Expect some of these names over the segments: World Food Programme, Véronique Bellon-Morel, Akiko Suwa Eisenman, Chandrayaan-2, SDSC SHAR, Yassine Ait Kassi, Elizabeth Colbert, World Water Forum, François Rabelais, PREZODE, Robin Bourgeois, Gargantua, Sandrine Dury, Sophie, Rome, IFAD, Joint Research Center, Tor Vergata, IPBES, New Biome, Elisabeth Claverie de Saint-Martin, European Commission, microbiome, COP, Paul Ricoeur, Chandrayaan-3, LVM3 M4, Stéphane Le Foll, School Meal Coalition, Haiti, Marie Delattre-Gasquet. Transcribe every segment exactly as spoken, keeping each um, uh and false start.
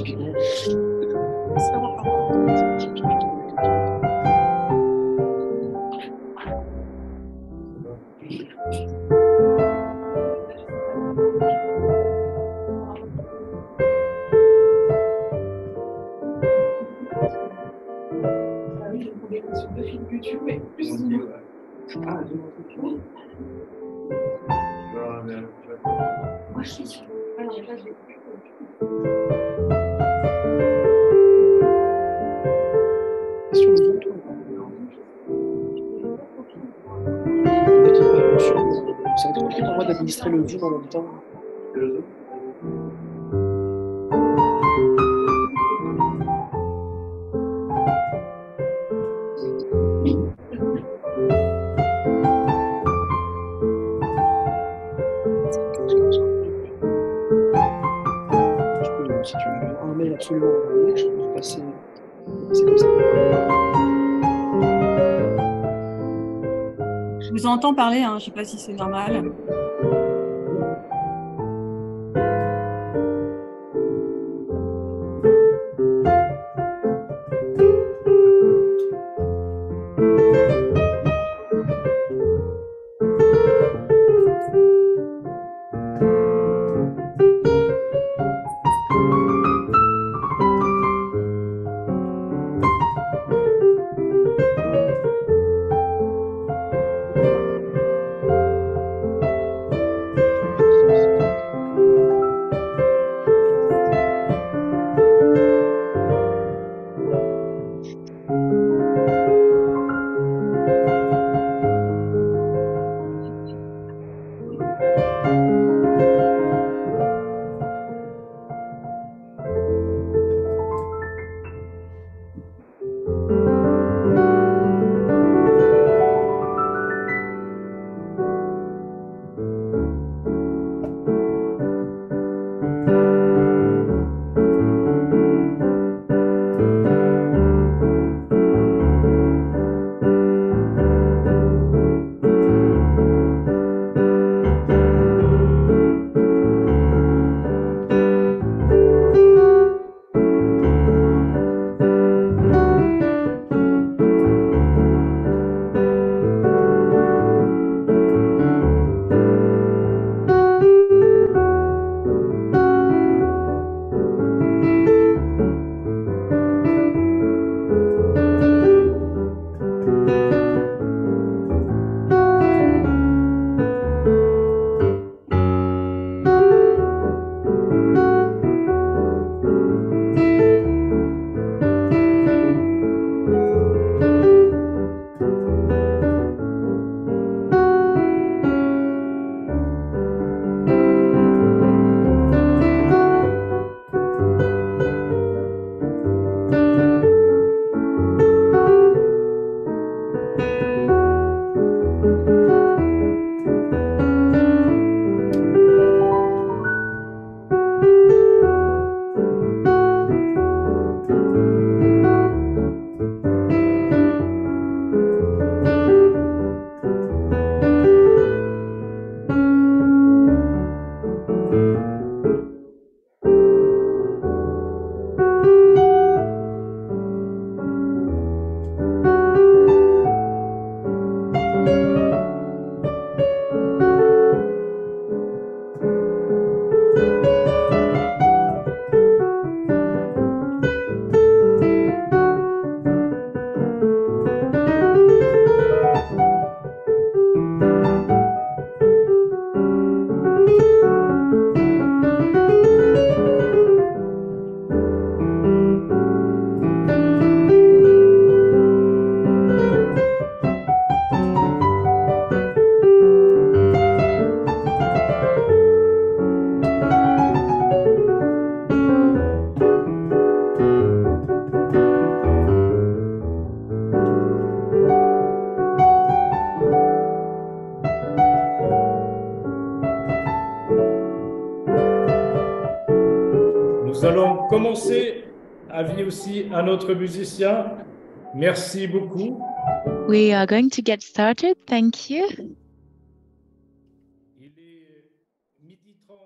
particulier. Le zoom en même temps. Je vous entends parler, hein, je ne sais pas si c'est normal. À notre musicien. Merci beaucoup. We are going to get started. Thank you. Il est midi trente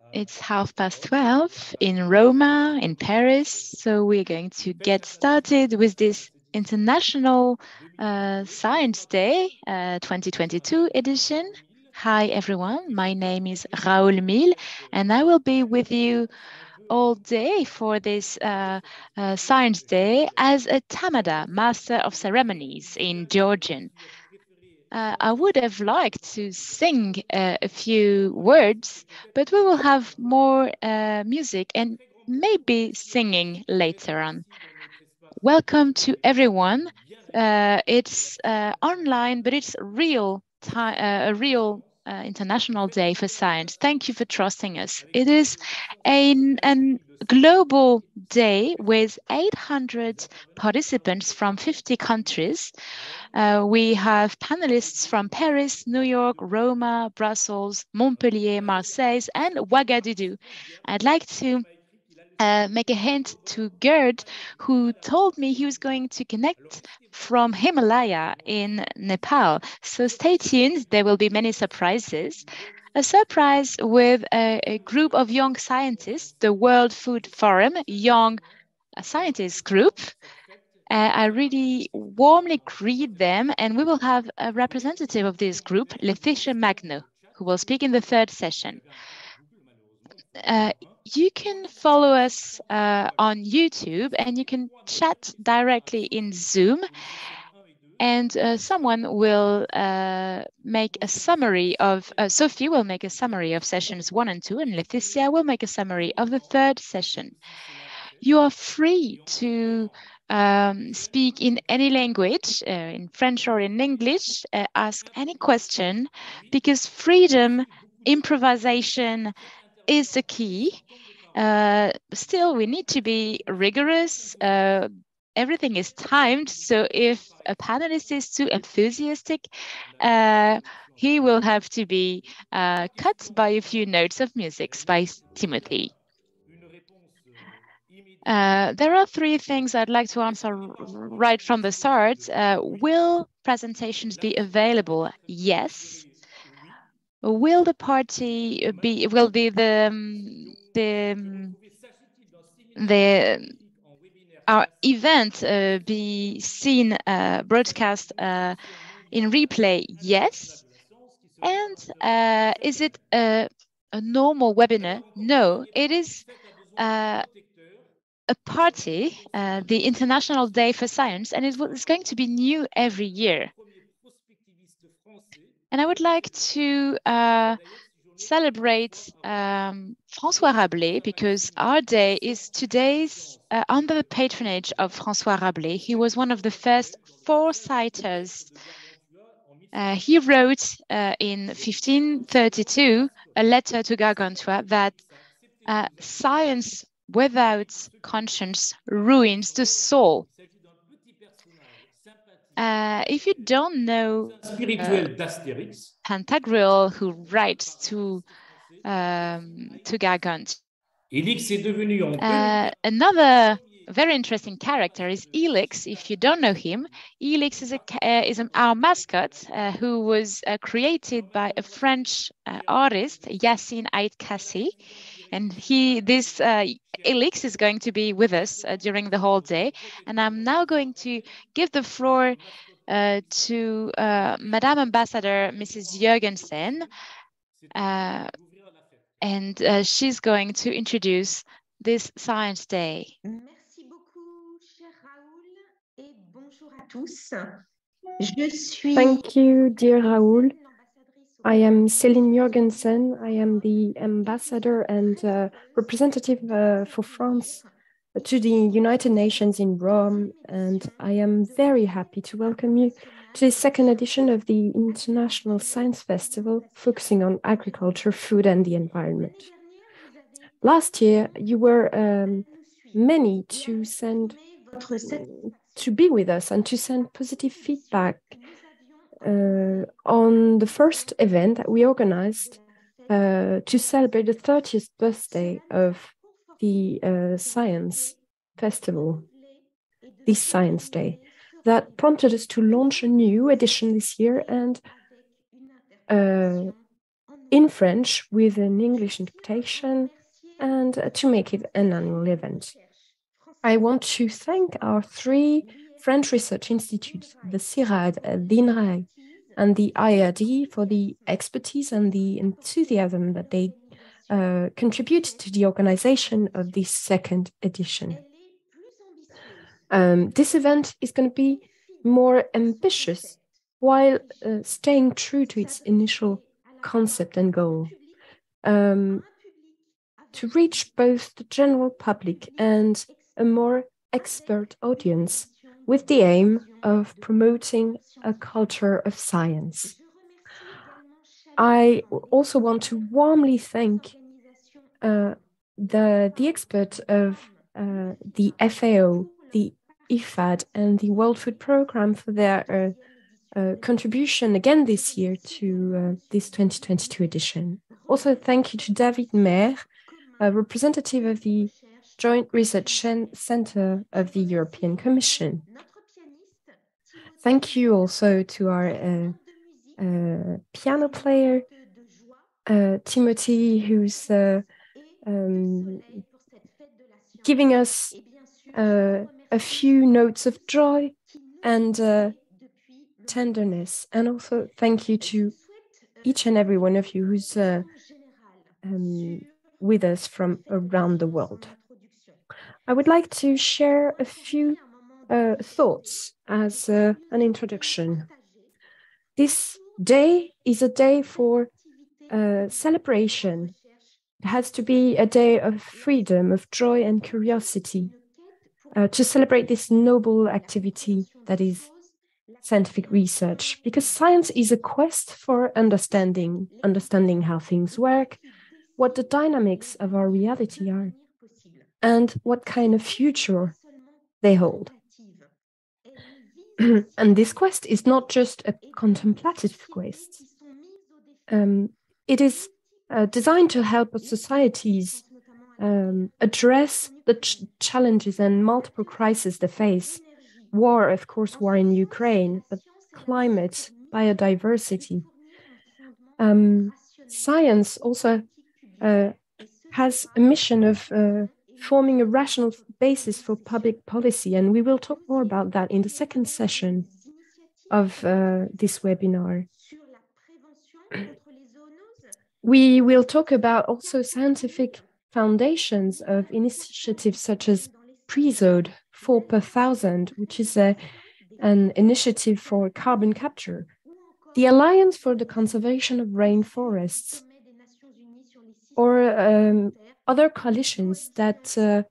à It's half past twelve in Roma, in Paris, so we're going to get started with this International uh, Science Day uh, twenty twenty-two edition. Hi everyone, my name is Raoul Mille and I will be with you all day for this uh, uh, Science Day as a Tamada, Master of Ceremonies in Georgian. Uh, I would have liked to sing uh, a few words, but we will have more uh, music and maybe singing later on. Welcome to everyone. Uh, it's uh, online, but it's real time, uh, a real uh, International Day for Science. Thank you for trusting us. It is a an global day with eight hundred participants from fifty countries. Uh, we have panelists from Paris, New York, Roma, Brussels, Montpellier, Marseille, and Ouagadougou. I'd like to uh, make a hint to Gerd, who told me he was going to connect from Himalaya in Nepal. So stay tuned, there will be many surprises. A surprise with a, a group of young scientists, the World Food Programme Young Scientists Group. Uh, I really warmly greet them, and we will have a representative of this group, Letitia Magno, who will speak in the third session. Uh, you can follow us uh, on YouTube, and you can chat directly in Zoom. And uh, someone will uh, make a summary of, uh, Sophie will make a summary of sessions one and two, and Leticia will make a summary of the third session. You are free to um, speak in any language, uh, in French or in English, uh, ask any question, because freedom, improvisation is the key. Uh, still, we need to be rigorous. Uh, Everything is timed, so if a panelist is too enthusiastic, uh, he will have to be uh, cut by a few notes of music by Timothy. Uh, there are three things I'd like to answer right from the start. Uh, will presentations be available? Yes. Will the party be, will be the, the, the, Our event uh, be seen, uh, broadcast uh, in replay? Yes. And uh, is it a, a normal webinar? No, it is uh, a party, uh, the International Day for Science, and it is going to be new every year. And I would like to uh, celebrate um, François Rabelais, because our day is today's uh, under the patronage of François Rabelais. He was one of the first foresighters. Uh, he wrote uh, in fifteen thirty-two a letter to Gargantua that uh, science without conscience ruins the soul. Uh, if you don't know uh, Pantagruel, who writes to um, to Gargant, uh, another very interesting character is Elix. If you don't know him, Elix is a uh, is an, our mascot uh, who was uh, created by a French uh, artist, Yassine Ait Kassi, and he this uh, Elix is going to be with us uh, during the whole day. And I'm now going to give the floor uh, to uh, Madame Ambassador Missus Jurgenson, uh, and uh, she's going to introduce this Science Day. Thank you, dear Raoul. I am Céline Jurgenson. I am the ambassador and uh, representative uh, for France to the United Nations in Rome, and I am very happy to welcome you to the second edition of the International Science Festival, focusing on agriculture, food, and the environment. Last year, you were um, many to send to be with us and to send positive feedback uh, on the first event that we organized uh, to celebrate the thirtieth birthday of the uh, Science Festival, this Science Day, that prompted us to launch a new edition this year and uh, in French with an English interpretation and to make it an annual event. I want to thank our three French research institutes, the CIRAD, the INRAE, and the I R D, for the expertise and the enthusiasm that they uh, contribute to the organization of this second edition. Um, this event is going to be more ambitious while uh, staying true to its initial concept and goal, um, to reach both the general public and a more expert audience, with the aim of promoting a culture of science. I also want to warmly thank uh, the, the experts of uh, the F A O, the I F A D, and the World Food Programme for their uh, uh, contribution again this year to uh, this twenty twenty-two edition. Also, thank you to David Mayer, a representative of the Joint Research Center of the European Commission. Thank you also to our uh, uh, piano player, uh, Timothy, who's uh, um, giving us uh, a few notes of joy and uh, tenderness. And also thank you to each and every one of you who's uh, um, with us from around the world. I would like to share a few uh, thoughts as uh, an introduction. This day is a day for uh, celebration. It has to be a day of freedom, of joy and curiosity, uh, to celebrate this noble activity that is scientific research, because science is a quest for understanding, understanding how things work, what the dynamics of our reality are, and what kind of future they hold. And this quest is not just a contemplative quest. Um, it is uh, designed to help societies um, address the ch challenges and multiple crises they face. War, of course, war in Ukraine, but climate, biodiversity. Um, science also uh, has a mission of uh, forming a rational basis for public policy, and we will talk more about that in the second session of uh, this webinar. We will talk about also scientific foundations of initiatives such as PREZODE, four per thousand, which is a, an initiative for carbon capture, the Alliance for the Conservation of Rainforests, or um, other coalitions that uh,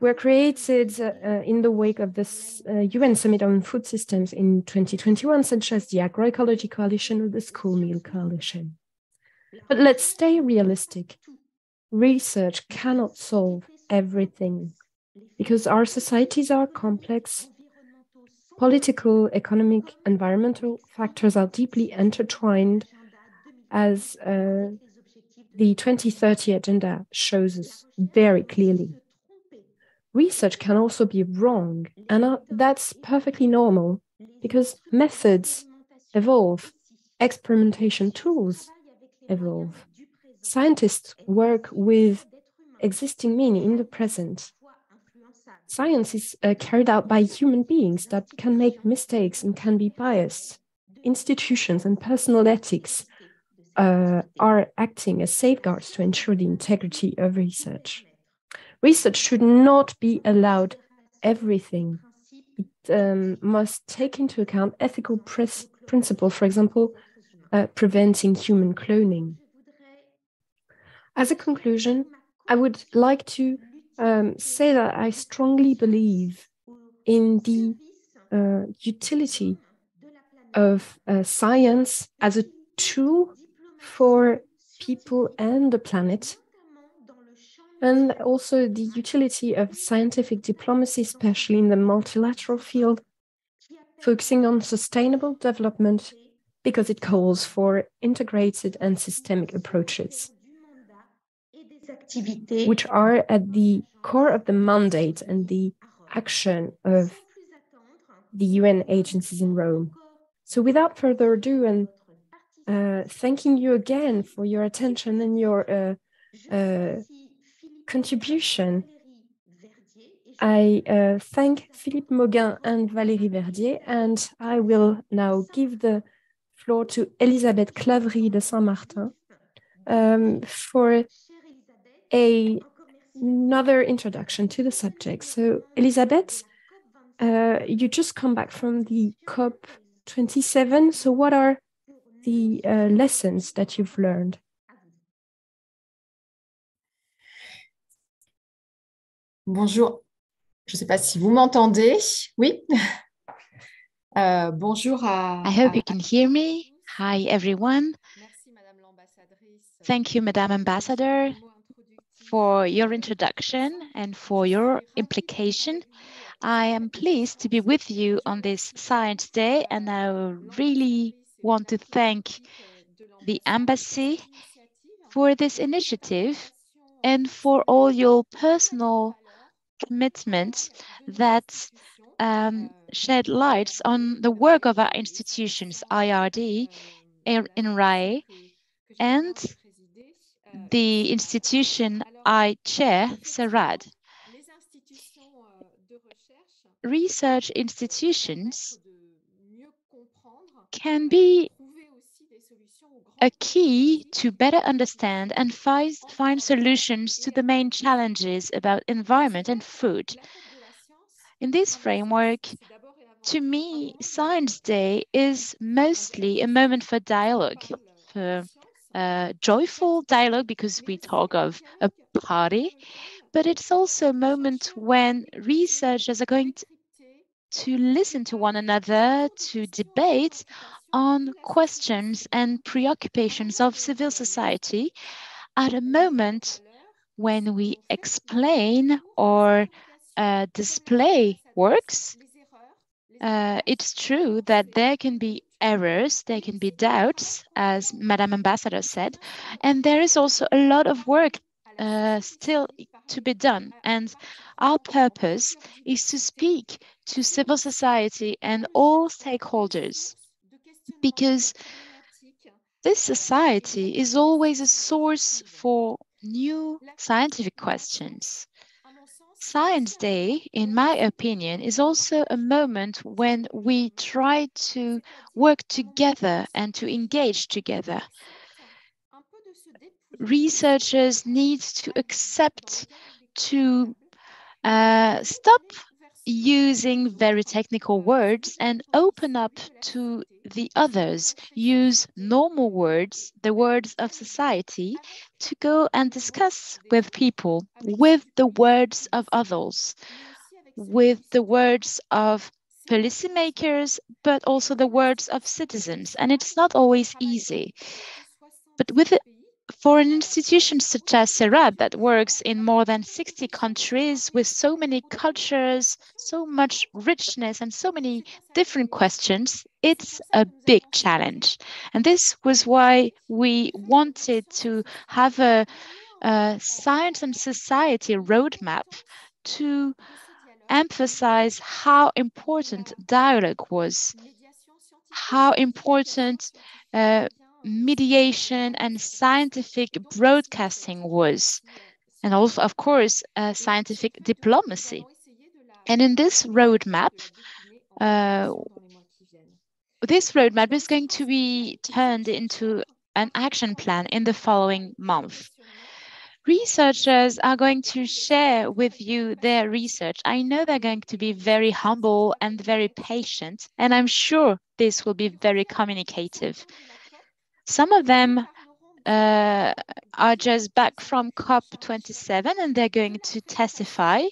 were created uh, in the wake of the uh, U N Summit on Food Systems in twenty twenty-one, such as the Agroecology Coalition or the School Meal Coalition. But let's stay realistic. Research cannot solve everything, because our societies are complex. Political, economic, environmental factors are deeply intertwined, as uh, the twenty thirty agenda shows us very clearly. Research can also be wrong, and that's perfectly normal, because methods evolve, experimentation tools evolve. Scientists work with existing meaning in the present. Science is uh, carried out by human beings that can make mistakes and can be biased. Institutions and personal ethics Uh, are acting as safeguards to ensure the integrity of research. Research should not be allowed everything. It um, must take into account ethical principles, for example, uh, preventing human cloning. As a conclusion, I would like to um, say that I strongly believe in the uh, utility of uh, science as a tool for people and the planet, and also the utility of scientific diplomacy, especially in the multilateral field, focusing on sustainable development, because it calls for integrated and systemic approaches, which are at the core of the mandate and the action of the U N agencies in Rome. So without further ado, and uh, thanking you again for your attention and your uh, uh, contribution. I uh, thank Philippe Mauguin and Valérie Verdier, and I will now give the floor to Elisabeth Claverie de Saint-Martin um, for a, another introduction to the subject. So, Elisabeth, uh, you just come back from the COP twenty-seven. So what are the uh, lessons that you've learned? Bonjour. Je ne sais pas si vous m'entendez. Oui. Uh, bonjour à, I hope à, you can hear me. Hi, everyone. Merci, Madame l'Ambassadrice. Thank you, Madame Ambassador, for your introduction and for your implication. I am pleased to be with you on this Science Day, and I really want to thank the Embassy for this initiative and for all your personal commitments that um, shed lights on the work of our institutions, I R D, INRAE, and the institution I chair, CIRAD. Research institutions can be a key to better understand and find, find solutions to the main challenges about environment and food. In this framework, to me, Science Day is mostly a moment for dialogue, for uh, joyful dialogue, because we talk of a party, but it's also a moment when researchers are going to, to listen to one another, to debate on questions and preoccupations of civil society at a moment when we explain or uh, display works. Uh, it's true that there can be errors, there can be doubts, as Madame Ambassador said, and there is also a lot of work uh, still to be done. And our purpose is to speak to civil society and all stakeholders, because this society is always a source for new scientific questions. Science Day, in my opinion, is also a moment when we try to work together and to engage together. Researchers need to accept to uh, stop using very technical words and open up to the others, use normal words, the words of society, to go and discuss with people, with the words of others, with the words of policymakers, but also the words of citizens. And it's not always easy. But with it, for an institution such as CIRAD that works in more than sixty countries with so many cultures, so much richness and so many different questions, it's a big challenge. And this was why we wanted to have a, a science and society roadmap to emphasize how important dialogue was, how important uh, mediation and scientific broadcasting was, and also, of course, uh, scientific diplomacy. And in this roadmap, uh, this roadmap is going to be turned into an action plan in the following month. Researchers are going to share with you their research. I know they're going to be very humble and very patient, and I'm sure this will be very communicative. Some of them uh, are just back from COP twenty-seven, and they're going to testify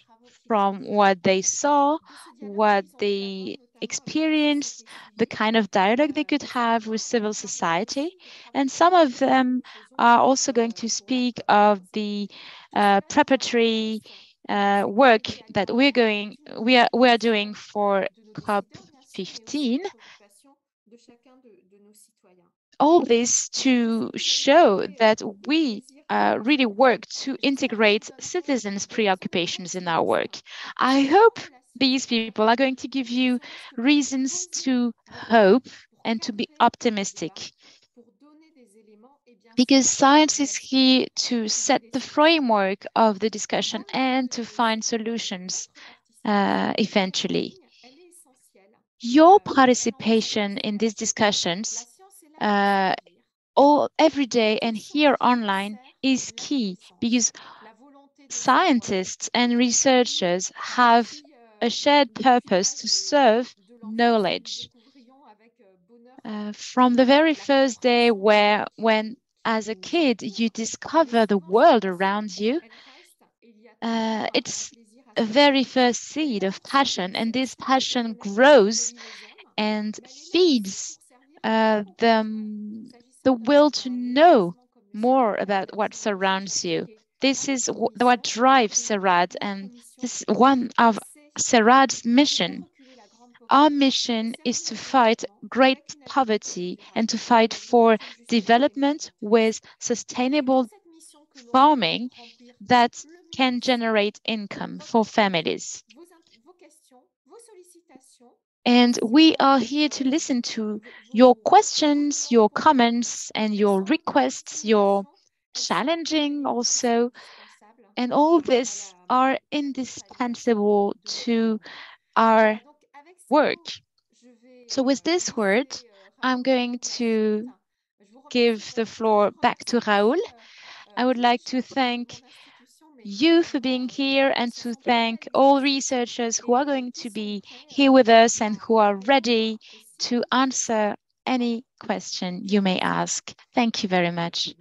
from what they saw, what they experienced, the kind of dialogue they could have with civil society. And some of them are also going to speak of the uh, preparatory uh, work that we're going, we are, we are doing for COP fifteen. All this to show that we uh, really work to integrate citizens' preoccupations in our work. I hope these people are going to give you reasons to hope and to be optimistic. because science is key to set the framework of the discussion and to find solutions uh, eventually. Your participation in these discussions uh, all every day and here online is key, because scientists and researchers have a shared purpose to serve knowledge. Uh, from the very first day where, when as a kid, you discover the world around you, uh, it's a very first seed of passion, and this passion grows and feeds uh, the, the will to know more about what surrounds you. This is what drives CIRAD, and this is one of CIRAD's mission. Our mission is to fight great poverty and to fight for development with sustainable farming that can generate income for families. And we are here to listen to your questions, your comments, and your requests, your challenging also. And all this are indispensable to our work. So with this word, I'm going to give the floor back to Raoul. I would like to thank you for being here and to thank all researchers who are going to be here with us and who are ready to answer any question you may ask. Thank you very much.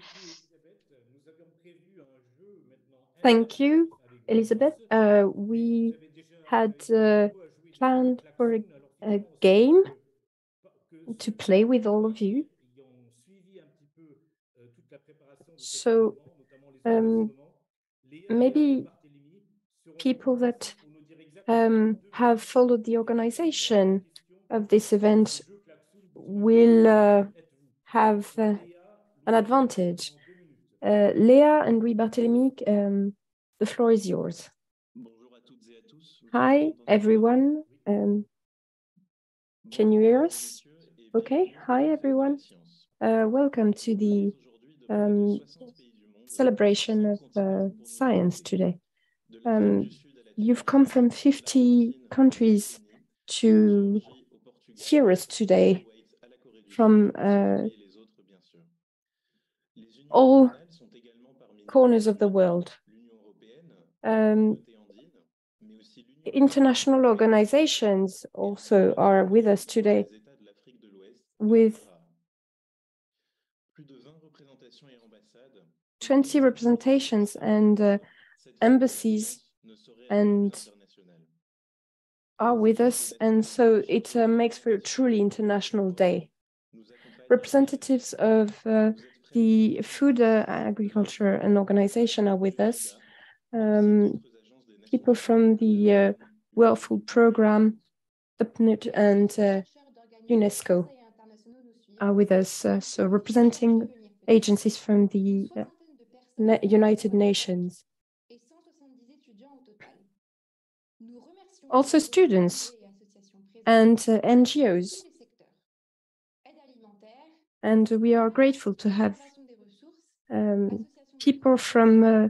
Thank you, Elizabeth. Uh, we had uh, planned for a, a game to play with all of you. So um, maybe people that um, have followed the organization of this event will uh, have uh, an advantage. Uh, Léa and Louis Barthélemy, um, the floor is yours. Hi, everyone. Um, can you hear us? Okay, hi everyone. Uh, welcome to the um, celebration of uh, science today. Um, you've come from fifty countries to hear us today, from uh, all corners of the world. Um, International organizations also are with us today, with twenty representations and uh, embassies and are with us, and so it uh, makes for a truly international day. Representatives of uh, the food, uh, agriculture and organization are with us. Um, people from the uh, World Food Programme, the P N U D and uh, UNESCO are with us, uh, so representing agencies from the uh, United Nations. Also students and uh, N G Os. And we are grateful to have um, people from uh,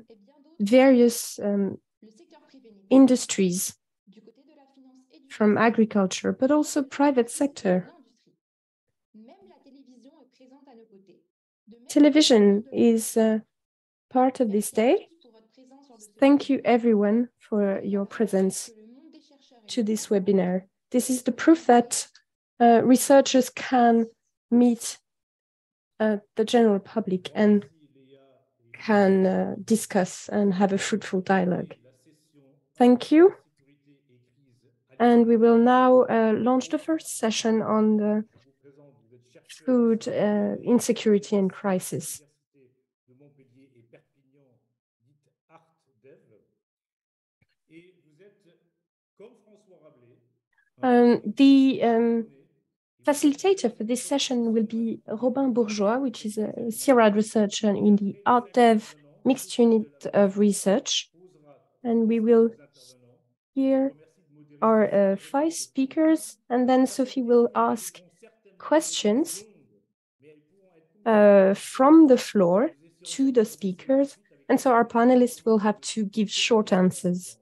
various um, industries, from agriculture, but also private sector. Television is uh, part of this day. Thank you everyone for your presence to this webinar. This is the proof that uh, researchers can meet uh, the general public and can uh, discuss and have a fruitful dialogue. Thank you. And we will now uh, launch the first session on the food uh, insecurity and crisis. Um, the um, facilitator for this session will be Robin Bourgeois, which is a CIRAD researcher in the Art Dev mixed unit of research. And we will hear our uh, five speakers, and then Sophie will ask questions. uh, from the floor to the speakers. And so our panelists will have to give short answers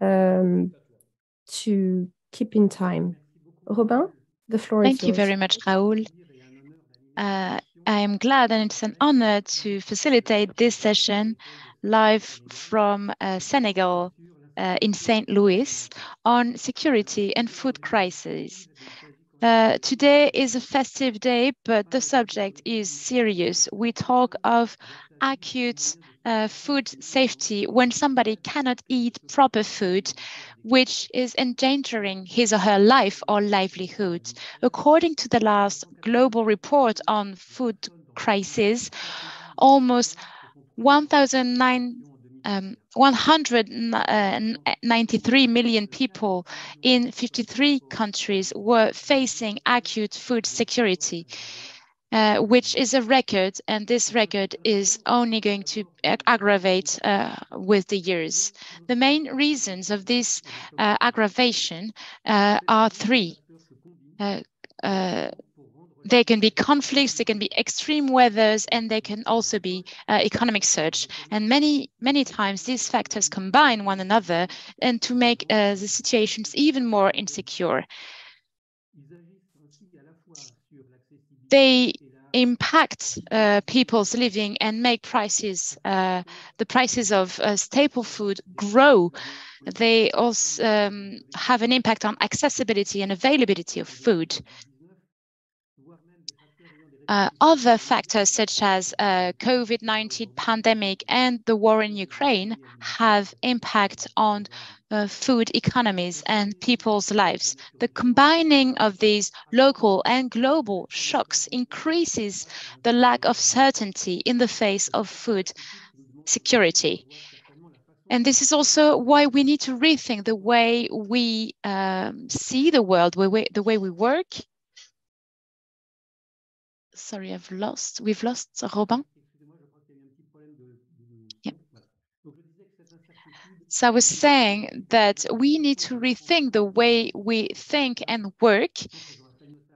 um, to keep in time. Robin, the floor Thank is yours. Thank you very much, Raoul. Uh, I am glad, and it's an honor to facilitate this session live from uh, Senegal uh, in Saint Louis on security and food crisis. Uh, today is a festive day, but the subject is serious. We talk of acute uh, food safety when somebody cannot eat proper food, which is endangering his or her life or livelihood. According to the last global report on food crisis, almost one thousand nine hundred ninety-three million people in fifty-three countries were facing acute food security, uh, which is a record, and this record is only going to aggravate uh, with the years. The main reasons of this uh, aggravation uh, are three. Uh, uh, There can be conflicts, there can be extreme weathers, and there can also be uh, economic surge. And many, many times these factors combine one another and to make uh, the situations even more insecure. They impact uh, people's living and make prices, uh, the prices of uh, staple food grow. They also um, have an impact on accessibility and availability of food. Uh, other factors such as uh, COVID nineteen pandemic and the war in Ukraine have impact on uh, food economies and people's lives. The combining of these local and global shocks increases the lack of certainty in the face of food security. And this is also why we need to rethink the way we um, see the world, the way, the way we work. Sorry, I've lost, we've lost Robin. Yeah. So I was saying that we need to rethink the way we think and work.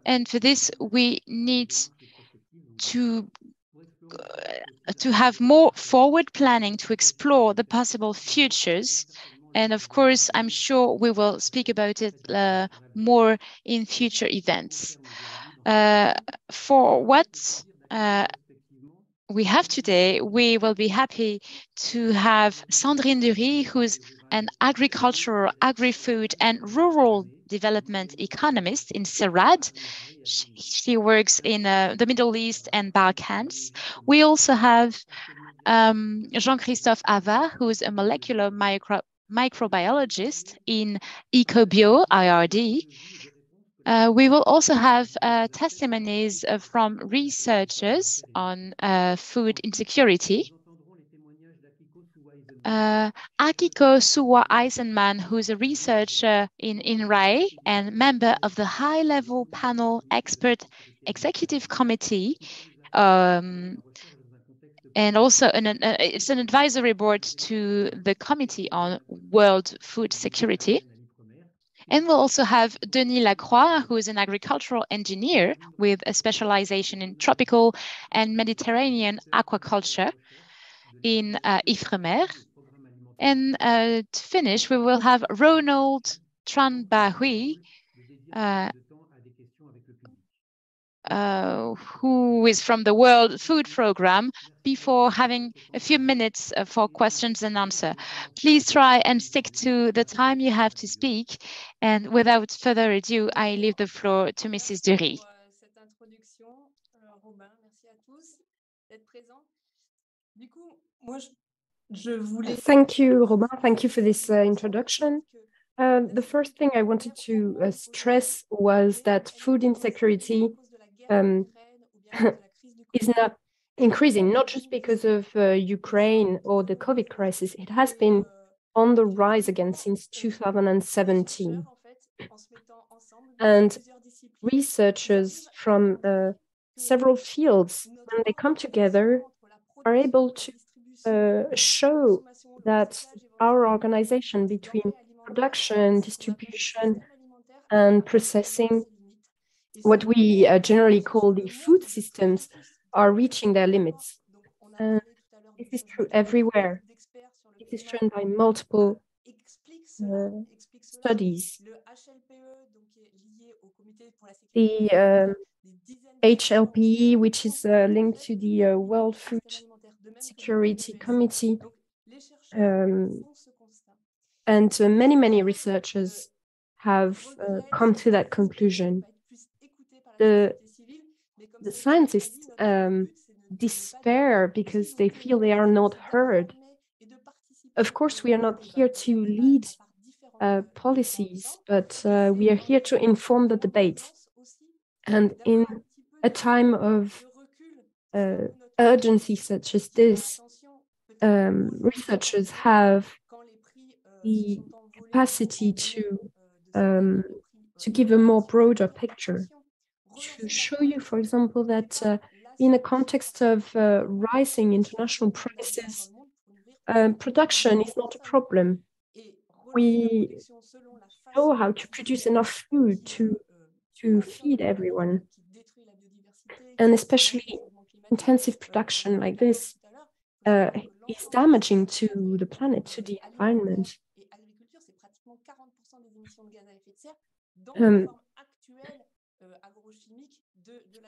And for this, we need to, uh, to have more forward planning to explore the possible futures. And of course, I'm sure we will speak about it uh, more in future events. Uh, for what uh, we have today, we will be happy to have Sandrine Dury, who's an agricultural, agri-food and rural development economist in CIRAD. She, she works in uh, the Middle East and Balkans. We also have um, Jean-Christophe Avarre, who's a molecular micro microbiologist in EcoBio, I R D. Uh, we will also have uh, testimonies uh, from researchers on uh, food insecurity. Uh, Akiko Suwa Eisenman, who's a researcher in INRAE and member of the high-level panel expert executive committee, um, and also an, an, uh, it's an advisory board to the Committee on World Food Security. And we'll also have Denis Lacroix, who is an agricultural engineer with a specialization in tropical and Mediterranean aquaculture in uh, Ifremer. And uh, to finish, we will have Ronald Tran Ba Huy, uh, uh, who is from the World Food Programme, before having a few minutes for questions and answer. Please try and stick to the time you have to speak. And without further ado, I leave the floor to Missus Dury. Thank you, Robin. Thank you for this uh, introduction. Uh, the first thing I wanted to uh, stress was that food insecurity um, is not increasing, not just because of uh, Ukraine or the COVID crisis. It has been on the rise again since two thousand seventeen. And researchers from uh, several fields, when they come together, are able to uh, show that our organization between production, distribution, and processing, what we uh, generally call the food systems, are reaching their limits. And this is true everywhere. It is shown by multiple uh, studies. The um, H L P E, which is uh, linked to the uh, World Food Security Committee, um, and uh, many, many researchers have uh, come to that conclusion. The, the scientists um, despair because they feel they are not heard. Of course, we are not here to lead uh, policies, but uh, we are here to inform the debate. And in a time of uh, urgency such as this, um, researchers have the capacity to um, to give a more broader picture, to show you, for example, that uh, in a context of uh, rising international prices, um, production is not a problem. We know how to produce enough food to, to feed everyone. And especially intensive production like this uh, is damaging to the planet, to the environment. Um,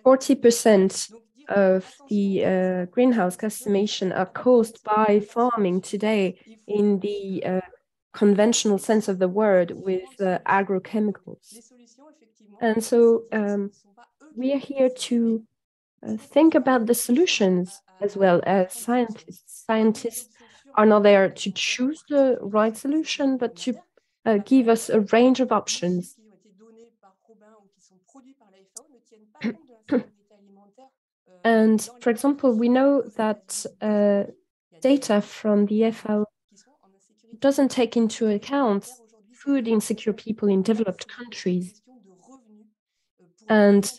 forty percent of the uh, greenhouse gas emissions are caused by farming today in the uh, conventional sense of the word, with uh, agrochemicals. And so um, we are here to uh, think about the solutions as well as scientists. Scientists are not there to choose the right solution, but to uh, give us a range of options. And, for example, we know that uh, data from the F A O doesn't take into account food insecure people in developed countries. And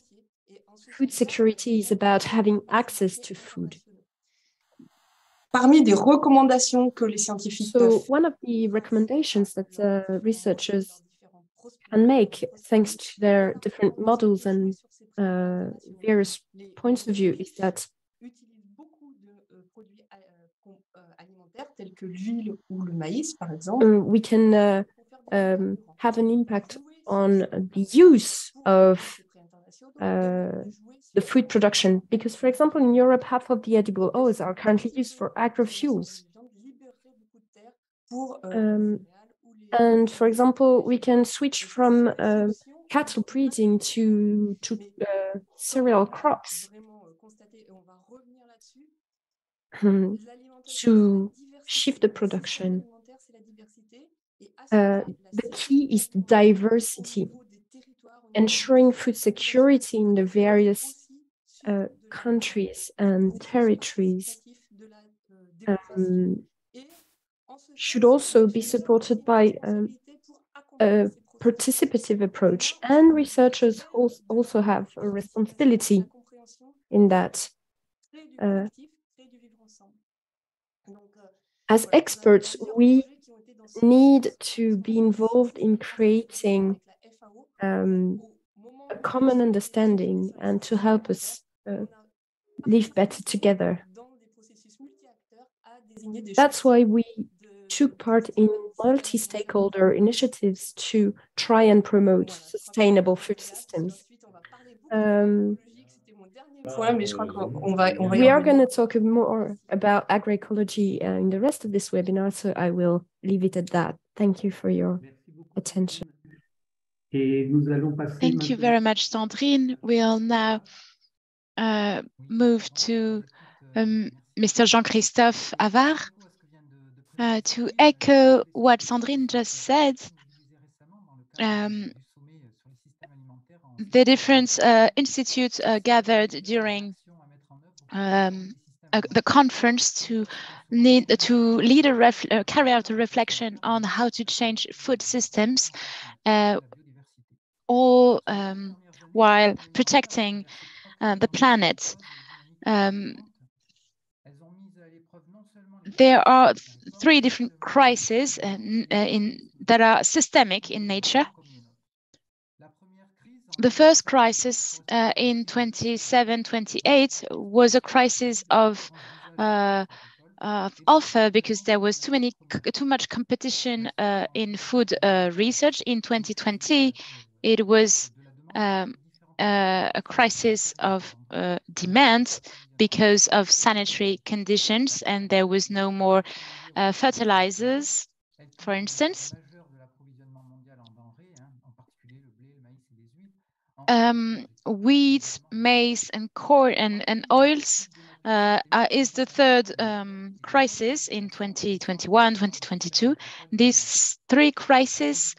food security is about having access to food. So one of the recommendations that uh, researchers can make, thanks to their different models and Uh, various points of view, is that um, we can uh, um, have an impact on the use of uh, the food production. Because, for example, in Europe, half of the edible oils are currently used for agrofuels. Um, and, for example, we can switch from uh, cattle breeding to, to uh, cereal crops, to shift the production. Uh, the key is diversity, ensuring food security in the various uh, countries and territories. Um, should also be supported by um, uh, participative approach, and researchers also have a responsibility in that. Uh, as experts, we need to be involved in creating um, a common understanding and to help us uh, live better together. That's why we took part in multi-stakeholder initiatives to try and promote sustainable food systems. Um, we are going to talk more about agroecology uh, in the rest of this webinar, so I will leave it at that. Thank you for your attention. Thank you very much, Sandrine. We'll now uh, move to um, Mister Jean-Christophe Avarre. Uh, to echo what Sandrine just said, um, the different uh, institutes uh, gathered during um, uh, the conference to need to lead a ref uh, carry out a reflection on how to change food systems, uh, all um, while protecting uh, the planet. Um, There are three different crises in, in, that are systemic in nature. The first crisis uh, in twenty-seven twenty-eight was a crisis of uh, uh, offer, because there was too many, too much competition uh, in food uh, research. In twenty twenty, it was um, uh, a crisis of uh, demand because of sanitary conditions, and there was no more uh, fertilizers, for instance. Um, wheat, maize, and corn and, and oils uh, are, is the third um, crisis in twenty twenty-one, twenty twenty-two. These three crises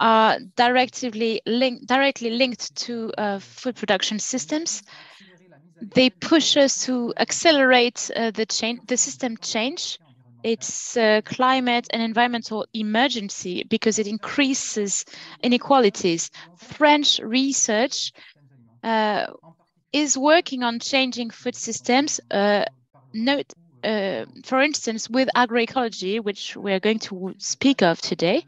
are directly linked, directly linked to uh, food production systems. They push us to accelerate uh, the change, the system change. It's a climate and environmental emergency because it increases inequalities. French research uh, is working on changing food systems. Uh, note, uh, for instance, with agroecology, which we're going to speak of today.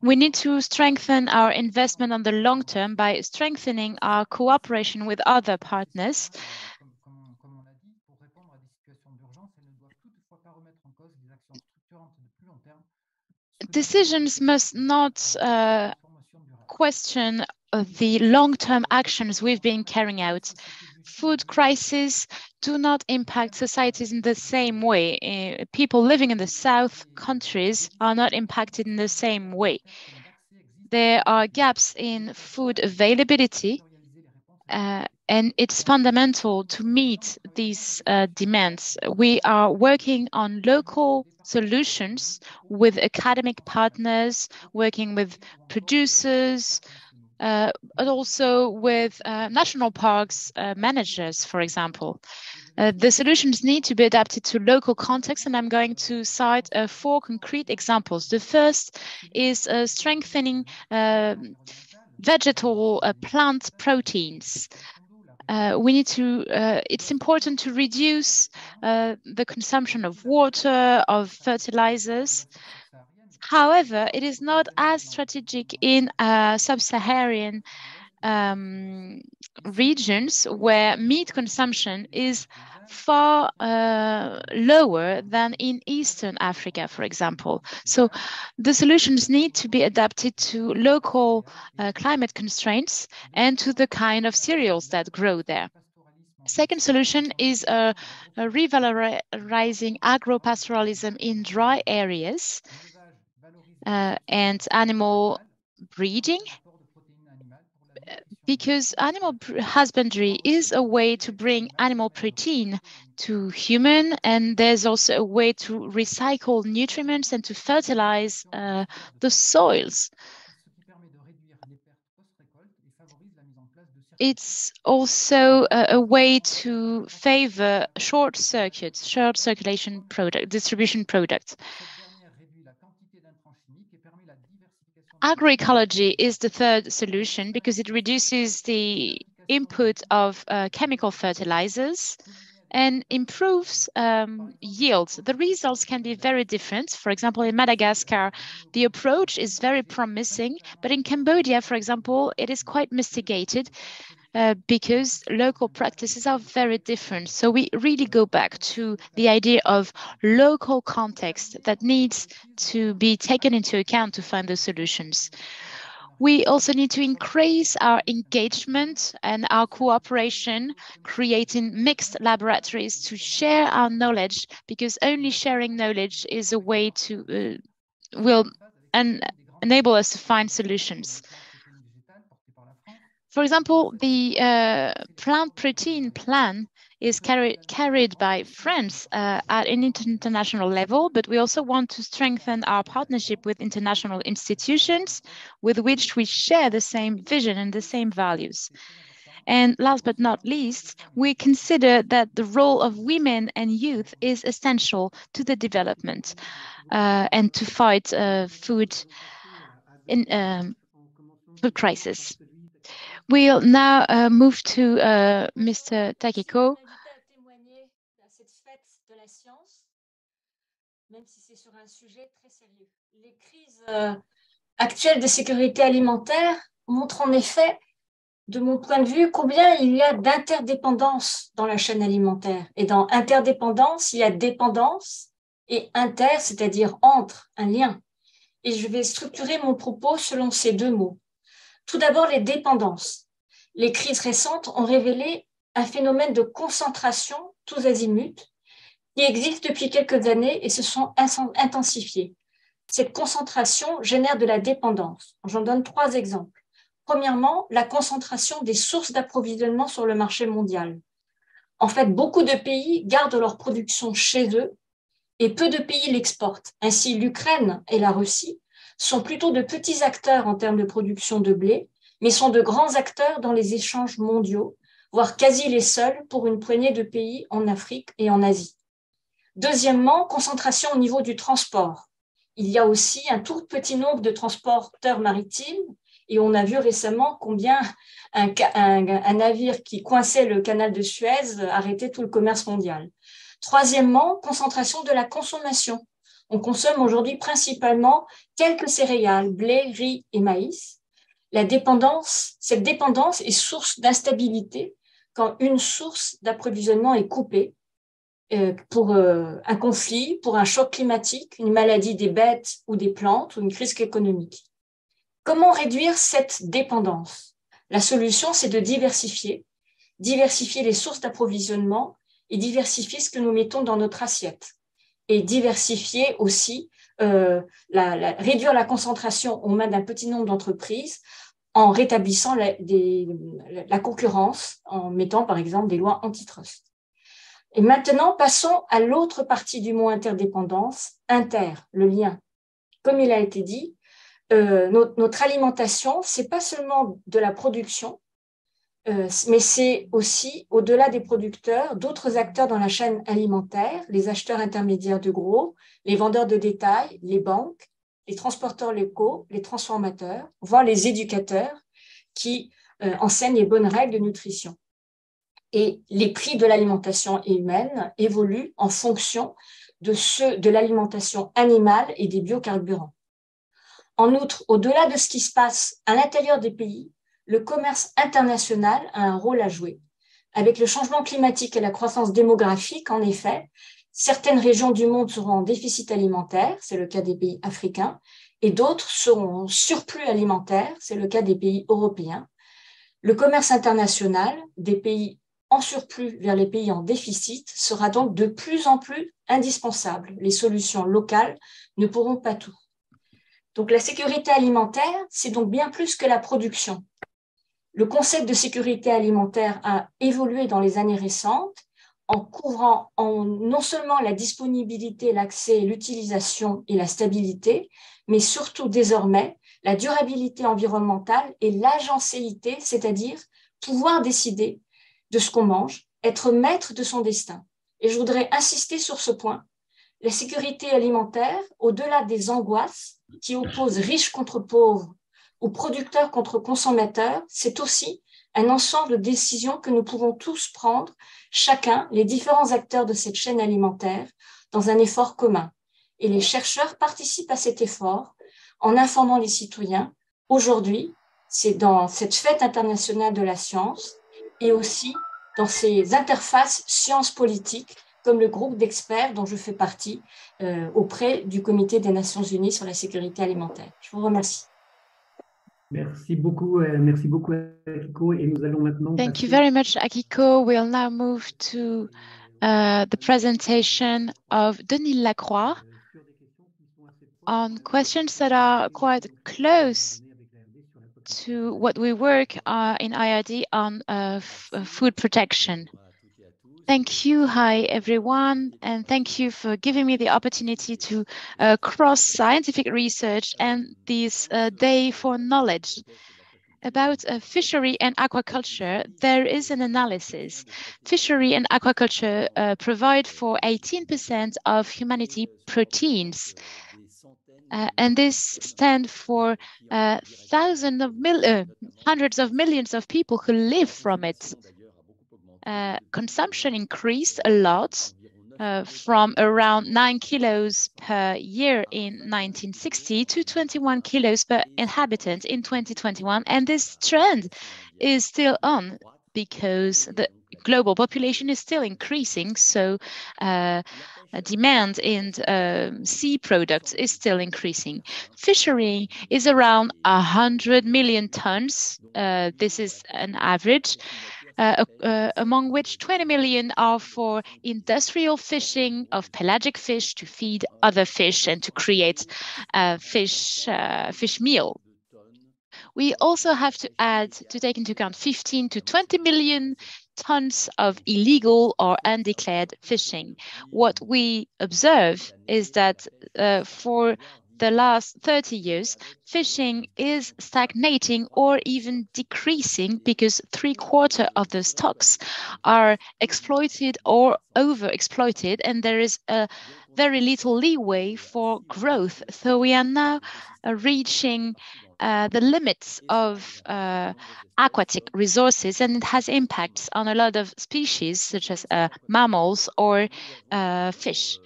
We need to strengthen our investment on the long term by strengthening our cooperation with other partners. Decisions must not uh, question the long-term actions we've been carrying out. Food crises do not impact societies in the same way. Uh, people living in the South countries are not impacted in the same way. There are gaps in food availability, uh, and it's fundamental to meet these uh, demands. We are working on local solutions with academic partners, working with producers, uh, but also with uh, national parks uh, managers, for example. Uh, the solutions need to be adapted to local contexts, and I'm going to cite uh, four concrete examples. The first is uh, strengthening uh, vegetable uh, plant proteins. Uh, we need to, uh, it's important to reduce uh, the consumption of water, of fertilizers. However, it is not as strategic in uh, sub-Saharan um, regions where meat consumption is far uh, lower than in Eastern Africa, for example. So the solutions need to be adapted to local uh, climate constraints and to the kind of cereals that grow there. Second solution is uh, uh, revalorizing agropastoralism in dry areas uh, and animal breeding, because animal husbandry is a way to bring animal protein to human, and there's also a way to recycle nutrients and to fertilize uh, the soils. It's also a, a way to favor short circuits, short circulation product, distribution products. Agroecology is the third solution because it reduces the input of uh, chemical fertilizers and improves um, yields. The results can be very different. For example, in Madagascar, the approach is very promising, but in Cambodia, for example, it is quite mitigated uh, because local practices are very different. So we really go back to the idea of local context that needs to be taken into account to find the solutions. We also need to increase our engagement and our cooperation, creating mixed laboratories to share our knowledge, because only sharing knowledge is a way to uh, will en enable us to find solutions. For example, the uh, plant protein plan is carri carried by France uh, at an international level, but we also want to strengthen our partnership with international institutions with which we share the same vision and the same values. And last but not least, we consider that the role of women and youth is essential to the development uh, and to fight uh, food, in, um, food crisis. We'll now uh, move to uh, Mister Takeko. Les crises actuelles de sécurité alimentaire montrent en effet de mon point de vue, combien il y a d'interdépendance dans la chaîne alimentaire. Et dans interdépendance, il y a dépendance et inter, c'est-à-dire entre, un lien. Et je vais structurer mon propos selon ces deux mots. Tout d'abord, les dépendances. Les crises récentes ont révélé un phénomène de concentration, tous azimuts, qui existe depuis quelques années et se sont intensifiés. Cette concentration génère de la dépendance. J'en donne trois exemples. Premièrement, la concentration des sources d'approvisionnement sur le marché mondial. En fait, beaucoup de pays gardent leur production chez eux et peu de pays l'exportent. Ainsi, l'Ukraine et la Russie sont plutôt de petits acteurs en termes de production de blé, mais sont de grands acteurs dans les échanges mondiaux, voire quasi les seuls pour une poignée de pays en Afrique et en Asie. Deuxièmement, concentration au niveau du transport. Il y a aussi un tout petit nombre de transporteurs maritimes, et on a vu récemment combien un, un, un navire qui coinçait le canal de Suez arrêtait tout le commerce mondial. Troisièmement, concentration de la consommation. On consomme aujourd'hui principalement quelques céréales, blé, riz et maïs. La dépendance, cette dépendance est source d'instabilité quand une source d'approvisionnement est coupée pour un conflit, pour un choc climatique, une maladie des bêtes ou des plantes ou une crise économique. Comment réduire cette dépendance? La solution, c'est de diversifier, diversifier les sources d'approvisionnement et diversifier ce que nous mettons dans notre assiette. Et diversifier aussi, euh, la, la, réduire la concentration aux mains d'un petit nombre d'entreprises en rétablissant la, des, la concurrence, en mettant par exemple des lois antitrust. Et maintenant, passons à l'autre partie du mot interdépendance, inter, le lien. Comme il a été dit, euh, notre, notre alimentation, ce n'est pas seulement de la production, euh, mais c'est aussi, au-delà des producteurs, d'autres acteurs dans la chaîne alimentaire, les acheteurs intermédiaires de gros, les vendeurs de détail, les banques, les transporteurs locaux, les transformateurs, voire les éducateurs qui euh, enseignent les bonnes règles de nutrition. Et les prix de l'alimentation humaine évoluent en fonction de ceux de l'alimentation animale et des biocarburants. En outre, au-delà de ce qui se passe à l'intérieur des pays, le commerce international a un rôle à jouer. Avec le changement climatique et la croissance démographique, en effet, certaines régions du monde seront en déficit alimentaire, c'est le cas des pays africains, et d'autres seront en surplus alimentaire, c'est le cas des pays européens. Le commerce international des pays en surplus vers les pays en déficit sera donc de plus en plus indispensable. Les solutions locales ne pourront pas tout. Donc la sécurité alimentaire, c'est donc bien plus que la production. Le concept de sécurité alimentaire a évolué dans les années récentes en couvrant en non seulement la disponibilité, l'accès, l'utilisation et la stabilité, mais surtout désormais la durabilité environnementale et l'agencéité, c'est-à-dire pouvoir décider de ce qu'on mange, être maître de son destin. Et je voudrais insister sur ce point. La sécurité alimentaire, au-delà des angoisses qui opposent riches contre pauvres ou producteurs contre consommateurs, c'est aussi un ensemble de décisions que nous pouvons tous prendre, chacun, les différents acteurs de cette chaîne alimentaire, dans un effort commun. Et les chercheurs participent à cet effort en informant les citoyens. Aujourd'hui, c'est dans cette fête internationale de la science, et aussi dans ces interfaces sciences politiques, comme le groupe d'experts dont je fais partie euh, auprès du Comité des Nations Unies sur la sécurité alimentaire. Je vous remercie. Merci beaucoup, euh, merci beaucoup Akiko, et nous allons maintenant. Thank you very much, Akiko. We'll now move to uh, the presentation of Denis Lacroix on questions that are quite close to what we work uh, in I R D on uh, food protection. Thank you. Hi, everyone. And thank you for giving me the opportunity to uh, cross scientific research and this uh, day for knowledge. About uh, fishery and aquaculture, there is an analysis. Fishery and aquaculture uh, provide for eighteen percent of humanity proteins. Uh, and this stands for uh, thousands of mil uh, hundreds of millions of people who live from it. Uh, consumption increased a lot uh, from around nine kilos per year in nineteen sixty to twenty-one kilos per inhabitant in twenty twenty-one. And this trend is still on because the global population is still increasing, so uh, demand in uh, sea products is still increasing. Fishery is around one hundred million tons. Uh, this is an average, uh, uh, among which twenty million are for industrial fishing of pelagic fish to feed other fish and to create uh, fish, uh, fish meal. We also have to add, to take into account fifteen to twenty million tons of illegal or undeclared fishing. What we observe is that uh, for the last thirty years, fishing is stagnating or even decreasing because three quarters of the stocks are exploited or overexploited, and there is a very little leeway for growth. So we are now uh, reaching Uh, the limits of uh, aquatic resources, and it has impacts on a lot of species such as uh, mammals or uh, fish.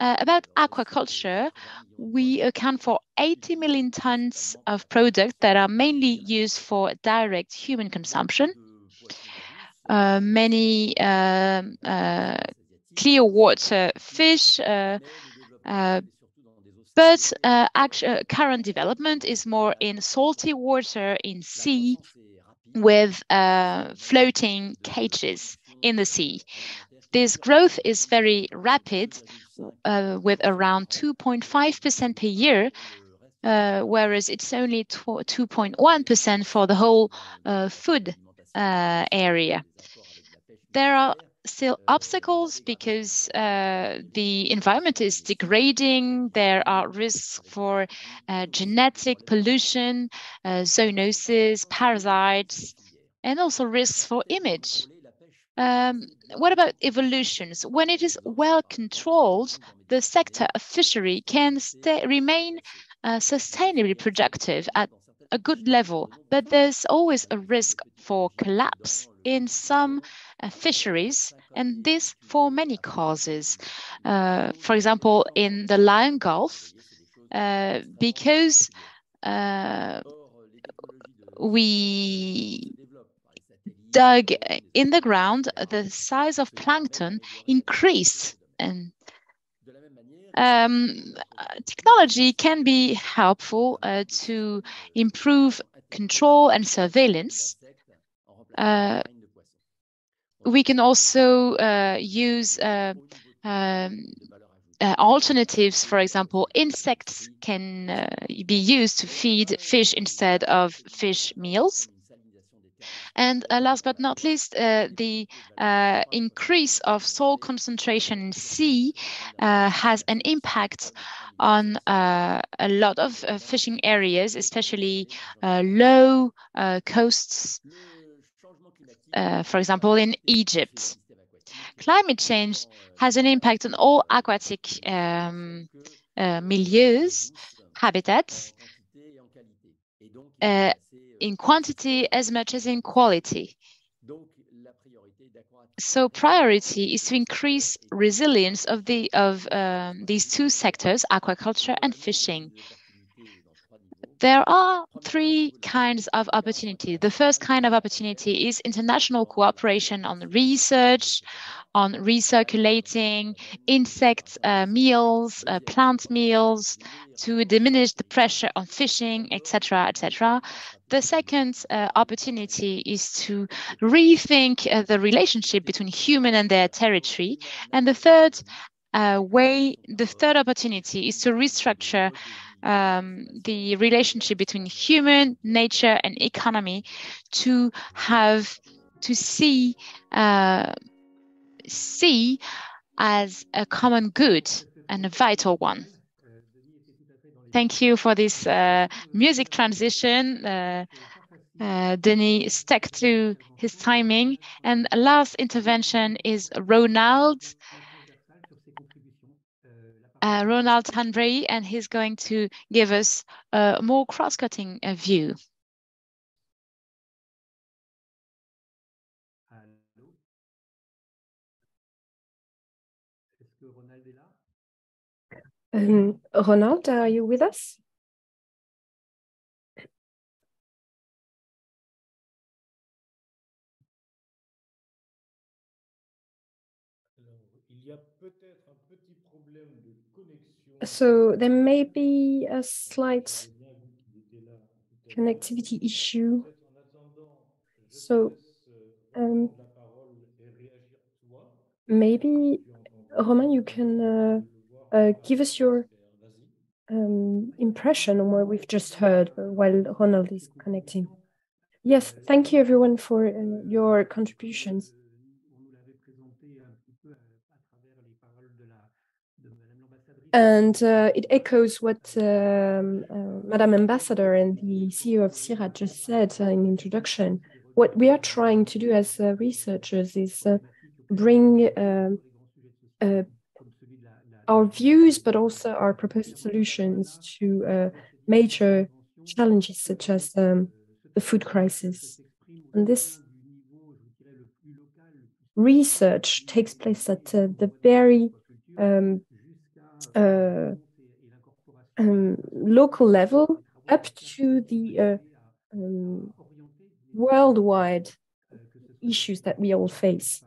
Uh, about aquaculture, we account for eighty million tons of products that are mainly used for direct human consumption. Uh, many uh, uh, clear water fish, uh, uh, But uh, actual, current development is more in salty water, in sea, with uh, floating cages in the sea. This growth is very rapid, uh, with around two point five percent per year, uh, whereas it's only two point one percent for the whole uh, food uh, area. There are still obstacles because uh, the environment is degrading. There are risks for uh, genetic pollution, uh, zoonosis, parasites, and also risks for image. Um, what about evolutions? When it is well controlled, the sector of fishery can stay, remain uh, sustainably productive at a good level, but there's always a risk for collapse in some uh, fisheries, and this for many causes. Uh, for example, in the Lion Gulf, uh, because uh, we dug in the ground, the size of plankton increased. And Um, technology can be helpful uh, to improve control and surveillance. Uh, we can also uh, use uh, um, uh, alternatives. For example, insects can uh, be used to feed fish instead of fish meals. And uh, last but not least, uh, the uh, increase of salt concentration in sea uh, has an impact on uh, a lot of uh, fishing areas, especially uh, low uh, coasts, uh, for example, in Egypt. Climate change has an impact on all aquatic um, uh, milieux, habitats, uh, in quantity as much as in quality. So priority is to increase resilience of, the, of um, these two sectors, aquaculture and fishing. There are three kinds of opportunity. The first kind of opportunity is international cooperation on research, on recirculating insect uh, meals, uh, plant meals, to diminish the pressure on fishing, et cetera, et cetera. The second uh, opportunity is to rethink uh, the relationship between human and their territory. And the third uh, way, the third opportunity is to restructure Um, the relationship between human, nature, and economy to have to see uh, see as a common good and a vital one. Thank you for this uh, music transition. Uh, uh, Denis stuck to his timing. And last intervention is Ronald. Uh, Ronald Tran Ba Huy, and he's going to give us a more cross-cutting uh, view. Um, Ronald, are you with us? So there may be a slight connectivity issue. So um, maybe, Romain, you can uh, uh, give us your um, impression on what we've just heard while Ronald is connecting. Yes, thank you everyone for uh, your contributions. And uh, it echoes what um, uh, Madame Ambassador and the C E O of CIRAD just said uh, in the introduction. What we are trying to do as uh, researchers is uh, bring uh, uh, our views, but also our proposed solutions to uh, major challenges such as um, the food crisis. And this research takes place at uh, the very um, Uh, um, local level up to the uh, um, worldwide issues that we all face.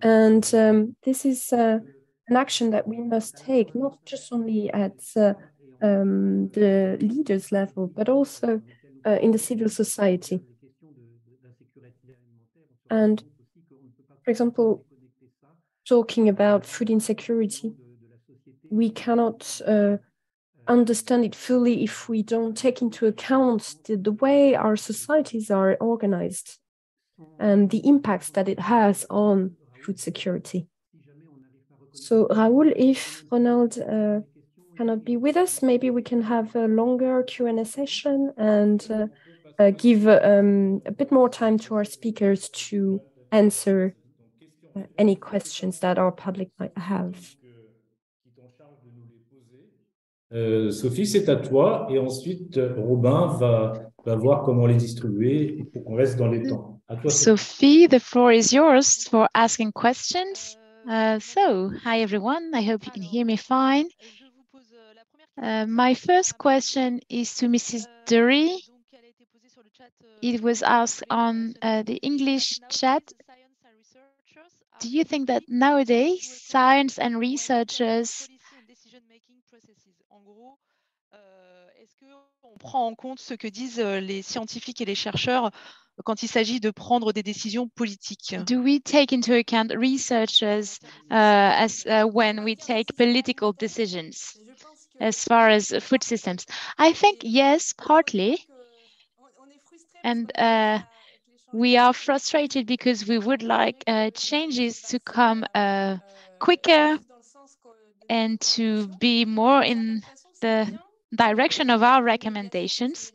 And um, this is uh, an action that we must take, not just only at uh, um, the leaders level, but also uh, in the civil society. And for example, talking about food insecurity, we cannot uh, understand it fully if we don't take into account the, the way our societies are organized and the impacts that it has on food security. So, Raoul, if Ronald uh, cannot be with us, maybe we can have a longer Q and A session and uh, uh, give um, a bit more time to our speakers to answer Uh, any questions that our public might have. Uh, Sophie, c'est à toi, et ensuite Robin va, va voir comment les distribuer pour qu'on reste dans les temps. À toi, Sophie, the floor is yours for asking questions. Uh, so, hi everyone, I hope you can hear me fine. Uh, my first question is to Missus Dury. It was asked on uh, the English chat. Do you think that nowadays science and researchers on prend en compte ce que disent les scientifiques et les chercheurs quand il s'agit de prendre des décisions politiques? Do we take into account researchers uh, as uh, when we take political decisions as far as food systems? I think yes, partly, and uh, we are frustrated because we would like uh, changes to come uh, quicker and to be more in the direction of our recommendations.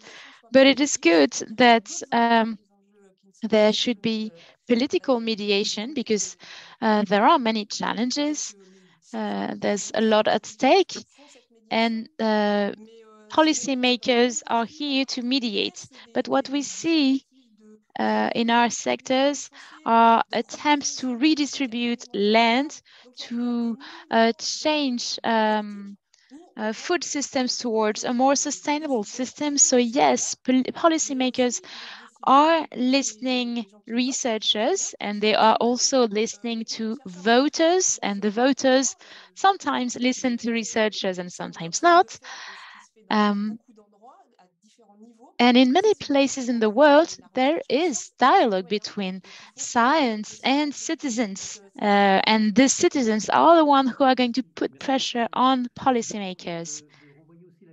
But it is good that um, there should be political mediation because uh, there are many challenges. Uh, there's a lot at stake, and uh, policymakers are here to mediate. But what we see Uh, in our sectors are attempts to redistribute land, to uh, change um, uh, food systems towards a more sustainable system. So yes, pol policymakers are listening researchers, and they are also listening to voters, and the voters sometimes listen to researchers and sometimes not. Um, And in many places in the world, there is dialogue between science and citizens. Uh, and the citizens are the ones who are going to put pressure on policymakers.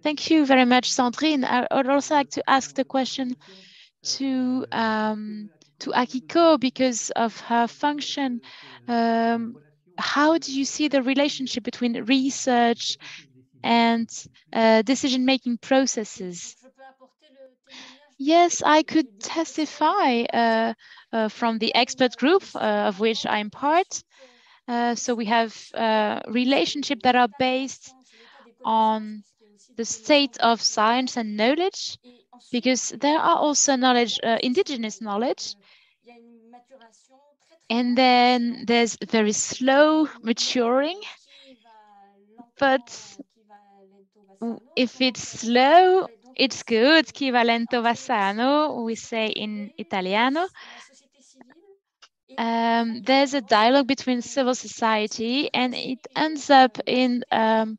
Thank you very much, Sandrine. I would also like to ask the question to, um, to Akiko because of her function. Um, how do you see the relationship between research and uh, decision-making processes? Yes, I could testify uh, uh, from the expert group uh, of which I'm part. Uh, so we have uh, relationships that are based on the state of science and knowledge, because there are also knowledge, uh, indigenous knowledge, And then there's very slow maturing, but if it's slow, it's good. Chi va lento va sano, we say in Italiano. Um, there's a dialogue between civil society, and it ends up in um,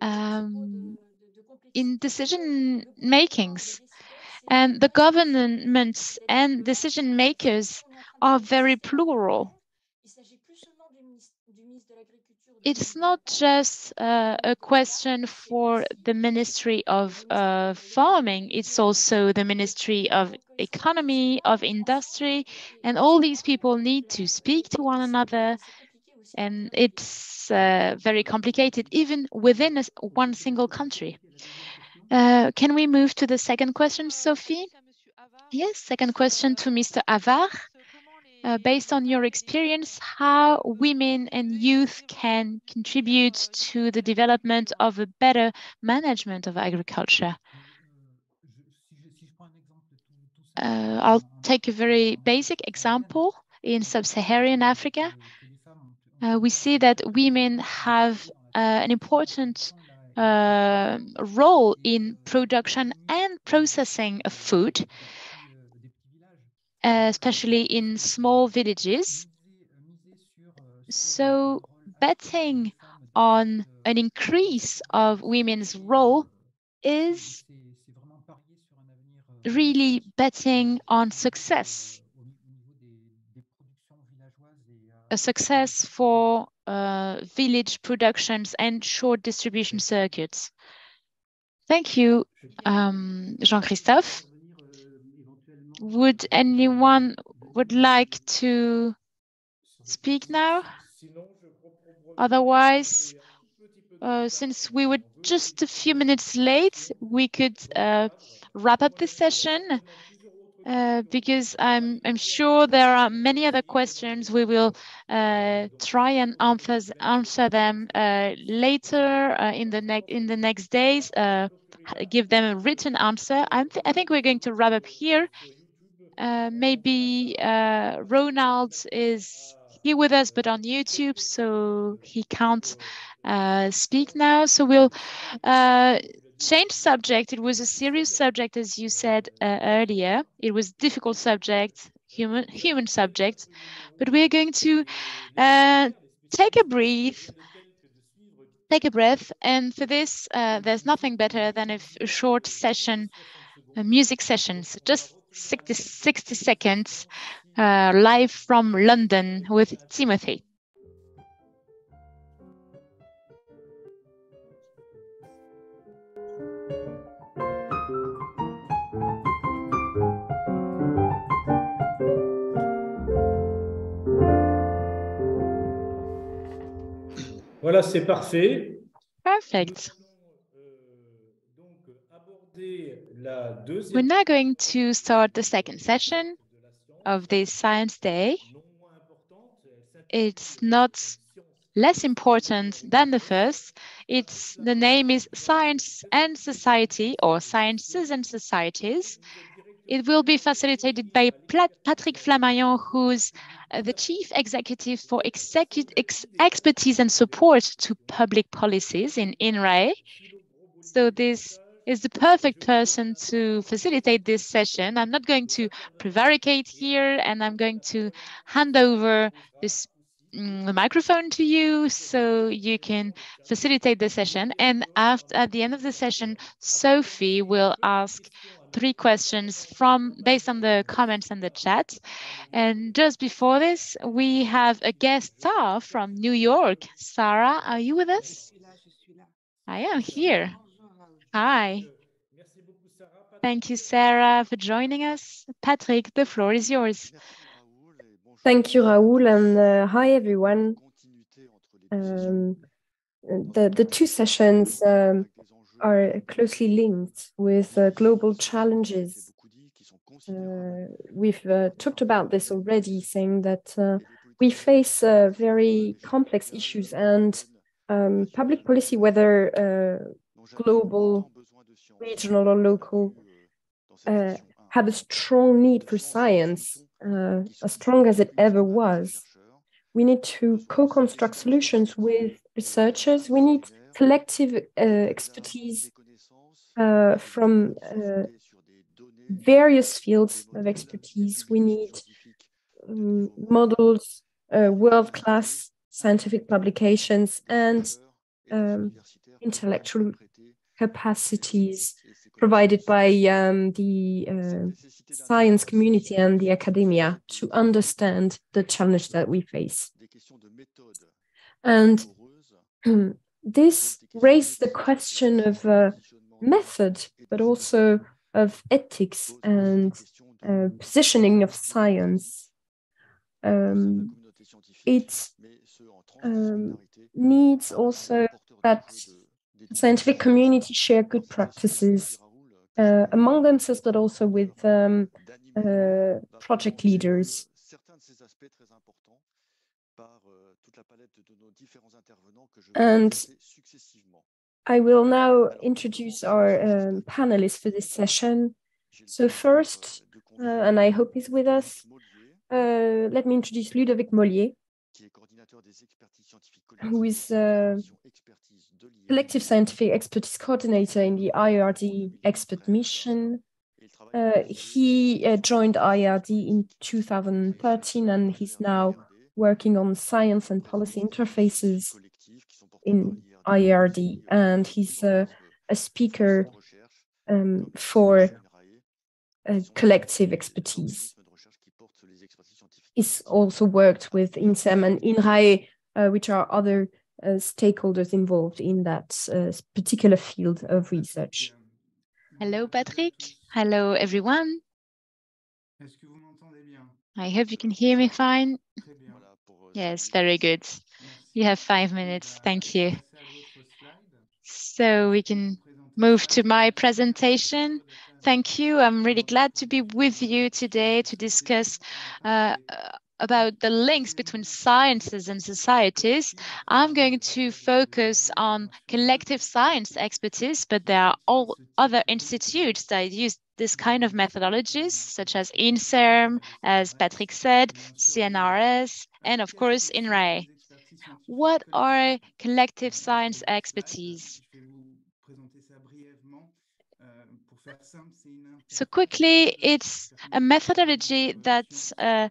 um, in decision makings. And the governments and decision makers are very plural. It's not just uh, a question for the Ministry of uh, Farming, it's also the Ministry of Economy, of Industry, and all these people need to speak to one another, and it's uh, very complicated, even within a, one single country. Uh, can we move to the second question, Sophie? Yes, second question to Mister Avarre. Uh, based on your experience, how women and youth can contribute to the development of a better management of agriculture? Uh, I'll take a very basic example. In sub-Saharan Africa, uh, we see that women have uh, an important uh, role in production and processing of food. Uh, especially in small villages. So betting on an increase of women's role is really betting on success. A success for uh, village productions and short distribution circuits. Thank you, um, Jean-Christophe. Would anyone would like to speak now? Otherwise, uh, since we were just a few minutes late, we could uh, wrap up this session uh, because I'm I'm sure there are many other questions. We will uh, try and answer answer them uh, later uh, in the next in the next days. Uh, give them a written answer. I th I think we're going to wrap up here. Uh, maybe uh, Ronald is here with us, but on YouTube, so he can't uh, speak now. So we'll uh, change subject. It was a serious subject, as you said uh, earlier. It was a difficult subject, human, human subject. But we're going to uh, take a breath, take a breath. And for this, uh, there's nothing better than a, a short session, a music session. So just sixty, sixty seconds, uh, live from London with Timothy. Voilà, c'est parfait. Perfect. We're now going to start the second session of this Science Day. It's not less important than the first. It's, the name is Science and Society, or Sciences and Societies. It will be facilitated by Patrick Flamaillon, who's the Chief Executive for Execut- Ex- Expertise and Support to Public Policies in INRAE. So this is the perfect person to facilitate this session. I'm not going to prevaricate here, and I'm going to hand over this mm, the microphone to you so you can facilitate the session. And after, at the end of the session, Sophie will ask three questions from based on the comments in the chat. And just before this, we have a guest star from New York. Sarah, are you with us? I am here. Hi. Thank you, Sarah, for joining us. Patrick, the floor is yours. Thank you, Raoul, and uh, hi, everyone. Um, the, the two sessions um, are closely linked with uh, global challenges. Uh, we've uh, talked about this already, saying that uh, we face uh, very complex issues, and um, public policy, whether uh, global, regional or local, uh, have a strong need for science uh, as strong as it ever was. We need to co-construct solutions with researchers. We need collective uh, expertise uh, from uh, various fields of expertise. We need um, models, uh, world-class scientific publications, and um, intellectual capacities provided by um, the uh, science community and the academia to understand the challenge that we face. And um, this raised the question of uh, method, but also of ethics and uh, positioning of science. Um, it um, needs also that the scientific community share good practices uh, among themselves, but also with um, uh, project leaders. And I will now introduce our um, panelists for this session. So first, uh, and I hope he's with us, uh, let me introduce Ludovic Mollier, who is uh, Collective Scientific Expertise Coordinator in the I R D Expert Mission. Uh, he uh, joined I R D in two thousand thirteen, and he's now working on science and policy interfaces in I R D, and he's uh, a speaker um, for uh, collective expertise. He's also worked with INSERM and INRAE, uh, which are other uh, stakeholders involved in that uh, particular field of research. Hello, Patrick. Hello, everyone. I hope you can hear me fine. Yes, very good. You have five minutes. Thank you. So we can move to my presentation. Thank you. I'm really glad to be with you today to discuss uh, about the links between sciences and societies. I'm going to focus on collective science expertise, but there are all other institutes that use this kind of methodologies, such as INSERM, as Patrick said, C N R S, and of course, INRAE. What are collective science expertise? So quickly, it's a methodology that uh,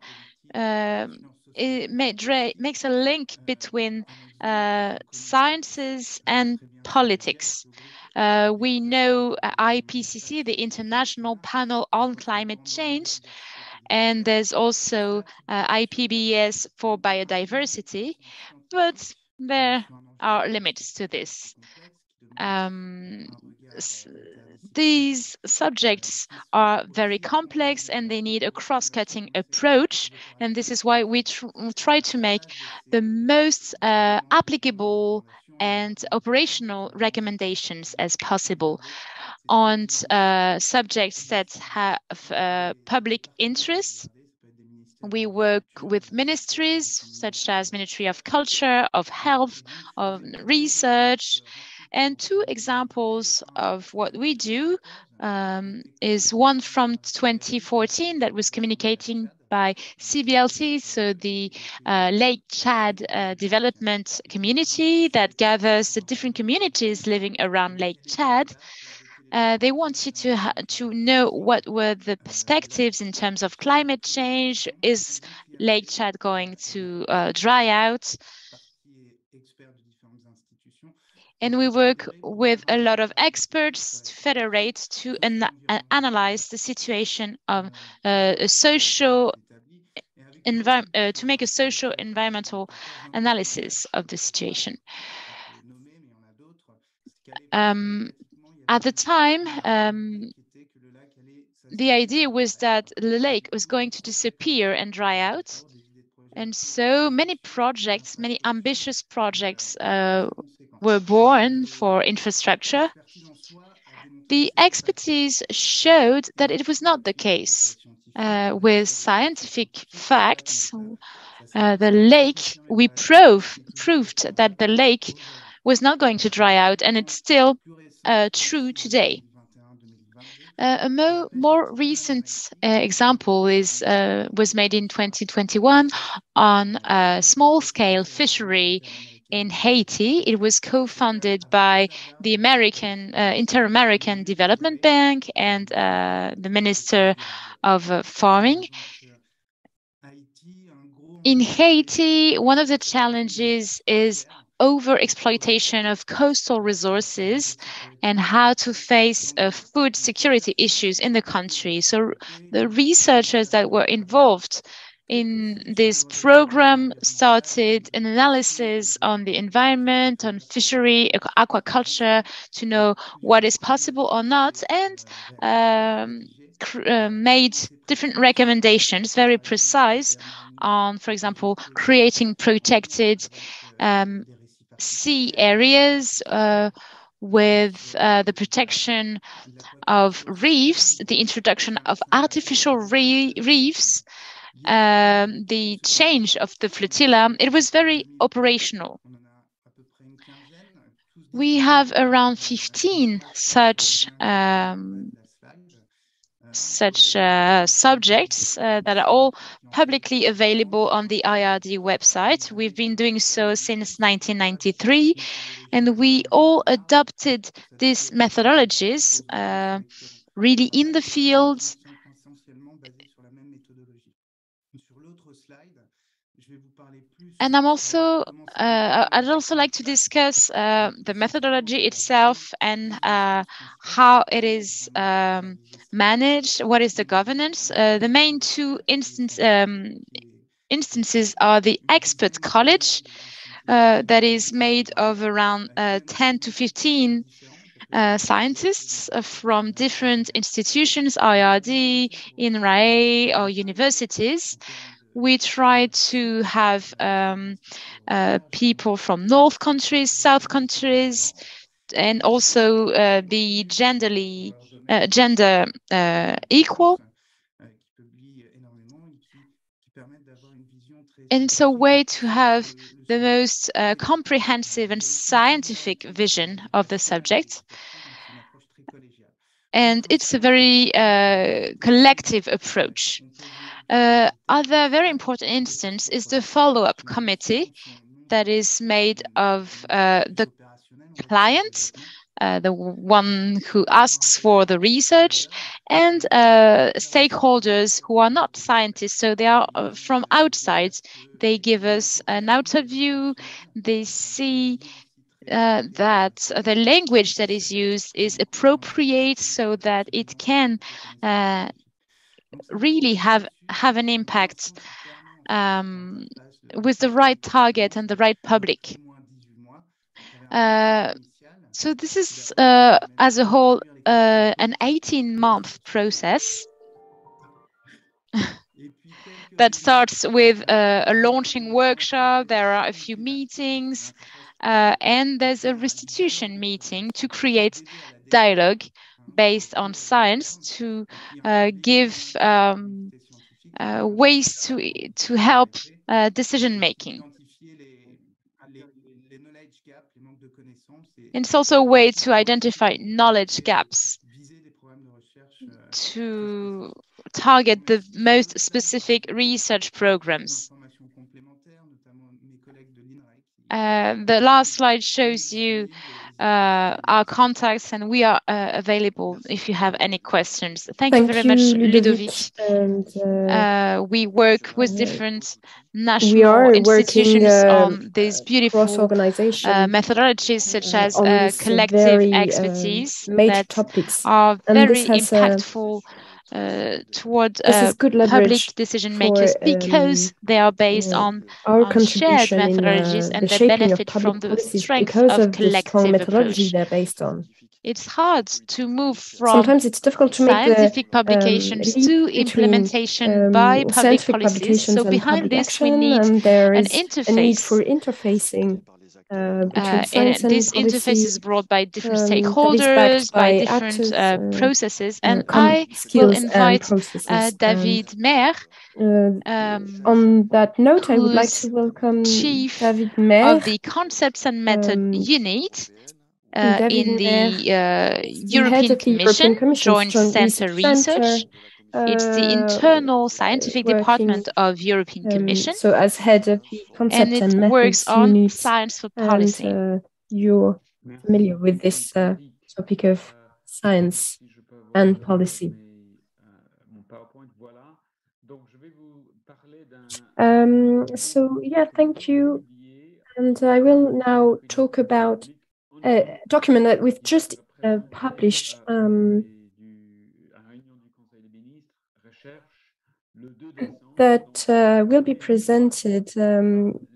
uh, it makes a link between uh, sciences and politics. Uh, we know I P C C, the International Panel on Climate Change, and there's also uh, I P B E S for biodiversity, but there are limits to this. Um, these subjects are very complex and they need a cross-cutting approach, and this is why we tr try to make the most uh, applicable and operational recommendations as possible on uh, subjects that have uh, public interest. We work with ministries such as Ministry of Culture, of Health, of Research. And two examples of what we do um, is one from twenty fourteen that was communicating by C B L C, so the uh, Lake Chad uh, development community that gathers the different communities living around Lake Chad. Uh, they wanted to ha to know what were the perspectives in terms of climate change. Is Lake Chad going to uh, dry out? And we work with a lot of experts to federate, to an uh, analyze the situation of uh, a social environment, uh, to make a social environmental analysis of the situation. Um, at the time, um, the idea was that the lake was going to disappear and dry out. And so many projects, many ambitious projects uh, were born for infrastructure. The expertise showed that it was not the case. Uh, with scientific facts, uh, the lake, we prove, proved that the lake was not going to dry out, and it's still uh, true today. Uh, a mo more recent uh, example is uh, was made in twenty twenty-one on a small-scale fishery in Haiti. It was co-funded by the American uh, Inter-American Development Bank and uh, the Minister of uh, Farming. In Haiti, one of the challenges is over-exploitation of coastal resources and how to face uh, food security issues in the country. So the researchers that were involved in this program started an analysis on the environment, on fishery, aquaculture, to know what is possible or not, and um, uh, made different recommendations, very precise, on, for example, creating protected um, sea areas uh, with uh, the protection of reefs, the introduction of artificial re reefs, um, the change of the flotilla. It was very operational. We have around fifteen such um, such uh, subjects uh, that are all publicly available on the I R D website. We've been doing so since nineteen ninety-three, and we all adopted these methodologies uh, really in the field. And I'm also, uh, I'd also like to discuss uh, the methodology itself and uh, how it is um, managed, what is the governance. Uh, the main two instance, um, instances are the expert college uh, that is made of around uh, ten to fifteen uh, scientists from different institutions, I R D, INRAE, or universities. We try to have um, uh, people from North countries, South countries, and also uh, be genderly, uh, gender uh, equal. And it's a way to have the most uh, comprehensive and scientific vision of the subject. And it's a very uh, collective approach. Uh, other very important instance is the follow-up committee that is made of uh, the client, uh, the one who asks for the research, and uh, stakeholders who are not scientists, so they are from outside. They give us an outside view. They see uh, that the language that is used is appropriate so that it can uh, really have have an impact um, with the right target and the right public. Uh, so this is, uh, as a whole, uh, an eighteen-month process that starts with a, a launching workshop. There are a few meetings, uh, and there's a restitution meeting to create dialogue based on science, to uh, give um, uh, ways to to help uh, decision making. And it's also a way to identify knowledge gaps, to target the most specific research programs. Uh, the last slide shows you Uh, our contacts, and we are uh, available if you have any questions. Thank, Thank you very you, much, Ludovic. And, uh, uh, we work with different national we are institutions working, uh, on these beautiful uh, methodologies, such as uh, uh, collective very, expertise uh, that topics. Are and very impactful a, uh, toward uh, public decision makers for, um, because they are based uh, on, our on shared methodologies in, uh, and the they benefit from the strength of, of collective methodology they're based on. It's hard to move from sometimes it's difficult to make scientific the, publications um, to implementation um, by public policies. So behind this, action, we need an interface. A need for interfacing. Uh, uh, and and this policy, interface is brought by different um, stakeholders, by, by different actors, uh, processes, and I will invite uh, David Mayer. Uh, um, on that note, I would like to welcome Chief David Mayer of the Concepts and Method um, Unit, uh, in the uh, European Commission, Joint Center Research. Uh, it's the internal scientific working, department of European um, Commission. So as head of the concept and it and works on unit, science for policy. And, uh, you're familiar with this uh, topic of science and policy. Um, so yeah, thank you. And I will now talk about a document that we've just uh, published. Um, that uh, will be presented. Um,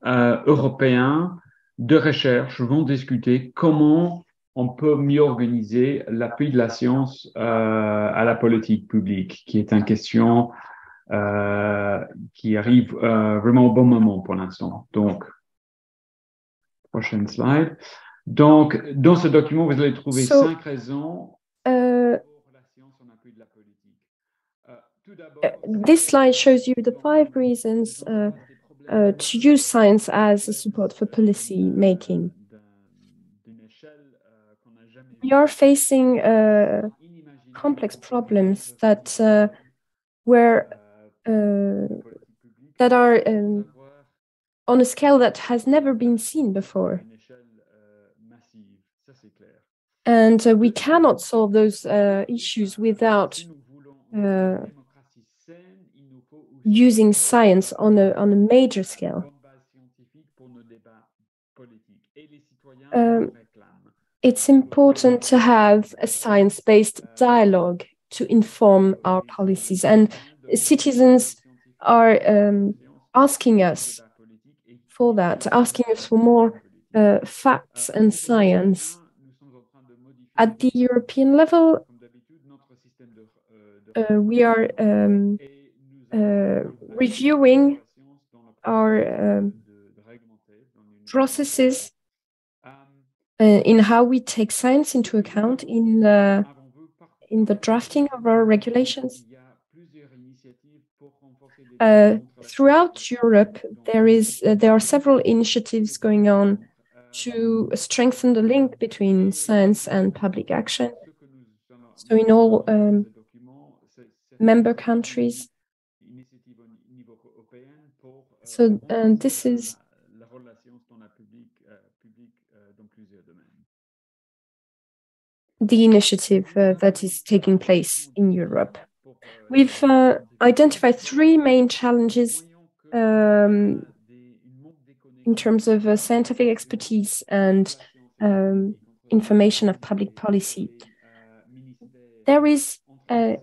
uh, Européens de recherche vont discuter comment on peut mieux organiser l'appui de la science uh, à la politique publique, qui est une question uh, qui arrive uh, vraiment au bon moment pour l'instant. Donc, prochaine slide. Donc, dans ce document, vous allez trouver so, cinq raisons. Uh, Uh, this slide shows you the five reasons uh, uh, to use science as a support for policy making. We are facing uh, complex problems that uh, were uh, that are um, on a scale that has never been seen before, and uh, we cannot solve those uh, issues without Uh, using science on a on a major scale. Um, it's important to have a science-based dialogue to inform our policies, and citizens are um, asking us for that, asking us for more uh, facts and science. At the European level, uh, we are um, Uh, reviewing our um, processes uh, in how we take science into account in the, in the drafting of our regulations. Uh, throughout Europe, there is uh, there are several initiatives going on to strengthen the link between science and public action. So in all um, member countries. So uh, this is the initiative uh, that is taking place in Europe. We've uh, identified three main challenges um, in terms of uh, scientific expertise and um, information of public policy. There is a,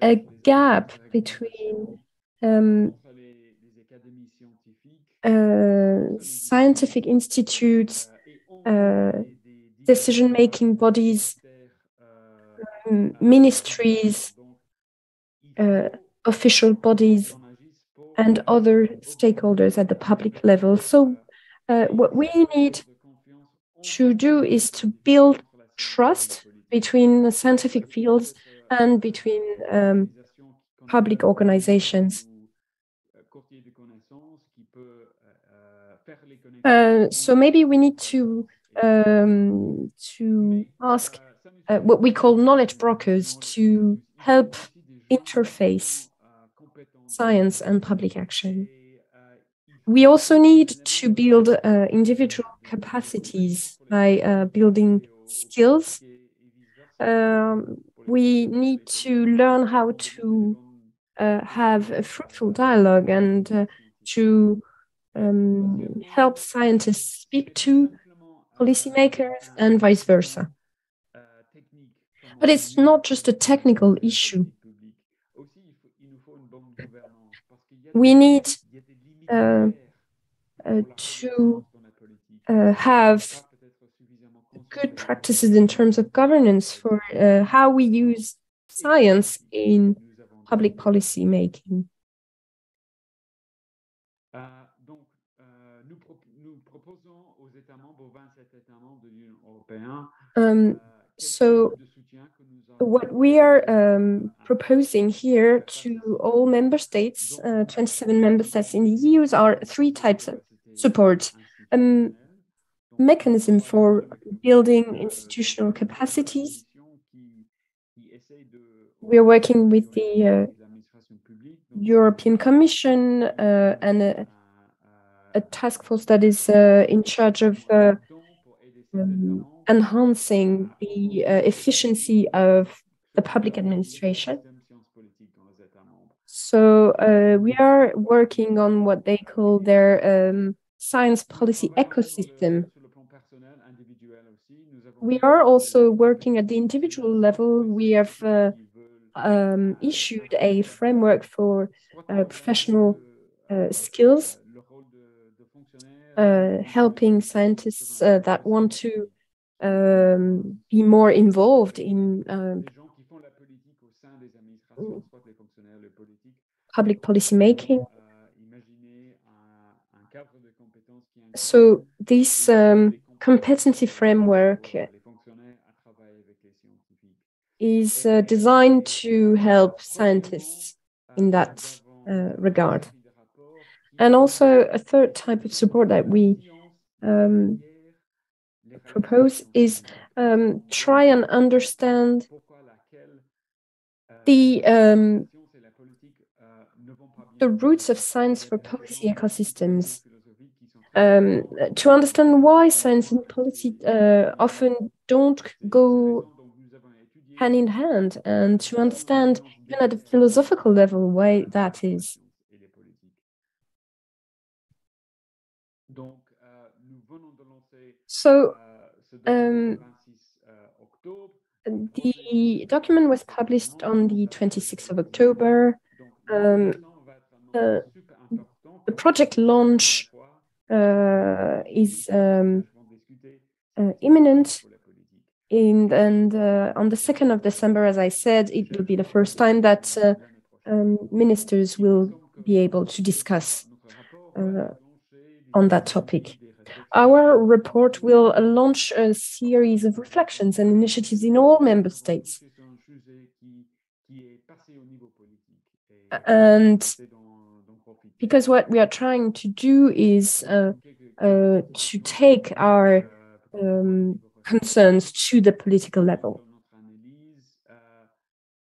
a gap between um, Uh, scientific institutes, uh, decision-making bodies, um, ministries, uh, official bodies, and other stakeholders at the public level. So uh, what we need to do is to build trust between the scientific fields and between um, public organizations. Uh, so maybe we need to um, to ask uh, what we call knowledge brokers to help interface science and public action. We also need to build uh, individual capacities by uh, building skills. Um, we need to learn how to uh, have a fruitful dialogue and uh, to Um, help scientists speak to policymakers and vice versa. But it's not just a technical issue. We need uh, uh, to uh, have good practices in terms of governance for uh, how we use science in public policy making. Um, so what we are um, proposing here to all member states, uh, twenty-seven member states in the E U, are three types of support. Um, mechanism for building institutional capacities. We are working with the uh, European Commission uh, and a, a task force that is uh, in charge of uh, um, enhancing the uh, efficiency of the public administration. So uh, we are working on what they call their um, science policy ecosystem. We are also working at the individual level. We have uh, um, issued a framework for uh, professional uh, skills, uh, helping scientists uh, that want to um, be more involved in um, public policy making. So this um, competency framework is uh, designed to help scientists in that uh, regard. And also a third type of support that we um, propose is um, try and understand the um, the roots of science for policy ecosystems. Um, to understand why science and policy uh, often don't go hand in hand, and to understand even at a philosophical level why that is. So um, the document was published on the twenty-sixth of October. Um, uh, the project launch Uh, is um, uh, imminent, in, and uh, on the second of December, as I said, it will be the first time that uh, um, ministers will be able to discuss uh, on that topic. Our report will uh, launch a series of reflections and initiatives in all member states. And because what we are trying to do is uh, uh, to take our um, concerns to the political level.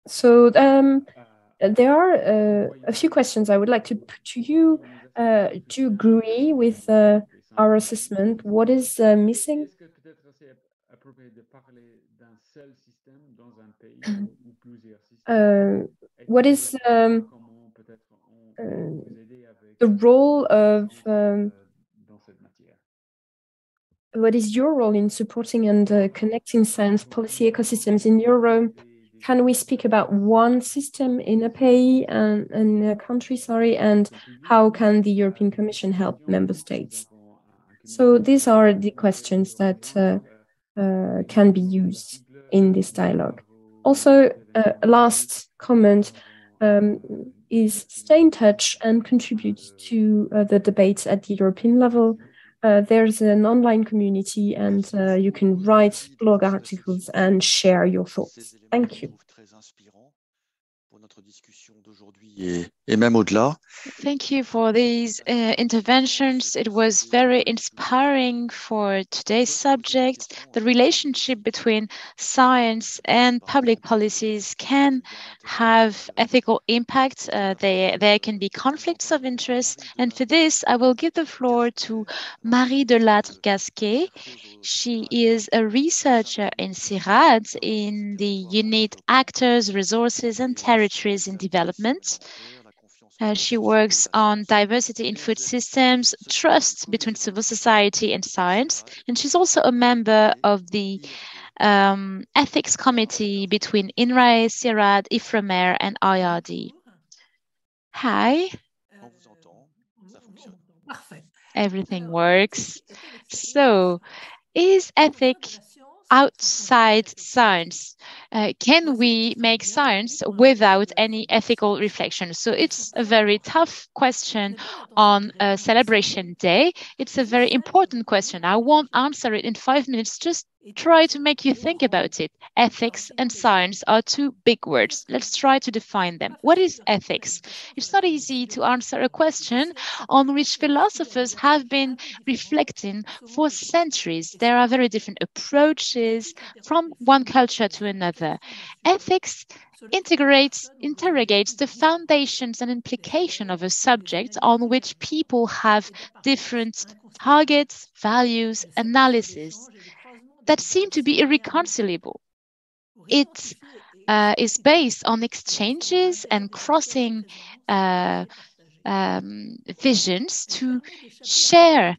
So um, there are uh, a few questions I would like to put to you. Uh, do you agree with uh, our assessment? What is uh, missing? Uh, what is um, Uh, the role of um, what is your role in supporting and uh, connecting science policy ecosystems in Europe? Can we speak about one system in a pays and in a country? Sorry, and how can the European Commission help member states? So these are the questions that uh, uh, can be used in this dialogue. Also, uh, last comment. Um, is stay in touch and contribute to uh, the debates at the European level. Uh, there's an online community, and uh, you can write blog articles and share your thoughts. Thank you. Thank you for these uh, interventions. It was very inspiring for today's subject. The relationship between science and public policies can have ethical impacts. Uh, they, there can be conflicts of interest. And for this, I will give the floor to Marie Delattre-Gasquet. She is a researcher in CIRAD in the unit Actors, Resources and Territories in Development. Uh, she works on diversity in food systems, trust between civil society and science, and she's also a member of the um, ethics committee between INRAE, CIRAD, Ifremer, and I R D. Hi. Everything works. So, is ethics outside science? Uh, can we make science without any ethical reflection? So it's a very tough question on a celebration day. It's a very important question. I won't answer it in five minutes just try to make you think about it. Ethics and science are two big words. Let's try to define them. What is ethics? It's not easy to answer a question on which philosophers have been reflecting for centuries. There are very different approaches from one culture to another. Ethics integrates, interrogates the foundations and implication of a subject on which people have different targets, values, analyses that seem to be irreconcilable. It uh, is based on exchanges and crossing uh, um, visions to share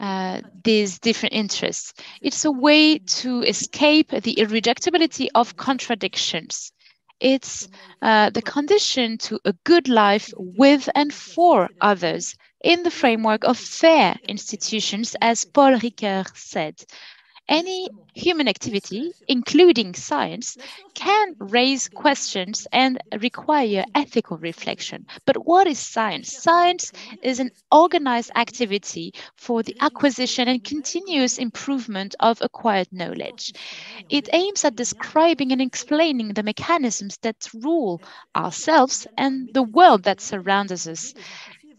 uh, these different interests. It's a way to escape the irreductibility of contradictions. It's uh, the condition to a good life with and for others in the framework of fair institutions, as Paul Ricoeur said. Any human activity, including science, can raise questions and require ethical reflection. But what is science? Science is an organized activity for the acquisition and continuous improvement of acquired knowledge. It aims at describing and explaining the mechanisms that rule ourselves and the world that surrounds us.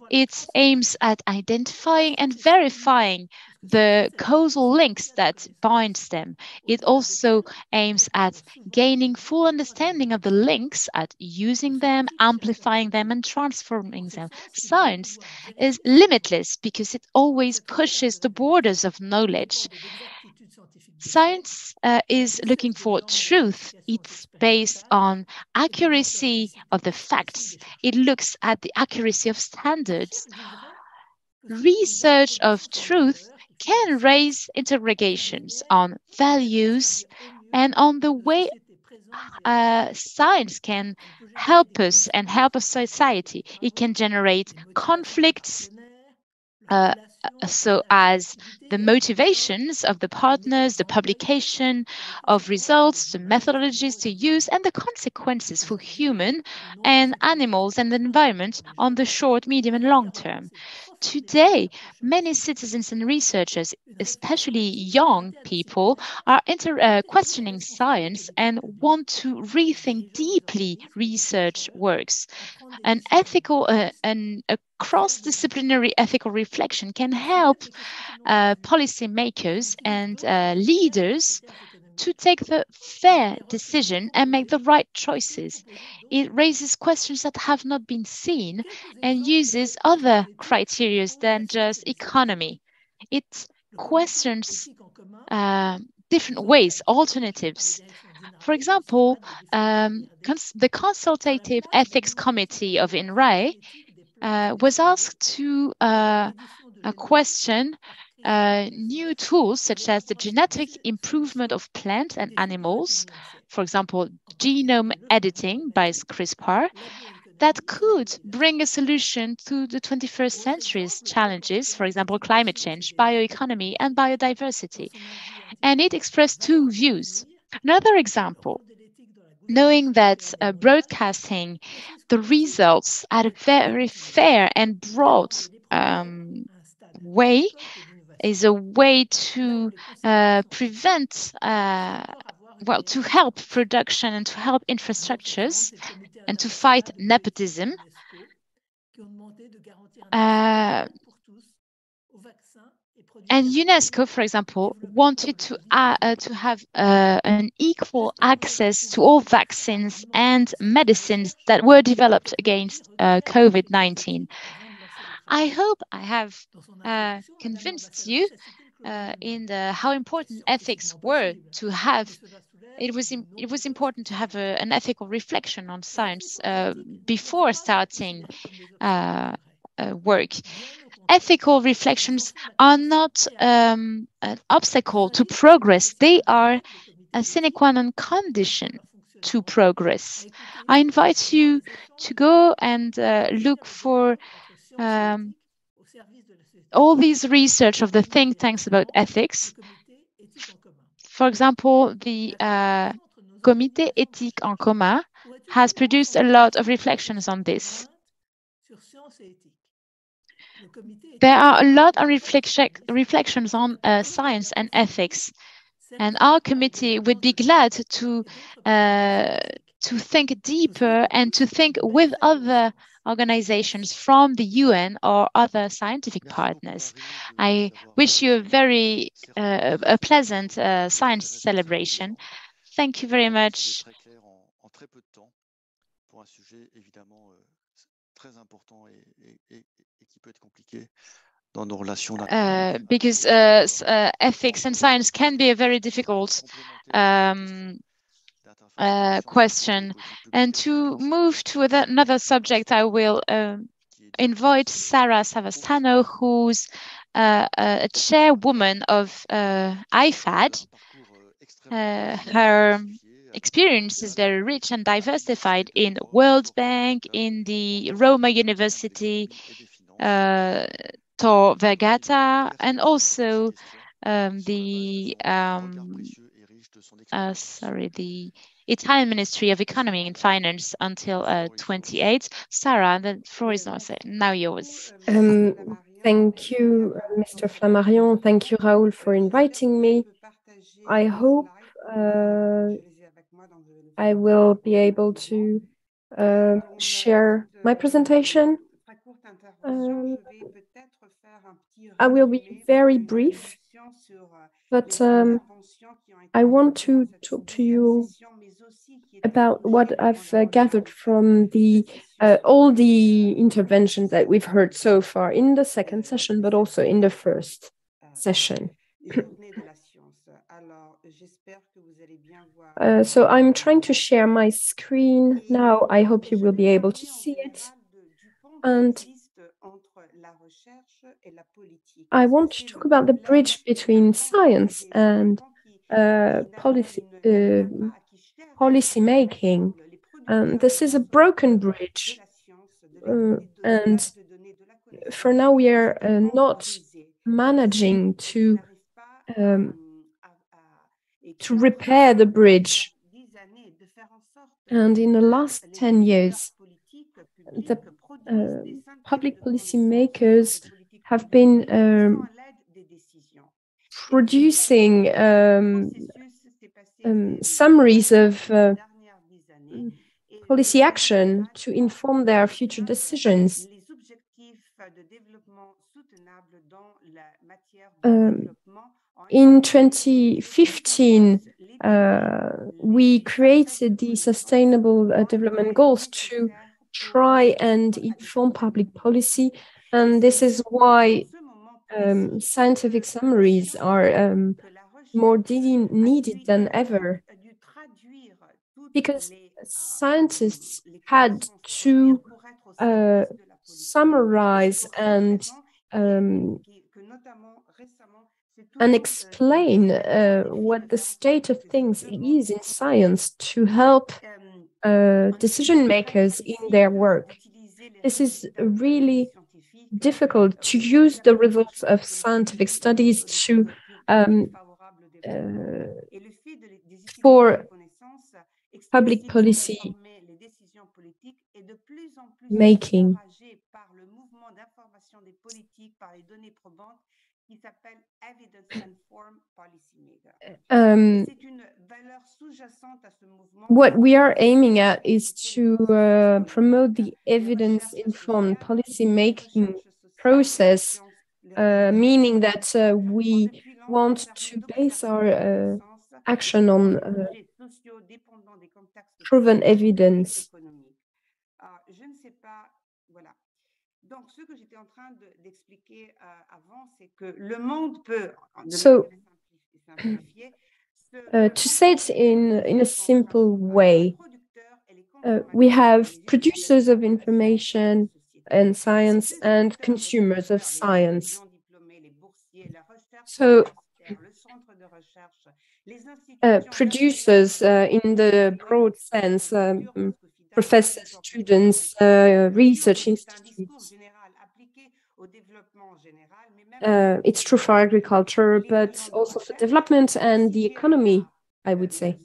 It aims at identifying and verifying the causal links that binds them. It also aims at gaining full understanding of the links, at using them, amplifying them, and transforming them. Science is limitless because it always pushes the borders of knowledge. Science uh, is looking for truth. It's based on accuracy of the facts. It looks at the accuracy of standards. Research of truth can raise interrogations on values and on the way uh, science can help us and help a society. It can generate conflicts, Uh, so as the motivations of the partners, the publication of results, the methodologies to use, and the consequences for human and animals and the environment on the short, medium, and long term. Today, many citizens and researchers, especially young people, are inter uh, questioning science and want to rethink deeply research works. An ethical uh, and a cross-disciplinary ethical reflection can help uh, policymakers and uh, leaders to take the fair decision and make the right choices. It raises questions that have not been seen and uses other criteria than just economy. It questions uh, different ways, alternatives. For example, um, cons the Consultative Ethics Committee of INRAE uh, was asked to uh, a question Uh, new tools such as the genetic improvement of plants and animals, for example, genome editing by CRISPR, that could bring a solution to the twenty-first century's challenges, for example, climate change, bioeconomy, and biodiversity. And it expressed two views. Another example, knowing that uh, broadcasting the results at a very fair and broad um, way is a way to uh, prevent, uh, well, to help production and to help infrastructures and to fight nepotism. Uh, and UNESCO, for example, wanted to, uh, uh, to have uh, an equal access to all vaccines and medicines that were developed against uh, COVID nineteen. I hope I have uh, convinced you uh, in the, how important ethics were to have. It was im it was important to have a, an ethical reflection on science uh, before starting uh, uh, work. Ethical reflections are not um, an obstacle to progress; they are a sine qua non condition to progress. I invite you to go and uh, look for Um, all these research of the think tanks about ethics, for example, the uh, Comité Éthique en Commun has produced a lot of reflections on this. There are a lot of reflection, reflections on uh, science and ethics. And our committee would be glad to uh, to think deeper and to think with other organizations from the U N or other scientific partners. I wish you a very uh, a pleasant uh, science celebration. Thank you very much. Uh, because uh, uh, ethics and science can be a very difficult um, uh, question. And to move to another subject, I will uh, invite Sarah Savastano, who's uh, a chairwoman of uh, I F A D. Uh, her experience is very rich and diversified in World Bank, in the Roma University, uh, Tor Vergata, and also um, the um, uh, sorry, the Italian Ministry of Economy and Finance until uh, twenty-eight. Sarah, the floor is now yours. Um, thank you, Mister Flammarion. Thank you, Raoul, for inviting me. I hope uh, I will be able to uh, share my presentation. Um, I will be very brief, but um, I want to talk to you about what I've uh, gathered from the uh, all the interventions that we've heard so far in the second session, but also in the first session. uh, so I'm trying to share my screen now. I hope you will be able to see it. And I want to talk about the bridge between science and uh, policy, uh, policy making. Um, this is a broken bridge, uh, and for now we are uh, not managing to um, to repair the bridge. And in the last ten years, the Uh, public policy makers have been um, producing um, um, summaries of uh, policy action to inform their future decisions. Um, in twenty fifteen, uh, we created the Sustainable uh, Development Goals to try and inform public policy, and this is why um, scientific summaries are um, more needed than ever, because scientists had to uh, summarize and um, and explain uh, what the state of things is in science to help Uh, decision makers in their work. This is really difficult, to use the results of scientific studies to um, uh, for public policy making. Um, what we are aiming at is to uh, promote the evidence-informed policy-making process, uh, meaning that uh, we want to base our uh, action on uh, proven evidence. So, uh, to say it in, in a simple way, uh, we have producers of information and science and consumers of science. So, uh, producers uh, in the broad sense, um, professors, students, uh, research institutes. Uh, it's true for agriculture, but also for development and the economy, I would say.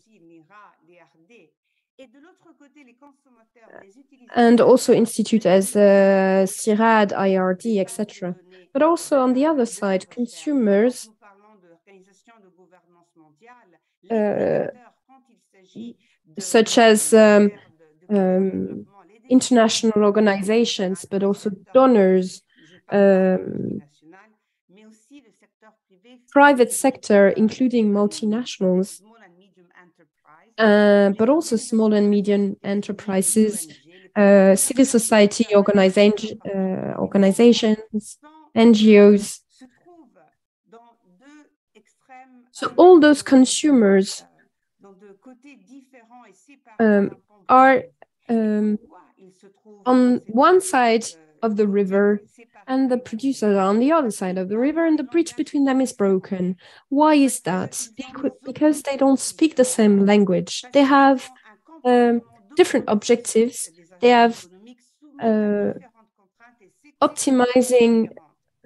And also institute as uh, CIRAD, I R D, et cetera. But also on the other side, consumers, uh, such as um, um, international organizations, but also donors, um, private sector, including multinationals, uh, but also small and medium enterprises, uh, civil society organiza- uh, organizations, N G Os. So all those consumers um, are um, on one side of the river, and the producers are on the other side of the river, and the bridge between them is broken. Why is that? Because they don't speak the same language. They have um, different objectives. They have uh, optimizing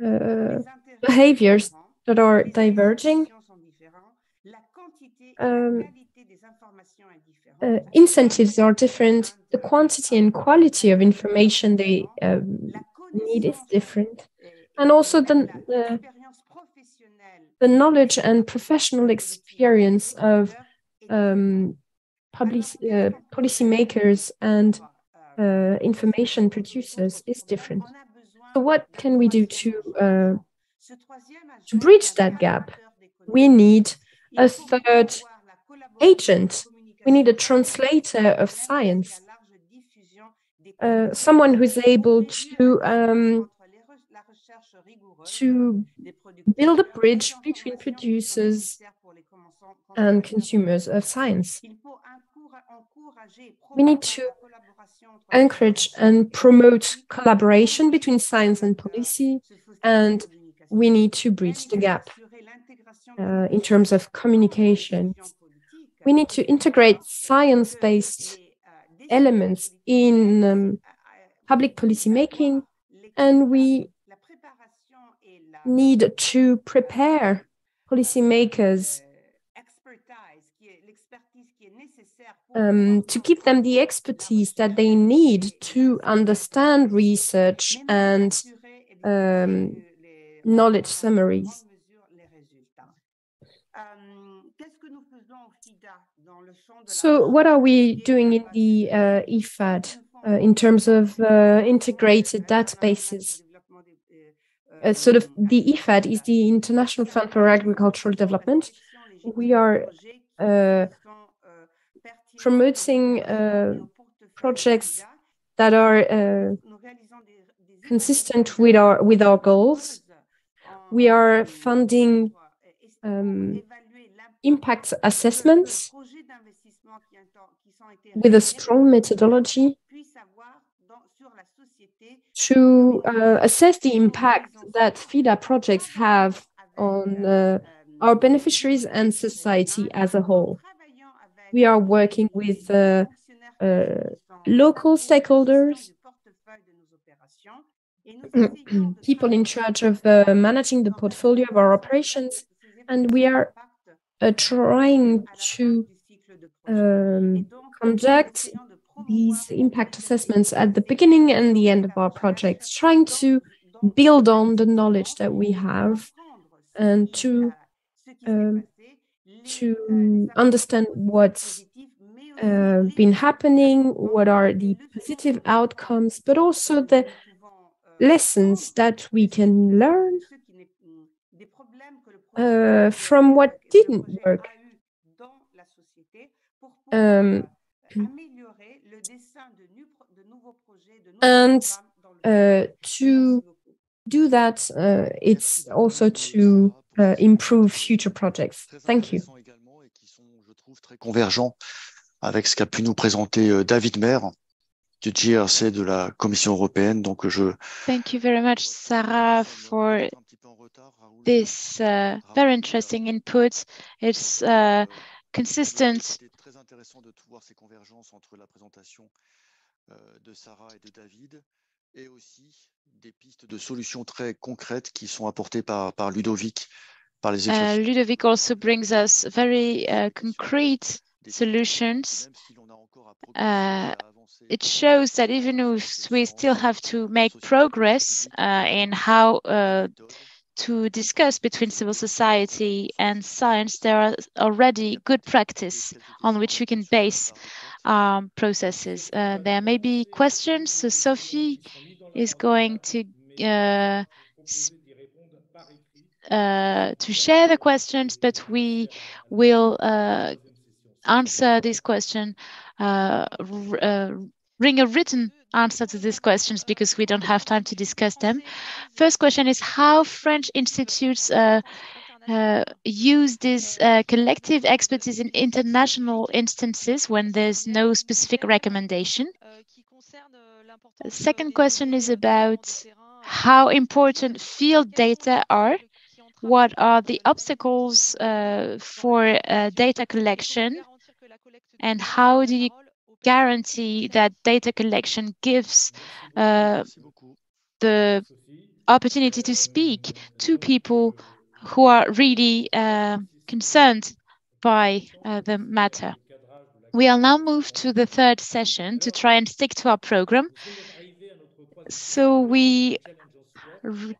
uh, behaviors that are diverging. Um, uh, incentives are different. The quantity and quality of information they um, need is different, and also the uh, the knowledge and professional experience of um, public uh, policymakers and uh, information producers is different. So, what can we do to uh, to bridge that gap? We need a third agent. We need a translator of science, uh, someone who's able to um, to build a bridge between producers and consumers of science. We need to encourage and promote collaboration between science and policy, and we need to bridge the gap. Uh, in terms of communication, we need to integrate science-based elements in um, public policy making, and we need to prepare policymakers um, to give them the expertise that they need to understand research and um, knowledge summaries. So what are we doing in the uh, I F A D uh, in terms of uh, integrated databases? Uh, sort of the I F A D is the International Fund for Agricultural Development. We are uh, promoting uh, projects that are uh, consistent with our, with our goals. We are funding um, impact assessments with a strong methodology to uh, assess the impact that FIDA projects have on uh, our beneficiaries and society as a whole. We are working with uh, uh, local stakeholders, people in charge of uh, managing the portfolio of our operations, and we are Uh, trying to um, conduct these impact assessments at the beginning and the end of our projects, trying to build on the knowledge that we have and to um, to understand what's uh, been happening, what are the positive outcomes, but also the lessons that we can learn Uh, from what didn't work, um, and uh, to do that, uh, it's also to uh, improve future projects. Thank you. Très convergent avec ce qu'a pu nous présenter David Mayer du G R C de la Commission européenne. Donc, je. Thank you very much, Sarah, for this uh, very interesting input. It's uh, consistent. Uh, Ludovic also brings us very uh, concrete solutions. Uh, It shows that even if we still have to make progress uh, in how uh, to discuss between civil society and science, there are already good practice on which you can base um, processes. Uh, there may be questions, so Sophie is going to uh, uh, to share the questions, but we will uh, answer this question, uh, uh, bring a written answer to these questions because we don't have time to discuss them. First question is how French institutes uh, uh, use this uh, collective expertise in international instances when there's no specific recommendation. The second question is about how important field data are. What are the obstacles uh, for uh, data collection, and how do you guarantee that data collection gives uh, the opportunity to speak to people who are really uh, concerned by uh, the matter? We will now move to the third session to try and stick to our program. So we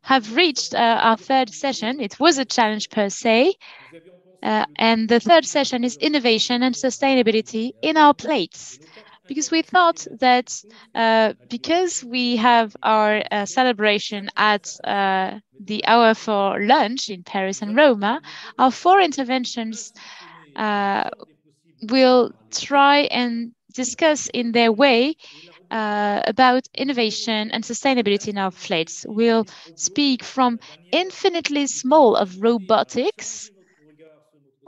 have reached uh, our third session. It was a challenge per se. Uh, and the third session is innovation and sustainability in our plates, because we thought that uh, because we have our uh, celebration at uh, the hour for lunch in Paris and Roma, our four interventions uh, will try and discuss in their way Uh, about innovation and sustainability in our plates. We'll speak from infinitely small of robotics,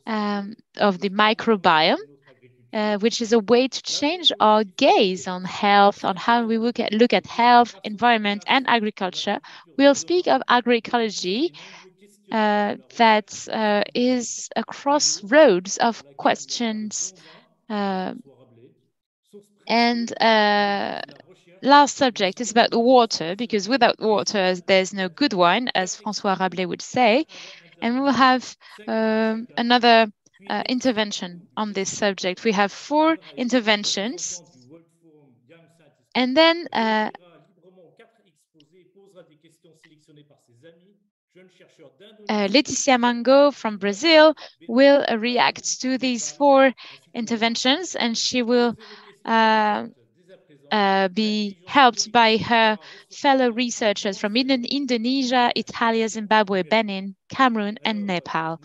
um, of the microbiome, uh, which is a way to change our gaze on health, on how we look at, look at health, environment, and agriculture. We'll speak of agroecology uh, that uh, is a crossroads of questions. Uh, And uh, last subject is about water, because without water, there's no good wine, as François Rabelais would say. And we will have um, another uh, intervention on this subject. We have four interventions. And then uh, Uh, Laetitia Mango from Brazil will uh, react to these four interventions, and she will uh, uh, be helped by her fellow researchers from Indonesia, Italy, Zimbabwe, Benin, Cameroon, and Nepal.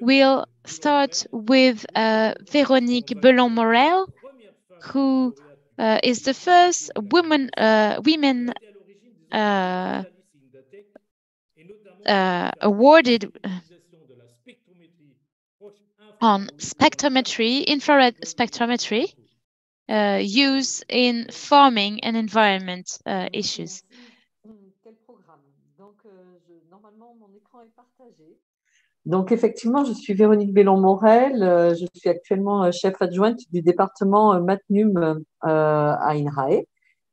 We'll start with uh, Véronique Bellon-Morel, who uh, is the first woman, uh, women uh, Uh, awarded on spectrometry, infrared spectrometry, uh, used in farming and environment uh, issues. Donc effectivement, je suis Véronique Bellon-Morel, je suis actuellement chef adjointe du département Matnum euh, à INRAE.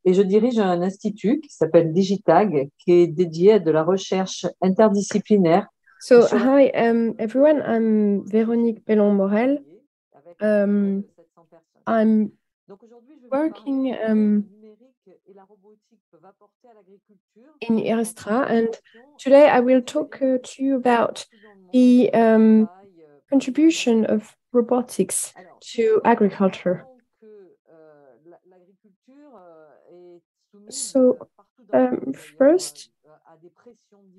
Et je dirige un institut qui s'appelle Digitag, qui est dédié à de la recherche interdisciplinaire. So, hi um, everyone, I'm Véronique Bellon-Morel. Um, I'm working um, in IRSTRA, and today I will talk uh, to you about the um, contribution of robotics to agriculture. So, um, first,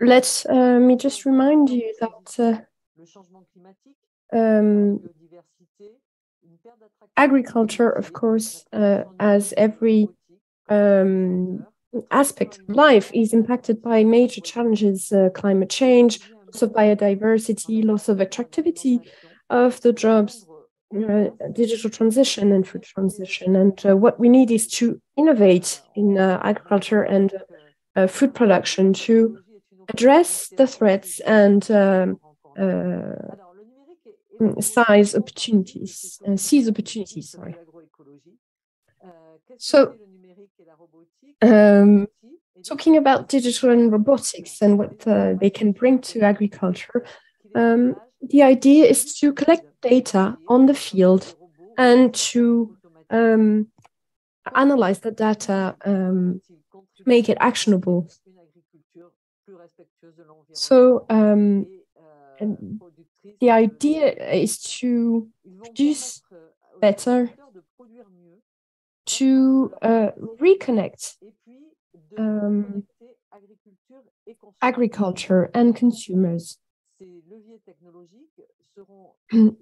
let uh, me just remind you that uh, um, agriculture, of course, uh, as every um, aspect of life, is impacted by major challenges, uh, climate change, loss of biodiversity, loss of attractivity of the jobs, Uh, digital transition and food transition. And uh, what we need is to innovate in uh, agriculture and uh, food production to address the threats and um, uh, size opportunities, uh, seize opportunities, sorry. So, um, talking about digital and robotics and what uh, they can bring to agriculture, um, the idea is to collect data on the field and to um, analyze the data, um, make it actionable. So um, and the idea is to produce better, to uh, reconnect um, agriculture and consumers, and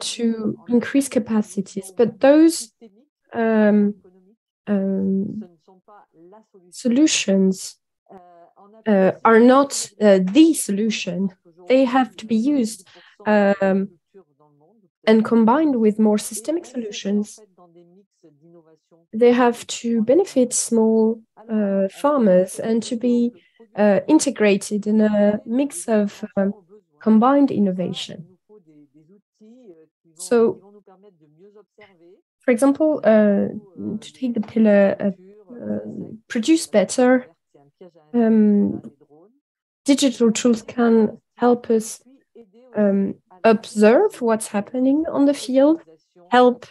to increase capacities. But those um, um, solutions uh, are not uh, the solution. They have to be used um, and combined with more systemic solutions. They have to benefit small uh, farmers and to be uh, integrated in a mix of um, combined innovation. So, for example, uh, to take the pillar, uh, uh, produce better, um, digital tools can help us um, observe what's happening on the field, help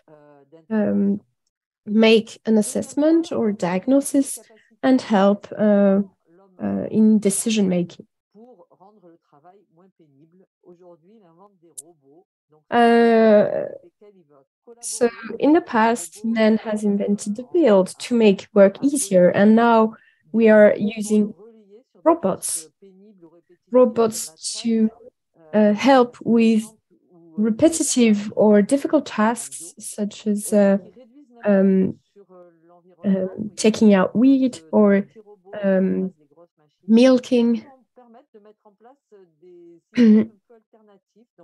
um, make an assessment or diagnosis, and help uh, uh, in decision-making. Uh, so in the past, man has invented the wheel to make work easier, and now we are using robots, robots to uh, help with repetitive or difficult tasks, such as uh, um, uh, taking out weed or um, milking.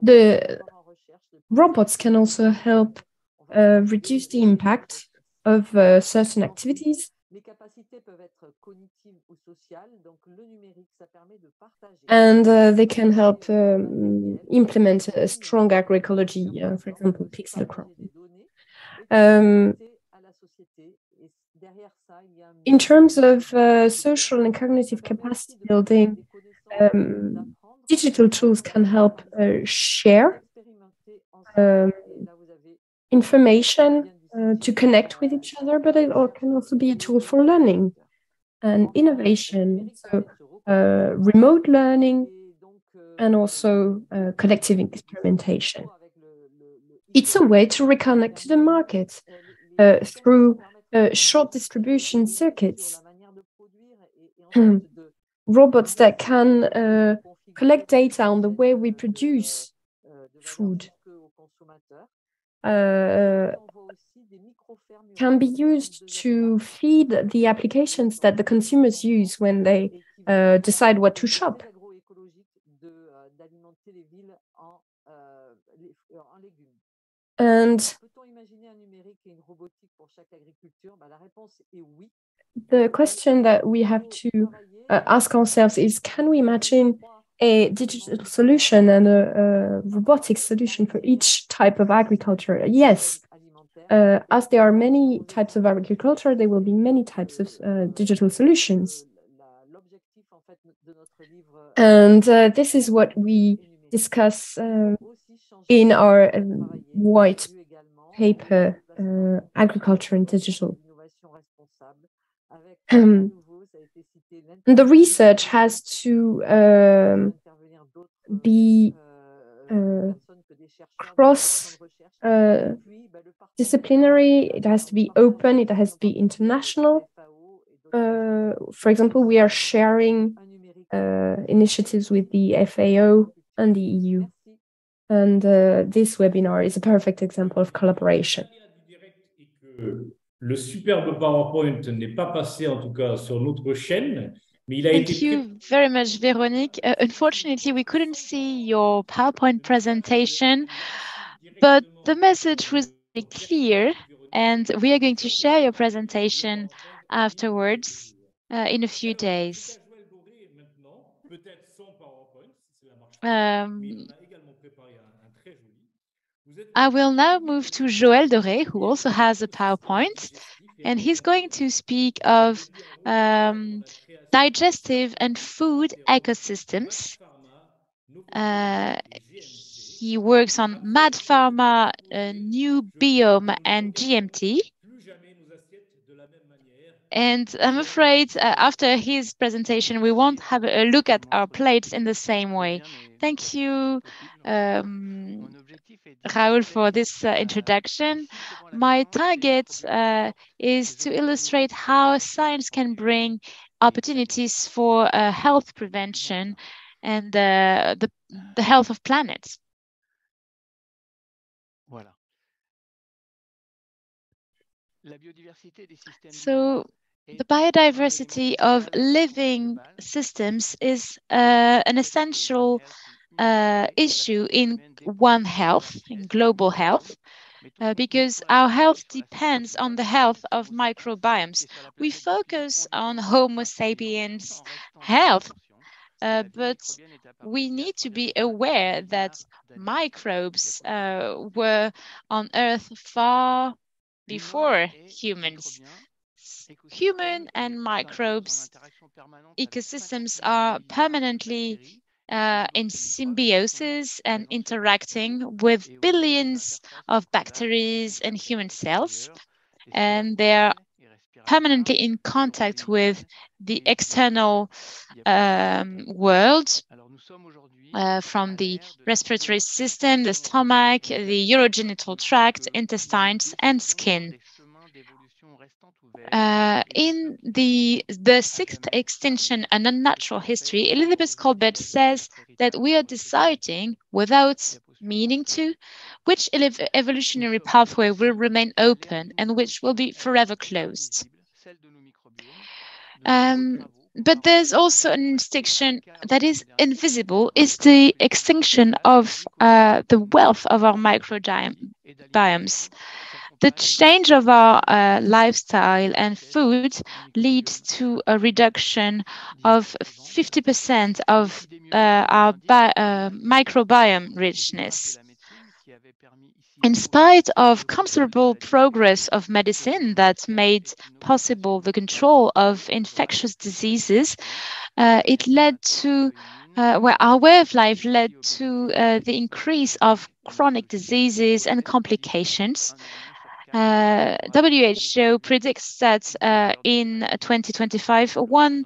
The robots can also help uh, reduce the impact of uh, certain activities. And uh, they can help um, implement a strong agroecology, uh, for example, pixel cropping. Um, in terms of uh, social and cognitive capacity building, um, digital tools can help uh, share um, information uh, to connect with each other, but it can also be a tool for learning and innovation, so uh, remote learning and also uh, collective experimentation. It's a way to reconnect to the market uh, through uh, short distribution circuits, robots that can uh, collect data on the way we produce food, uh, can be used to feed the applications that the consumers use when they uh, decide what to shop. And the question that we have to uh, ask ourselves is, can we imagine a digital solution and a, a robotic solution for each type of agriculture? Yes, uh, as there are many types of agriculture, there will be many types of uh, digital solutions. And uh, this is what we discuss uh, in our uh, white paper, uh, Agriculture and Digital. Um, And the research has to um, be uh, cross-disciplinary, uh, it has to be open, it has to be international. Uh, for example, we are sharing uh, initiatives with the F A O and the E U. And uh, this webinar is a perfect example of collaboration. Le superbe PowerPoint n'est pas passé, en tout cas, sur notre chaîne, mais il a été... Thank you very much, Véronique. Uh, unfortunately, we couldn't see your PowerPoint presentation, but the message was clear, and we are going to share your presentation afterwards uh, in a few days. Um, I will now move to Joël Doré, who also has a PowerPoint, and he's going to speak of um, digestive and food ecosystems. Uh, he works on Mad Pharma, uh, New Biome, and G M T. And I'm afraid uh, after his presentation, we won't have a look at our plates in the same way. Thank you, um, Raoul, for this uh, introduction. My target uh, is to illustrate how science can bring opportunities for uh, health prevention and uh, the, the health of planets. So the biodiversity of living systems is uh, an essential uh, issue in one health, in global health, uh, because our health depends on the health of microbiomes. We focus on Homo sapiens health, uh, but we need to be aware that microbes uh, were on Earth far before humans. Human and microbes ecosystems are permanently uh, in symbiosis and interacting with billions of bacteria and human cells, and they are permanently in contact with the external um, world, uh, from the respiratory system, the stomach, the urogenital tract, intestines, and skin. Uh, in the, the sixth extinction and unnatural history, Elizabeth Colbert says that we are deciding, without meaning to, which evolutionary pathway will remain open and which will be forever closed. Um, but there's also an extinction that is invisible, is the extinction of uh, the wealth of our microbiomes. The change of our uh, lifestyle and food leads to a reduction of fifty percent of uh, our uh, microbiome richness. In spite of considerable progress of medicine that made possible the control of infectious diseases, uh, it led to Uh, where our way of life led to uh, the increase of chronic diseases and complications. Uh, W H O predicts that uh, in twenty twenty-five, one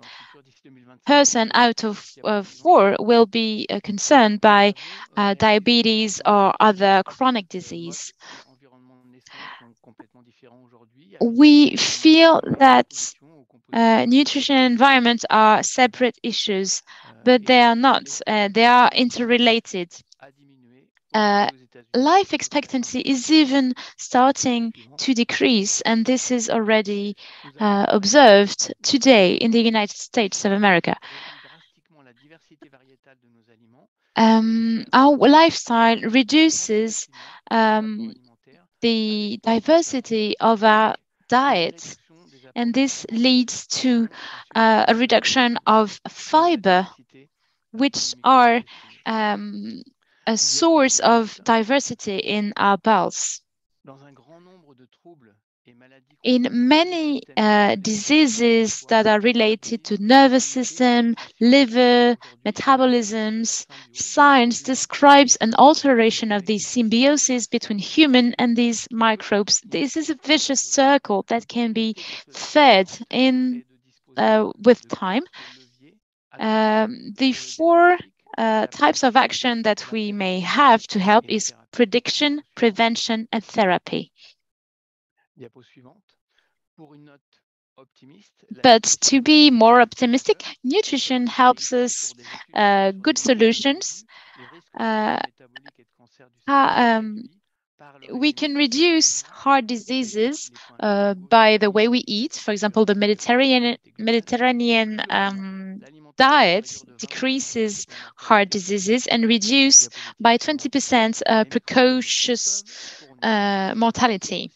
person out of uh, four will be uh, concerned by uh, diabetes or other chronic disease. We feel that uh, nutrition and environment are separate issues, but they are not. Uh, they are interrelated. Uh, life expectancy is even starting to decrease, and this is already uh, observed today in the United States of America. Um, our lifestyle reduces um, the diversity of our diet, and this leads to uh, a reduction of fiber, which are um, a source of diversity in our bowels. In many uh, diseases that are related to nervous system, liver, metabolisms, science describes an alteration of the symbiosis between human and these microbes. This is a vicious circle that can be fed in uh, with time. Um, the four uh, types of action that we may have to help is prediction, prevention, and therapy. But to be more optimistic, nutrition helps us uh, good solutions. Uh, uh, um, we can reduce heart diseases uh, by the way we eat. For example, the Mediterranean, Mediterranean um, diet decreases heart diseases and reduce by twenty percent uh, precocious uh, mortality.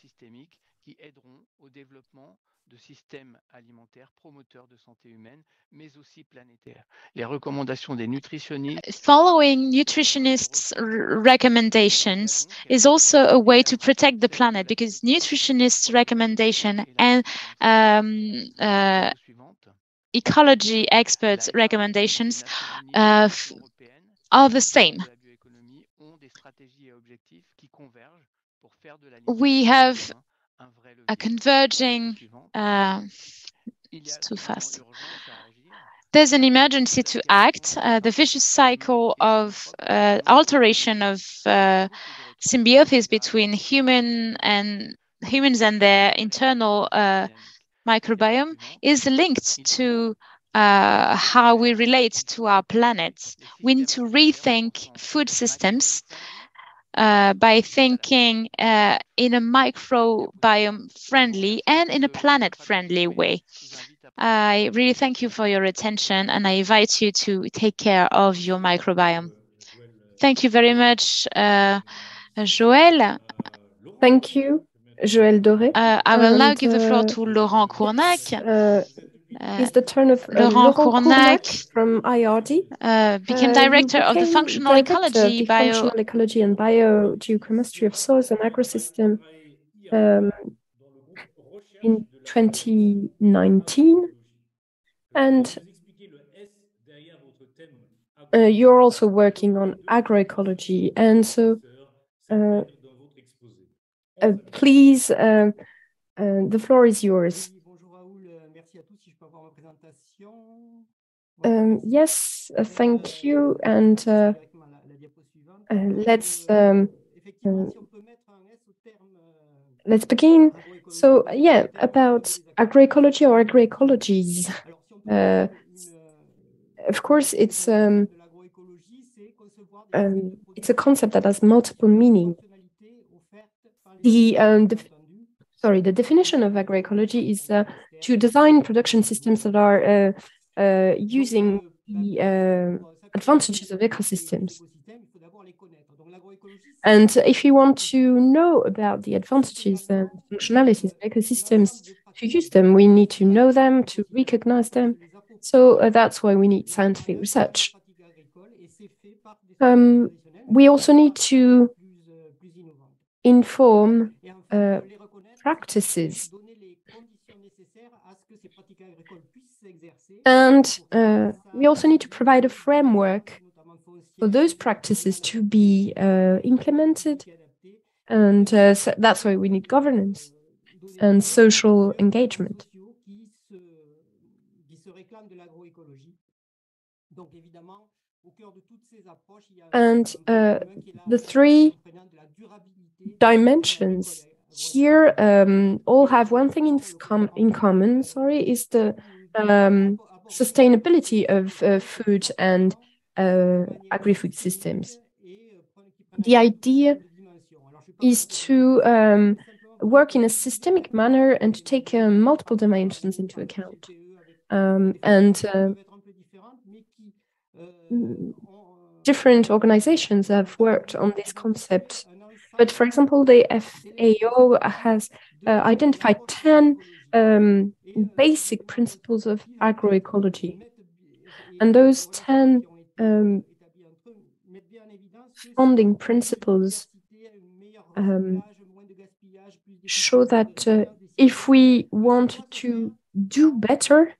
Following nutritionists' recommendations is also a way to protect the planet, because nutritionists' recommendation and um, uh, ecology experts' recommendations uh, are the same. We have are converging. Uh, it's too fast. There's an emergency to act. Uh, the vicious cycle of uh, alteration of uh, symbiosis between human and humans and their internal uh, microbiome is linked to uh, how we relate to our planet. We need to rethink food systems uh, by thinking uh, in a microbiome-friendly and in a planet-friendly way. I really thank you for your attention, and I invite you to take care of your microbiome. Thank you very much, uh, Joël. Thank you, Joël Doré. Uh, I will and, now give the floor to Laurent Cournac. Uh, it's the turn of uh, Laurent, Laurent Cournac, Cournac from I R D. Uh, became director uh, became of the Functional Ecology, the bio... Functional Ecology and Biogeochemistry of Soils and Agrosystem um, in twenty nineteen, and uh, you're also working on agroecology, and so uh, uh, please, uh, uh, the floor is yours. Um, yes, uh, thank you, and uh, uh, let's um, uh, let's begin. So, yeah, about agroecology or agroecologies. Uh, of course, it's um, um, it's a concept that has multiple meanings. The um, def sorry, the definition of agroecology is uh, to design production systems that are uh, uh, using the uh, advantages of ecosystems. And if you want to know about the advantages and functionalities of ecosystems, to use them, we need to know them, to recognize them. So uh, that's why we need scientific research. Um, we also need to inform uh, practices and uh, we also need to provide a framework for those practices to be uh, implemented, and uh, so that's why we need governance and social engagement. And uh, the three dimensions here um, all have one thing in, com in common, sorry, is the um, sustainability of uh, food and Uh, agri-food systems. The idea is to um, work in a systemic manner and to take uh, multiple dimensions into account. Um, and uh, different organizations have worked on this concept. But for example, the F A O has uh, identified ten um, basic principles of agroecology. And those ten Um, founding principles um, show that uh, if we want to do better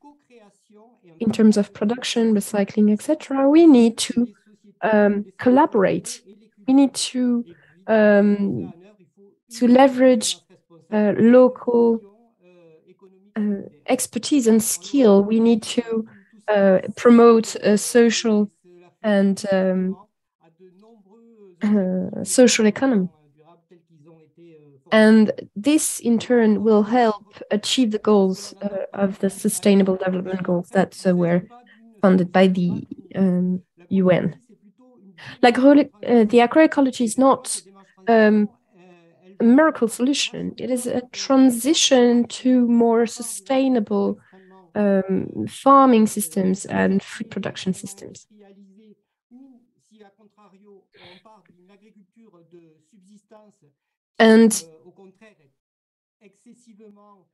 in terms of production, recycling, et cetera, we need to um, collaborate. We need to um, to leverage uh, local uh, expertise and skill. We need to uh, promote a social and um, uh, social economy. And this, in turn, will help achieve the goals uh, of the Sustainable Development Goals that uh, were funded by the um, U N. Like, uh, the agroecology is not um, a miracle solution. It is a transition to more sustainable um, farming systems and food production systems. And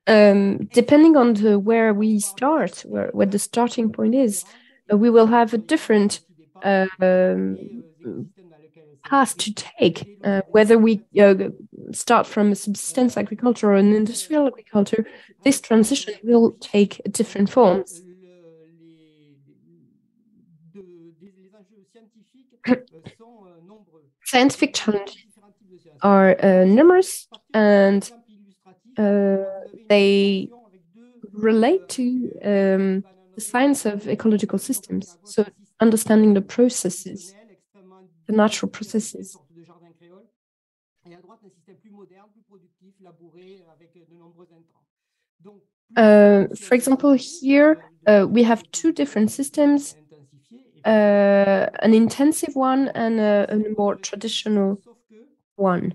um, depending on the, where we start, where, what the starting point is, uh, we will have a different uh, um, path to take, uh, whether we uh, start from a subsistence agriculture or an industrial agriculture. This transition will take different forms. Scientific challenges are uh, numerous, and Uh, they relate to um, the science of ecological systems, so understanding the processes, the natural processes. Uh, for example, here uh, we have two different systems, uh, an intensive one and a, a more traditional one.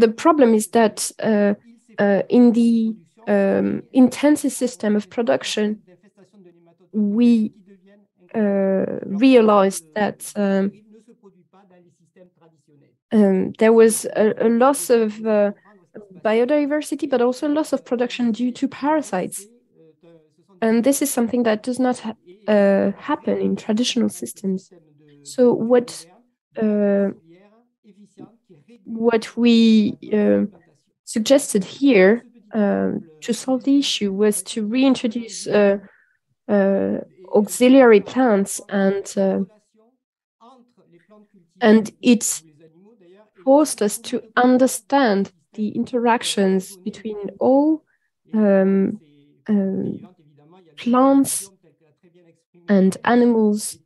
The problem is that uh, uh, in the um, intensive system of production, we uh, realized that um, um, there was a, a loss of uh, biodiversity, but also a loss of production due to parasites. And this is something that does not ha uh, happen in traditional systems. So what uh, what we uh, suggested here uh, to solve the issue was to reintroduce uh, uh, auxiliary plants, and uh, and it forced us to understand the interactions between all um, um, plants and animals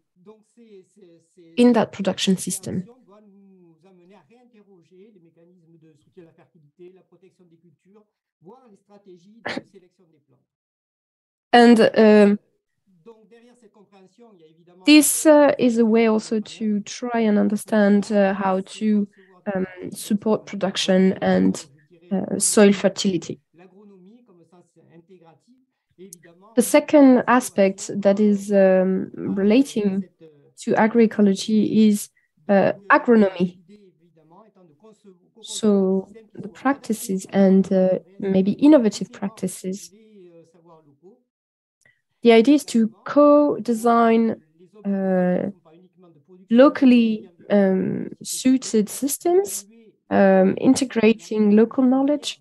in that production system. And um, this uh, is a way also to try and understand uh, how to um, support production and uh, soil fertility. The second aspect that is um, relating to agroecology is uh, agronomy. So the practices and uh, maybe innovative practices. The idea is to co-design uh, locally um, suited systems, um, integrating local knowledge,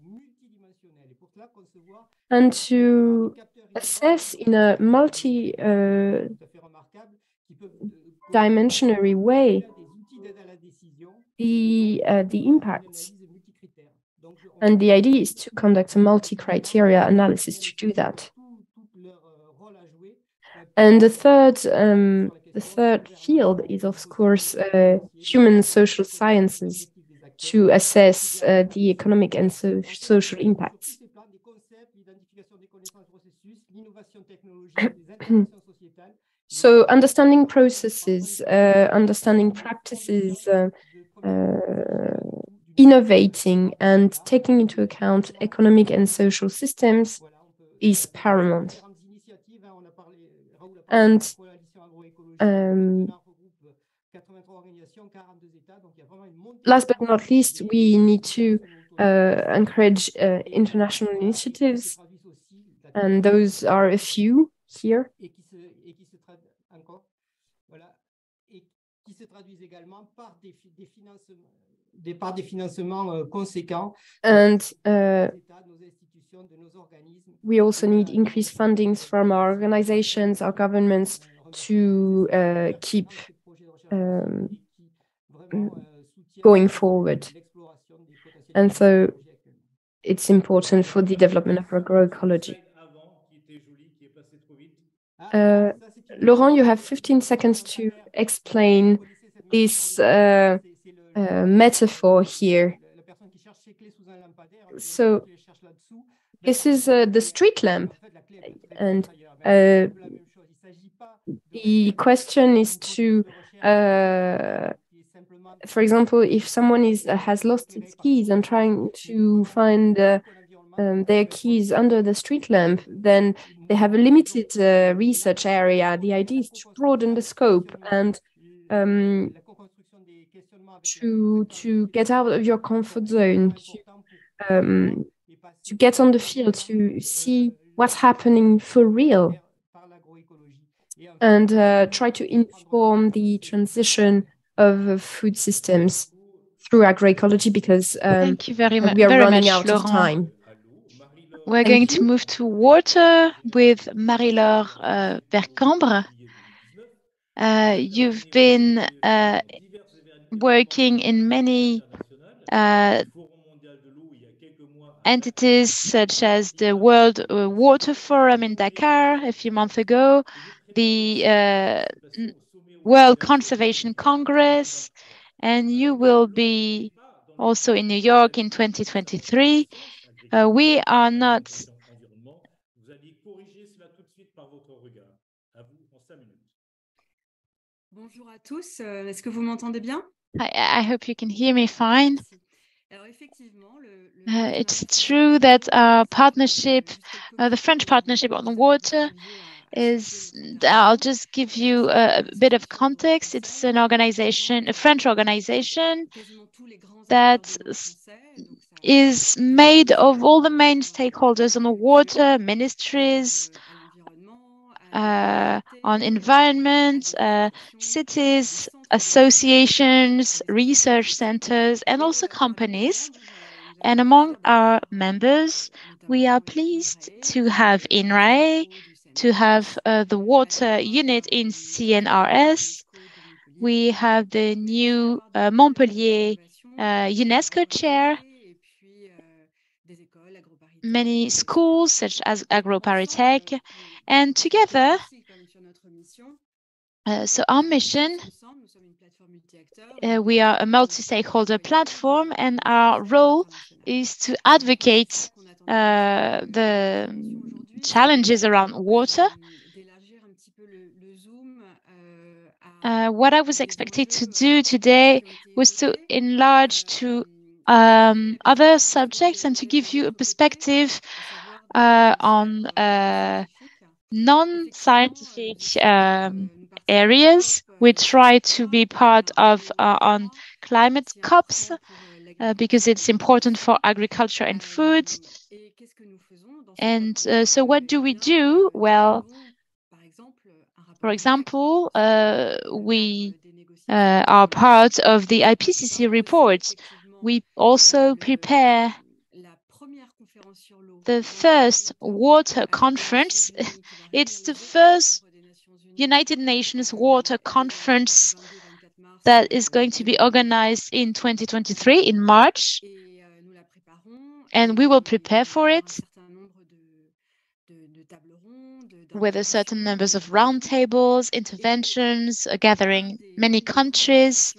and to assess in a multi-dimensionary uh, way the, uh, the impacts. And the idea is to conduct a multi-criteria analysis to do that. And the third, um, the third field is, of course, uh, human social sciences to assess uh, the economic and so social impacts. So understanding processes, uh, understanding practices, uh, uh, innovating and taking into account economic and social systems is paramount. And um, last but not least, we need to uh, encourage uh, international initiatives, and those are a few here. And uh, we also need increased fundings from our organizations, our governments, to uh, keep um, going forward. And so it's important for the development of agroecology. Uh, Laurent, you have fifteen seconds to explain this uh, uh, metaphor here. So this is uh, the street lamp, and uh, the question is to, uh, for example, if someone is uh, has lost its keys and trying to find uh, um, their keys under the street lamp, then they have a limited uh, research area. The idea is to broaden the scope and um, to to get out of your comfort zone, to, um, to get on the field, to see what's happening for real, and uh, try to inform the transition of food systems through agroecology, because um, Thank you very we are very running much, out Laurent. of time. We're Thank going you. to move to water with Marie-Laure uh, Vercambre. Uh, you've been uh, working in many uh, entities, such as the World Water Forum in Dakar a few months ago, the uh, World Conservation Congress, and you will be also in New York in twenty twenty-three. Uh, we are not Bonjour à tous, est-ce que vous m'entendez bien? I hope you can hear me fine. Uh, it's true that our partnership, uh, the French partnership on the water, is, I'll just give you a, a bit of context. It's an organization, a French organization that is made of all the main stakeholders on the water, ministries, Uh, on environment, uh, cities, associations, research centers, and also companies. And among our members, we are pleased to have INRAE, to have uh, the water unit in C N R S. We have the new uh, Montpellier uh, UNESCO chair, many schools such as AgroParisTech, and together, uh, so our mission, uh, we are a multi-stakeholder platform, and our role is to advocate uh, the challenges around water. Uh, what I was expected to do today was to enlarge to Um, other subjects and to give you a perspective uh, on uh, non-scientific um, areas. We try to be part of uh, on climate COPs uh, because it's important for agriculture and food. And uh, so what do we do? Well, for example, uh, we uh, are part of the I P C C report. We also prepare the first water conference. It's the first United Nations water conference that is going to be organized in twenty twenty-three, in March. And we will prepare for it with a certain numbers of roundtables, interventions, gathering many countries.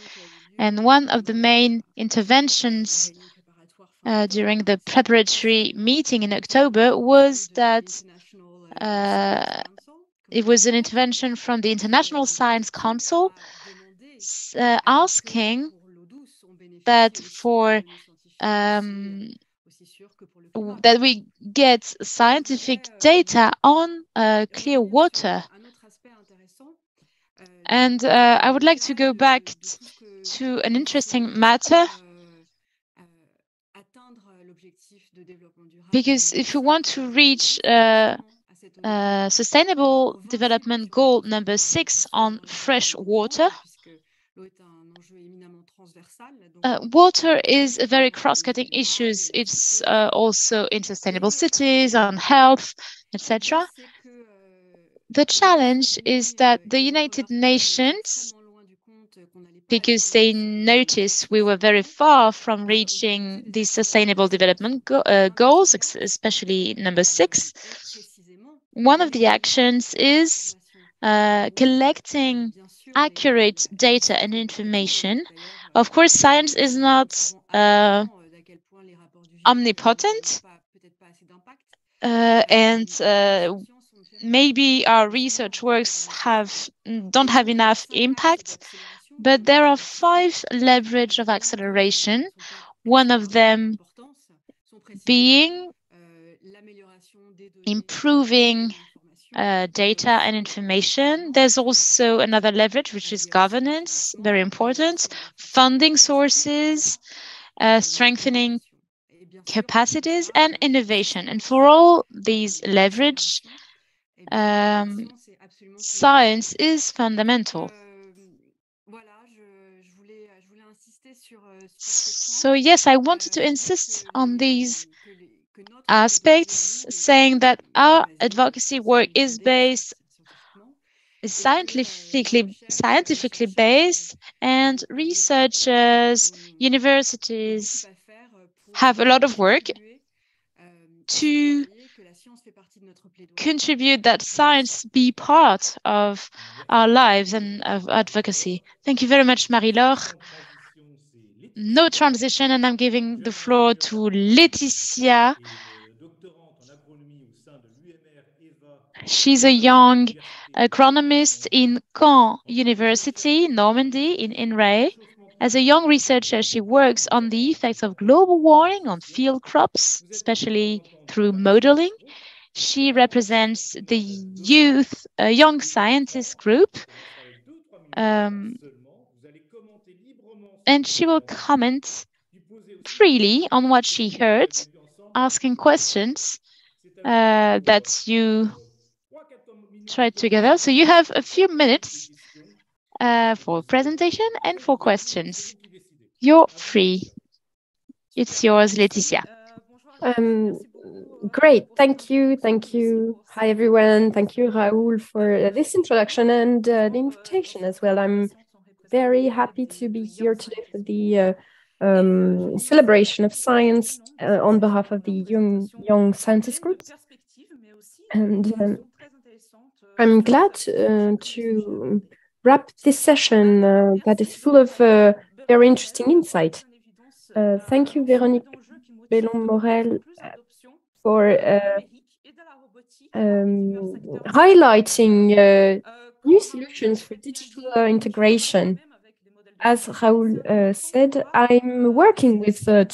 And one of the main interventions uh, during the preparatory meeting in October was that uh, it was an intervention from the International Science Council uh, asking that for um, that we get scientific data on uh, clear water. And uh, I would like to go back to an interesting matter, because if you want to reach uh, uh, sustainable development goal number six on fresh water, uh, water is a very cross-cutting issue. It's uh, also in sustainable cities, on health, et cetera. The challenge is that the United Nations, because they noticed we were very far from reaching the Sustainable Development go uh, Goals, especially number six, one of the actions is uh, collecting accurate data and information. Of course, science is not uh, omnipotent, uh, and uh, maybe our research works have don't have enough impact, but there are five leverage of acceleration, one of them being improving uh, data and information. There's also another leverage, which is governance, very important, funding sources, uh, strengthening capacities, and innovation. And for all these leverage, Um, science is fundamental. So yes, I wanted to insist on these aspects, saying that our advocacy work is based is scientifically, scientifically based, and researchers, universities have a lot of work to contribute that science be part of our lives and of advocacy. Thank you very much, Marie-Laure. No transition, and I'm giving the floor to Laetitia. She's a young agronomist in Caen University, Normandy, in INRAE. As a young researcher, she works on the effects of global warming on field crops, especially through modeling. She represents the youth, uh, young scientist group, um, and she will comment freely on what she heard, asking questions uh, that you tried together. So you have a few minutes uh, for presentation and for questions. You're free. It's yours, Laetitia. Um, Great, thank you, thank you. Hi, everyone. Thank you, Raoul, for this introduction and uh, the invitation as well. I'm very happy to be here today for the uh, um, celebration of science uh, on behalf of the Young, young Scientists Group. And um, I'm glad uh, to wrap this session uh, that is full of uh, very interesting insight. Uh, thank you, Véronique Bellon-Morel, for uh, um, highlighting uh, new solutions for digital uh, integration. As Raoul uh, said, I'm working with uh,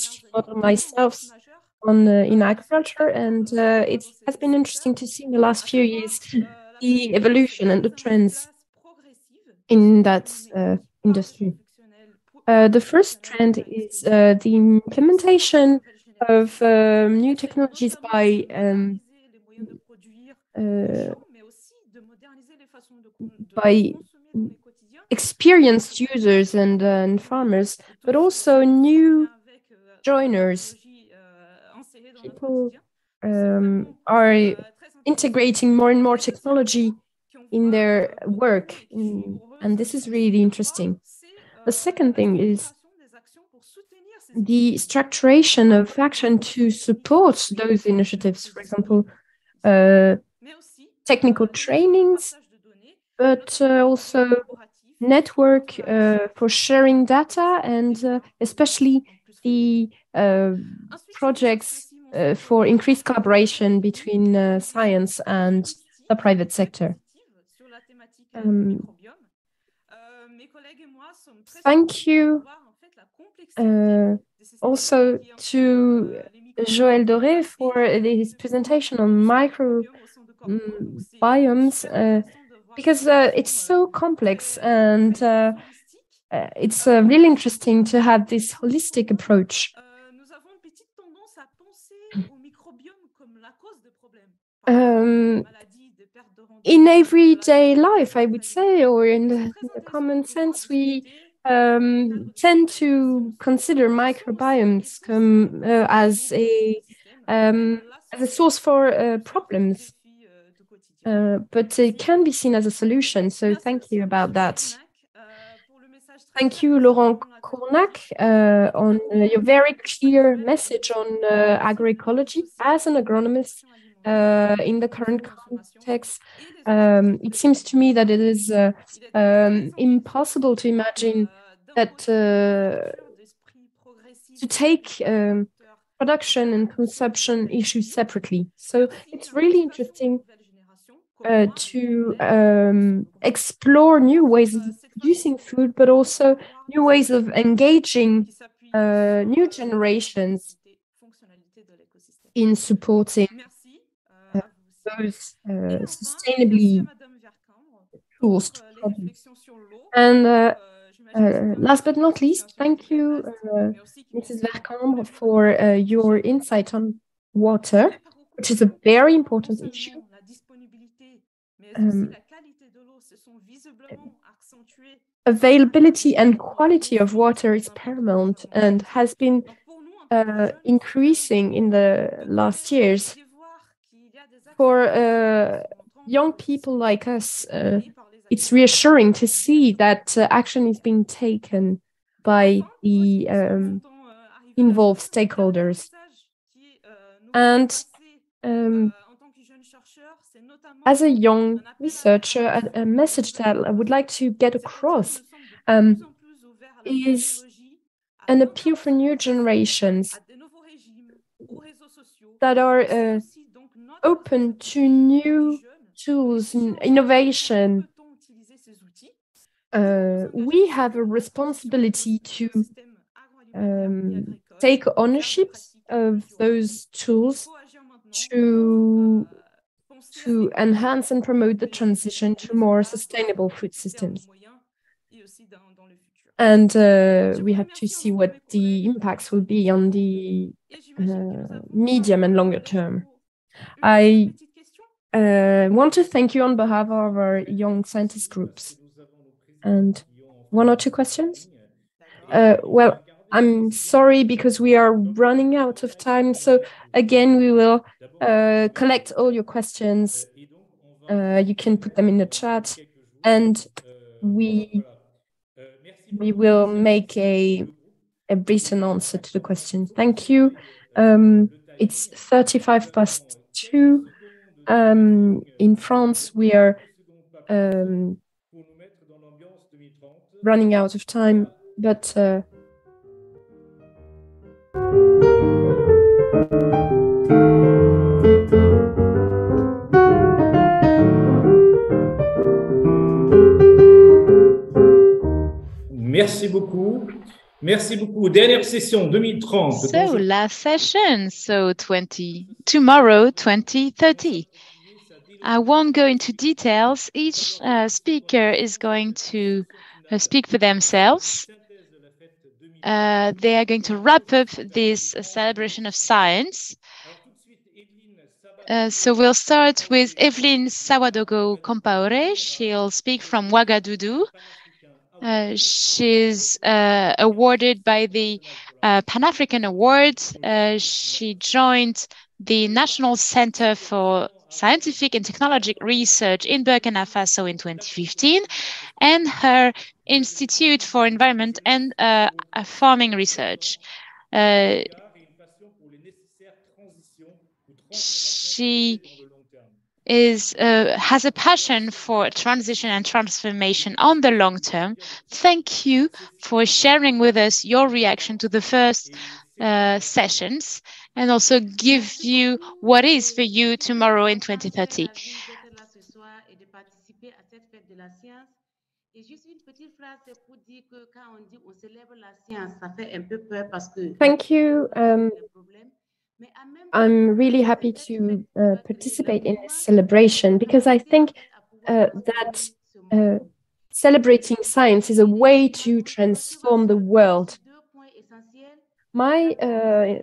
myself on uh, in agriculture, and uh, it has been interesting to see in the last few years the evolution and the trends in that uh, industry. Uh, the first trend is uh, the implementation of uh, new technologies by um, uh, by experienced users and, uh, and farmers, but also new joiners. People um, are integrating more and more technology in their work, in, and this is really interesting. The second thing is the structuration of action to support those initiatives, for example, uh, technical trainings, but uh, also network uh, for sharing data, and uh, especially the uh, projects uh, for increased collaboration between uh, science and the private sector. Um, thank you. Uh, also to Joël Doré for his presentation on microbiomes, um, uh, because uh, it's so complex, and uh, uh, it's uh, really interesting to have this holistic approach. Um, in everyday life, I would say, or in the, in the common sense, we Um, tend to consider microbiomes come, uh, as a um, as a source for uh, problems, uh, but it can be seen as a solution. So thank you about that. Thank you, Laurent Cournac, uh, on uh, your very clear message on uh, agroecology. As an agronomist uh, in the current context, um, it seems to me that it is uh, um, impossible to imagine that uh, to take um, production and consumption issues separately. So it's really interesting uh, to um, explore new ways of producing food, but also new ways of engaging uh, new generations in supporting uh, those uh, sustainably tools to problems. And uh, Uh, last but not least, thank you, uh, Missus Vercambre, for uh, your insight on water, which is a very important issue. Um, availability and quality of water is paramount and has been uh, increasing in the last years. For uh, young people like us, uh, it's reassuring to see that uh, action is being taken by the um, involved stakeholders. And um, as a young researcher, a, a message that I would like to get across um, is an appeal for new generations that are uh, open to new tools and innovation. Uh, we have a responsibility to um, take ownership of those tools to, to enhance and promote the transition to more sustainable food systems. And uh, we have to see what the impacts will be on the uh, medium and longer term. I uh, want to thank you on behalf of our young scientist groups. And one or two questions? Uh, well, I'm sorry because we are running out of time. So again, we will uh, collect all your questions. Uh, you can put them in the chat, and we we will make a a written answer to the question. Thank you. Um, it's thirty-five past two um, in France. We are um, running out of time, but. Uh, Merci beaucoup. Merci beaucoup. Dernière session twenty thirty. So last session, so twenty tomorrow, twenty thirty. I won't go into details. Each uh, speaker is going to uh, speak for themselves. Uh, they are going to wrap up this uh, celebration of science. Uh, so we'll start with Evelyn Sawadogo-Compaore. She'll speak from Ouagadougou. Uh, she's uh, awarded by the uh, Pan-African Award. Uh, she joined the National Center for Scientific and Technologic Research in Burkina Faso in twenty fifteen, and her Institute for Environment and uh, Farming Research. Uh, she Is, uh, has a passion for transition and transformation on the long term. Thank you for sharing with us your reaction to the first uh, sessions, and also give you what is for you tomorrow in twenty thirty. Thank you. Um, I'm really happy to uh, participate in this celebration, because I think uh, that uh, celebrating science is a way to transform the world. My uh,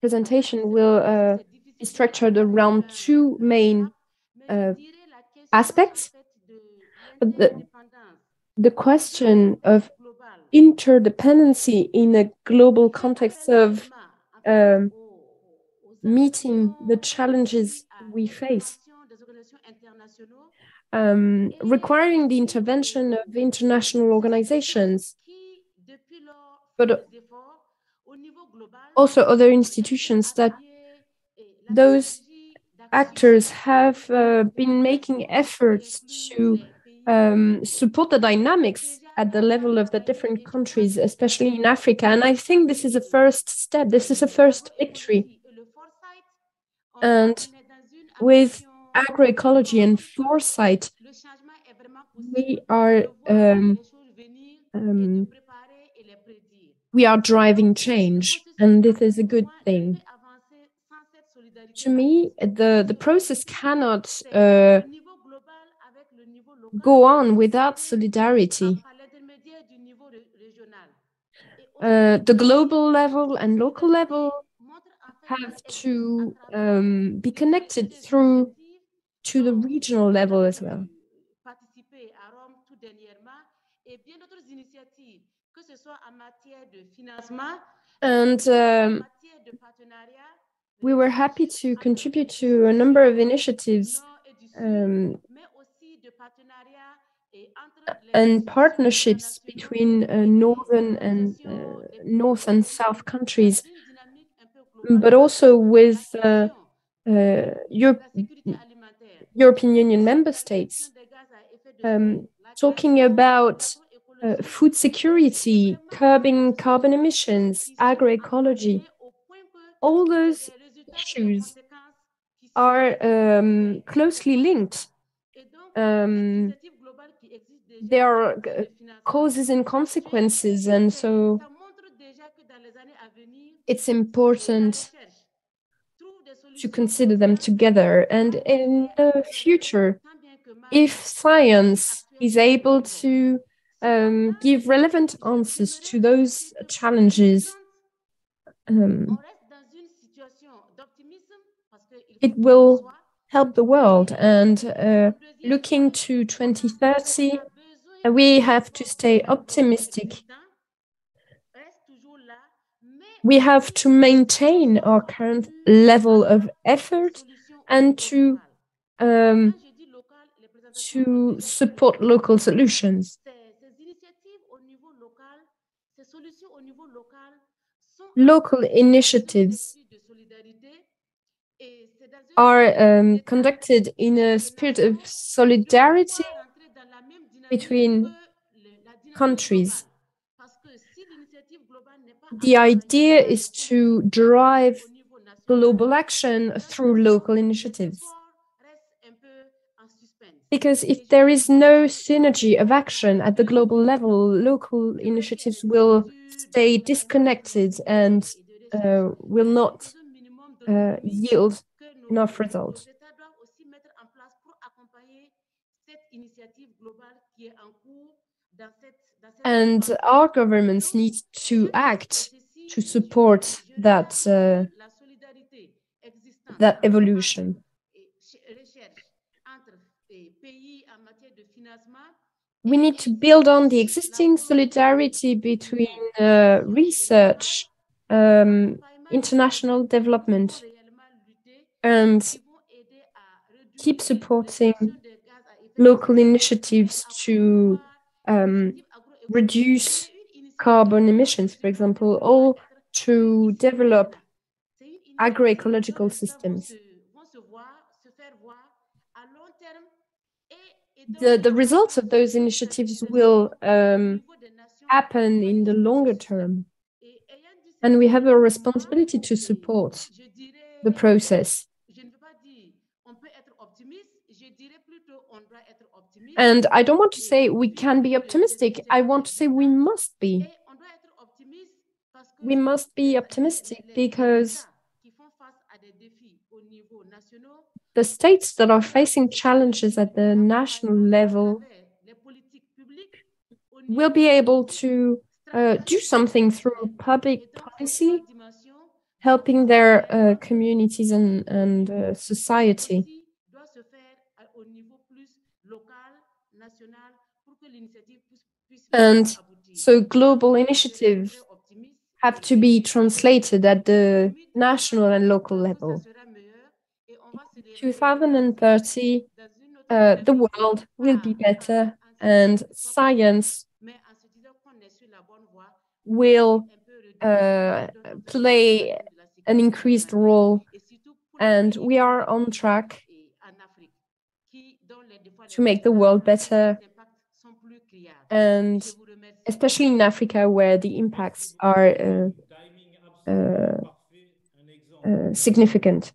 presentation will uh, be structured around two main uh, aspects. The, the question of interdependency in a global context of um, meeting the challenges we face, um, requiring the intervention of international organizations, but also other institutions, that those actors have uh, been making efforts to um, support the dynamics at the level of the different countries, especially in Africa. And I think this is a first step, this is a first victory. And with agroecology and foresight, we are um, um, we are driving change, and this is a good thing. To me, the the process cannot uh, go on without solidarity. Uh, the global level and local level have to um, be connected through to the regional level as well. And um, we were happy to contribute to a number of initiatives um, and partnerships between uh, northern and uh, north and south countries, but also with uh, uh, Europe, European Union member states, um, talking about uh, food security, curbing carbon emissions, agroecology. All those issues are um, closely linked. Um, there are causes and consequences, and so it's important to consider them together. And in the future, if science is able to um, give relevant answers to those challenges, um, it will help the world. And uh, looking to twenty thirty, we have to stay optimistic. We have to maintain our current level of effort and to um, to support local solutions. Local initiatives are um, conducted in a spirit of solidarity between countries. The idea is to drive global action through local initiatives, because if there is no synergy of action at the global level, local initiatives will stay disconnected and uh, will not uh, yield enough results. And our governments need to act to support that uh, that evolution. We need to build on the existing solidarity between uh, research, um, international development, and keep supporting local initiatives to um, reduce carbon emissions, for example, or to develop agroecological systems. The, the results of those initiatives will um, happen in the longer term, and we have a responsibility to support the process. And I don't want to say we can be optimistic. I want to say we must be. We must be optimistic because the states that are facing challenges at the national level will be able to uh, do something through public policy, helping their uh, communities and, and uh, society. And so global initiatives have to be translated at the national and local level. In two thousand thirty, uh, the world will be better and science will uh, play an increased role, and we are on track to make the world better, and especially in Africa, where the impacts are uh, uh, uh, significant.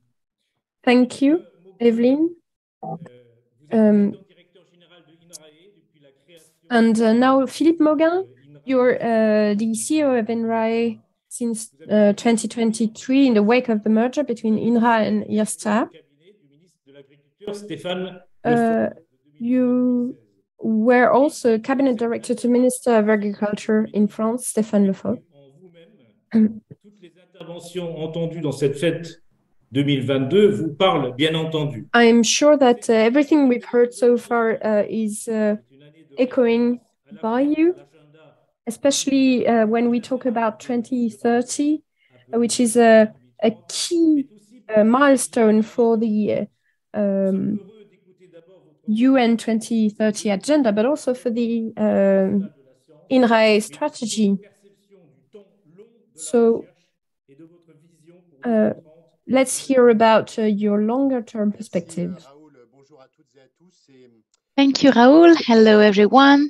Thank you, Evelyn. Um, and uh, now, Philippe Mauguin, you're uh, the C E O of INRAE since uh, twenty twenty-three, in the wake of the merger between INRAE and I R S T A. Uh, you were also cabinet director to Minister of Agriculture in France, Stéphane Le Foll. I'm sure that uh, everything we've heard so far uh, is uh, echoing by you, especially uh, when we talk about twenty thirty, uh, which is a, a key uh, milestone for the uh, um, U N twenty thirty agenda, but also for the uh, INRAE strategy. So uh, let's hear about uh, your longer-term perspective. Thank you, Raoul. Hello, everyone.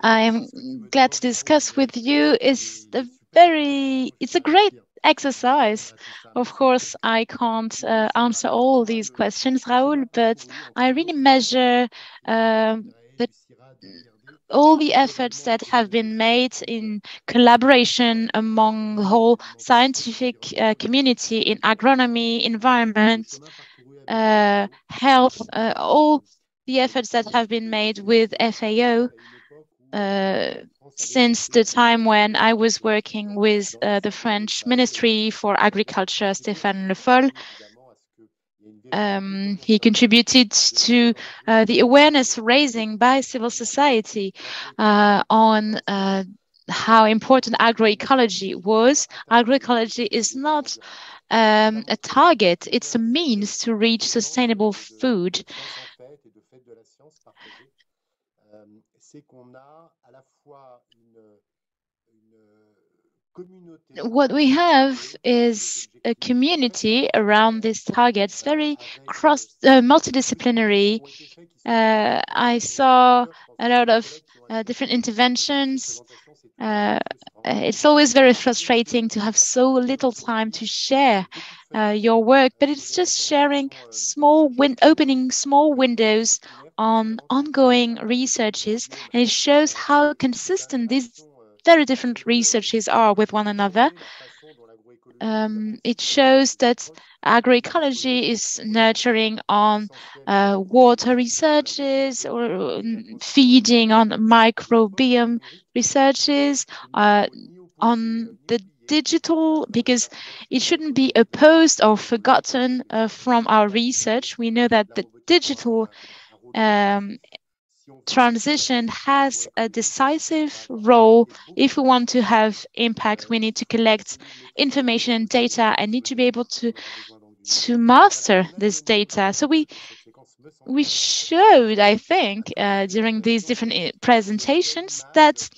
I'm glad to discuss with you. It's a very, it's a great exercise. Of course, I can't uh, answer all these questions, Raoul, but I really measure uh, the, all the efforts that have been made in collaboration among the whole scientific uh, community in agronomy, environment, uh, health, uh, all the efforts that have been made with F A O uh, since the time when I was working with uh, the French Ministry for Agriculture, Stéphane Le Foll. Um, he contributed to uh, the awareness raising by civil society uh, on uh, how important agroecology was. Agroecology is not um, a target, it's a means to reach sustainable food. What we have is a community around these targets, very cross, uh, multidisciplinary. Uh, I saw a lot of uh, different interventions. Uh, it's always very frustrating to have so little time to share uh, your work, but it's just sharing small, win opening small windows on ongoing researches, and it shows how consistent these very different researches are with one another. Um, it shows that agroecology is nurturing on uh, water researches, or feeding on microbiome researches, uh, on the digital, because it shouldn't be opposed or forgotten uh, from our research. We know that the digital um, transition has a decisive role. If we want to have impact, we need to collect information and data and need to be able to to master this data. So we we showed, I think, uh, during these different presentations that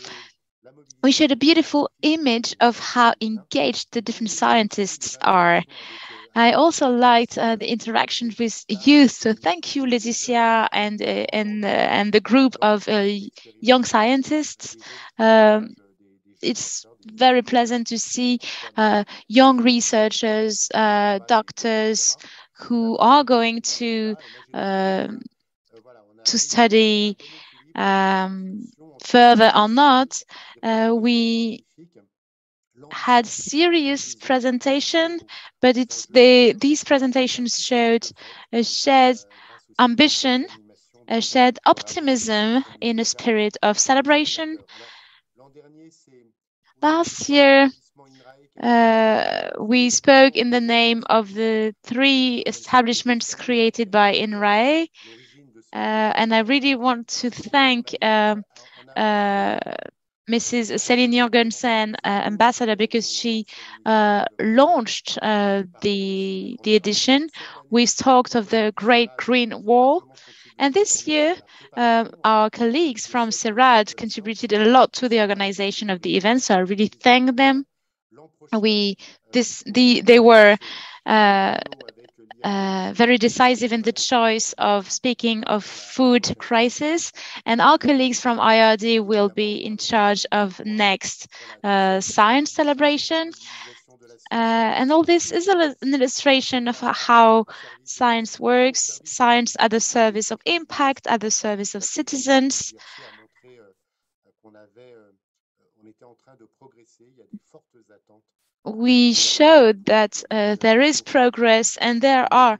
we showed a beautiful image of how engaged the different scientists are. I also liked uh, the interaction with youth. So thank you, Laetitia, and uh, and uh, and the group of uh, young scientists. Um, it's very pleasant to see uh, young researchers, uh, doctors, who are going to uh, to study um, further or not. Uh, we. Had serious presentation, but it's they, these presentations showed a shared ambition, a shared optimism in a spirit of celebration. Last year, uh, we spoke in the name of the three establishments created by INRAE, uh, and I really want to thank uh, uh, Missus Céline Jurgenson, uh, ambassador, because she uh, launched uh, the the edition. We've talked of the Great Green Wall, and this year uh, our colleagues from CIRAD contributed a lot to the organization of the event. So I really thank them. We this the they were. Uh, Uh, very decisive in the choice of speaking of food crisis, and our colleagues from I R D will be in charge of next uh, science celebration. Uh, and all this is an illustration of how science works, science at the service of impact, at the service of citizens. We showed that uh, there is progress, and there are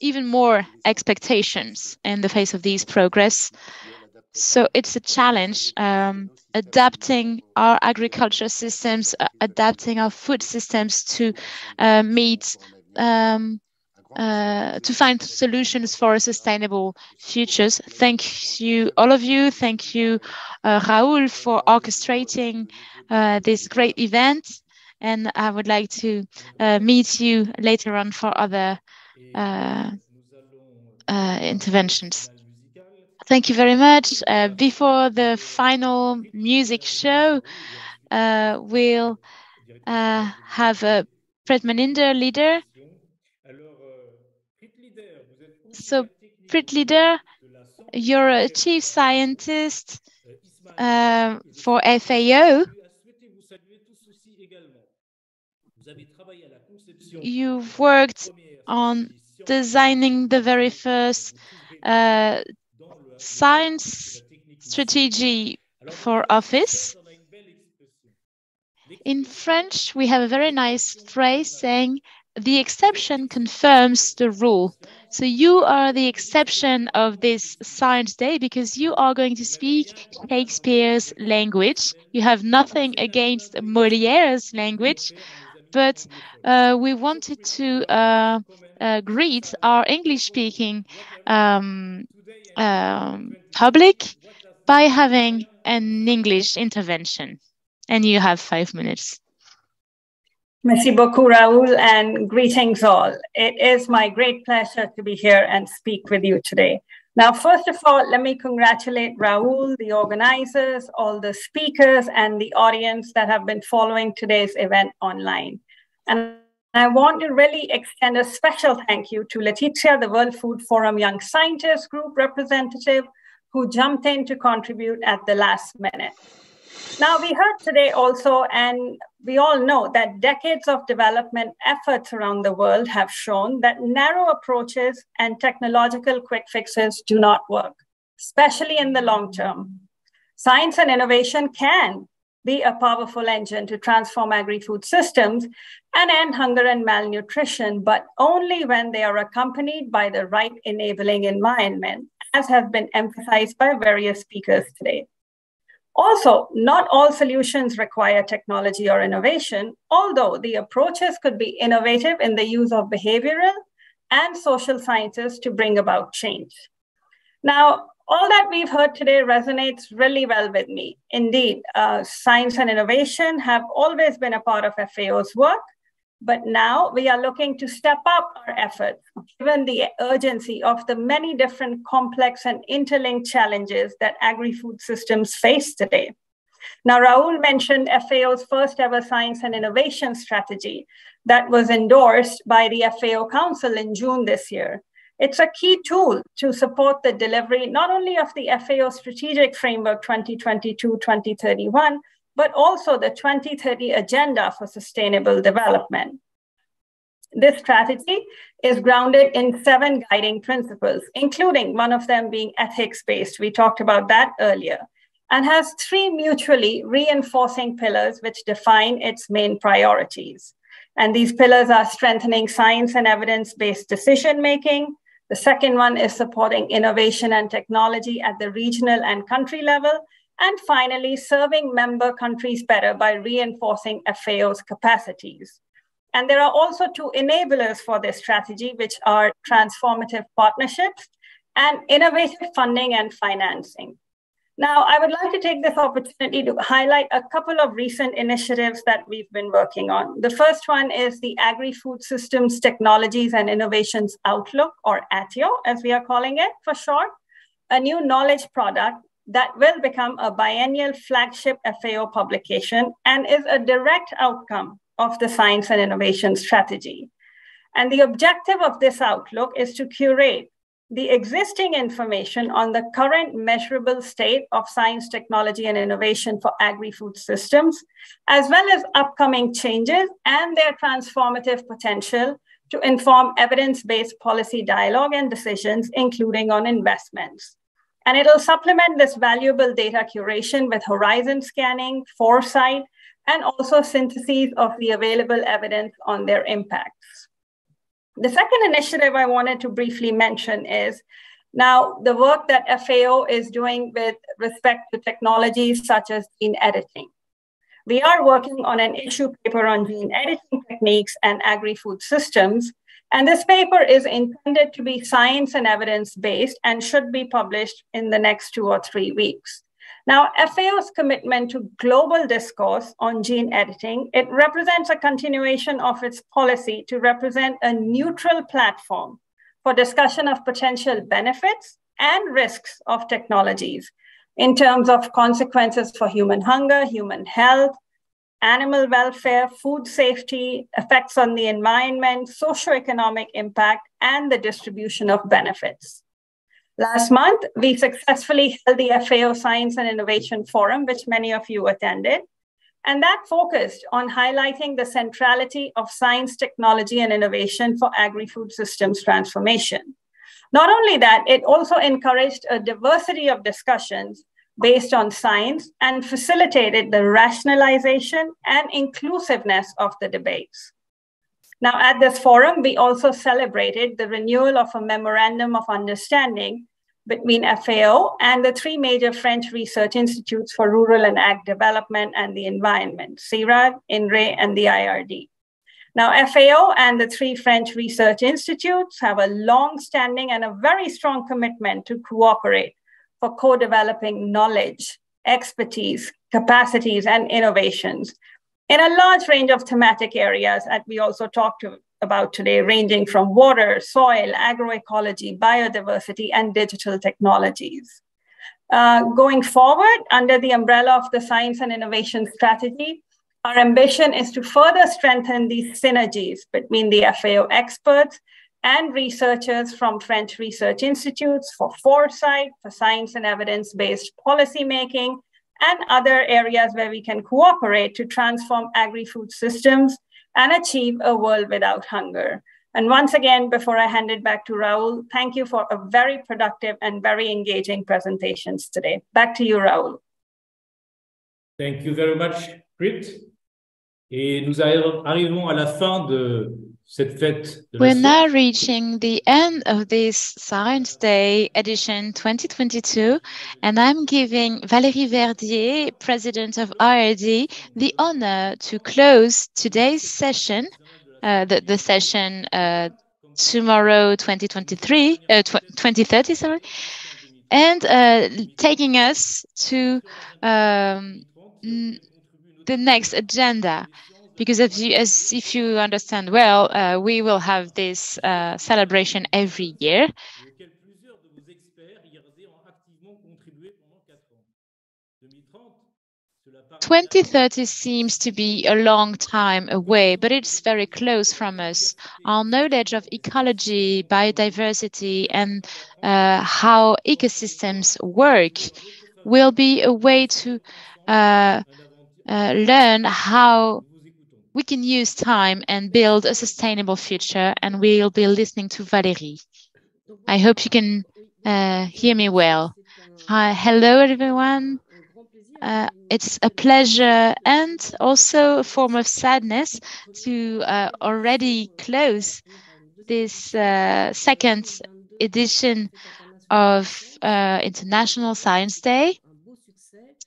even more expectations in the face of these progress. So it's a challenge, um, adapting our agriculture systems, uh, adapting our food systems to uh, meet, um, uh, to find solutions for sustainable futures. Thank you, all of you. Thank you, uh, Raoul, for orchestrating uh, this great event. And I would like to uh, meet you later on for other uh, uh, interventions. Thank you very much. Uh, before the final music show, uh, we'll uh, have a Prit Maninder leader. So, Prit leader, you're a chief scientist uh, for F A O. You've worked on designing the very first uh, science strategy for office. In French, we have a very nice phrase saying, the exception confirms the rule. So you are the exception of this science day because you are going to speak Shakespeare's language. You have nothing against Molière's language, but uh, we wanted to uh, uh, greet our English-speaking um, um, public by having an English intervention. And you have five minutes. Merci beaucoup, Raoul, and greetings all. It is my great pleasure to be here and speak with you today. Now, first of all, let me congratulate Raoul, the organizers, all the speakers, and the audience that have been following today's event online. And I want to really extend a special thank you to Letitia, the World Food Programme Young Scientists Group representative, who jumped in to contribute at the last minute. Now, we heard today also, and we all know that decades of development efforts around the world have shown that narrow approaches and technological quick fixes do not work, especially in the long term. Science and innovation can be a powerful engine to transform agri-food systems and end hunger and malnutrition, but only when they are accompanied by the right enabling environment, as has been emphasized by various speakers today. Also, not all solutions require technology or innovation, although the approaches could be innovative in the use of behavioral and social sciences to bring about change. Now, all that we've heard today resonates really well with me. Indeed, uh, science and innovation have always been a part of F A O's work, but now we are looking to step up our efforts, given the urgency of the many different complex and interlinked challenges that agri-food systems face today. Now, Raoul mentioned F A O's first ever science and innovation strategy that was endorsed by the F A O Council in June this year. It's a key tool to support the delivery, not only of the F A O Strategic Framework twenty twenty-two to twenty thirty-one, but also the twenty thirty Agenda for Sustainable Development. This strategy is grounded in seven guiding principles, including one of them being ethics-based. We talked about that earlier, and has three mutually reinforcing pillars which define its main priorities. And these pillars are strengthening science and evidence-based decision-making. The second one is supporting innovation and technology at the regional and country level. And finally, serving member countries better by reinforcing F A O's capacities. And there are also two enablers for this strategy, which are transformative partnerships and innovative funding and financing. Now, I would like to take this opportunity to highlight a couple of recent initiatives that we've been working on. The first one is the Agri-Food Systems Technologies and Innovations Outlook, or ATIO, as we are calling it for short, a new knowledge product that will become a biennial flagship F A O publication and is a direct outcome of the science and innovation strategy. And the objective of this outlook is to curate the existing information on the current measurable state of science, technology, and innovation for agri-food systems, as well as upcoming changes and their transformative potential to inform evidence-based policy dialogue and decisions, including on investments. And it'll supplement this valuable data curation with horizon scanning, foresight, and also syntheses of the available evidence on their impacts. The second initiative I wanted to briefly mention is now the work that F A O is doing with respect to technologies such as gene editing. We are working on an issue paper on gene editing techniques and agri-food systems. And this paper is intended to be science and evidence-based and should be published in the next two or three weeks. Now, F A O's commitment to global discourse on gene editing, it represents a continuation of its policy to represent a neutral platform for discussion of potential benefits and risks of technologies in terms of consequences for human hunger, human health, animal welfare, food safety, effects on the environment, socioeconomic impact, and the distribution of benefits. Last month, we successfully held the F A O Science and Innovation Forum, which many of you attended, and that focused on highlighting the centrality of science, technology, and innovation for agri-food systems transformation. Not only that, it also encouraged a diversity of discussions based on science and facilitated the rationalization and inclusiveness of the debates. Now, at this forum, we also celebrated the renewal of a memorandum of understanding between F A O and the three major French research institutes for rural and ag development and the environment, CIRAD, INRAE, and the I R D. Now, F A O and the three French research institutes have a long-standing and a very strong commitment to cooperate for co-developing knowledge, expertise, capacities, and innovations in a large range of thematic areas that we also talked to about today, ranging from water, soil, agroecology, biodiversity, and digital technologies. Uh, going forward, under the umbrella of the Science and Innovation Strategy, our ambition is to further strengthen these synergies between the F A O experts and researchers from French research institutes for foresight, for science and evidence-based policymaking, and other areas where we can cooperate to transform agri-food systems and achieve a world without hunger. And once again, before I hand it back to Raoul, thank you for a very productive and very engaging presentations today. Back to you, Raoul. Thank you very much, Prit. Et nous arrivons à la fin de cette fête. De We're now reaching the end of this Science Day edition twenty twenty-two, and I'm giving Valérie Verdier, President of I R D, the honor to close today's session, uh, the, the session uh, tomorrow, twenty twenty-three, uh, twenty thirty, sorry, and uh, taking us to um, the next agenda. Because as, you, as if you understand well, uh, we will have this uh, celebration every year. twenty thirty seems to be a long time away, but it's very close from us. Our knowledge of ecology, biodiversity, and uh, how ecosystems work will be a way to uh, uh, learn how we can use time and build a sustainable future, and we'll be listening to Valérie. I hope you can uh, hear me well. Hi, hello, everyone. Uh, it's a pleasure and also a form of sadness to uh, already close this uh, second edition of uh, International Science Day.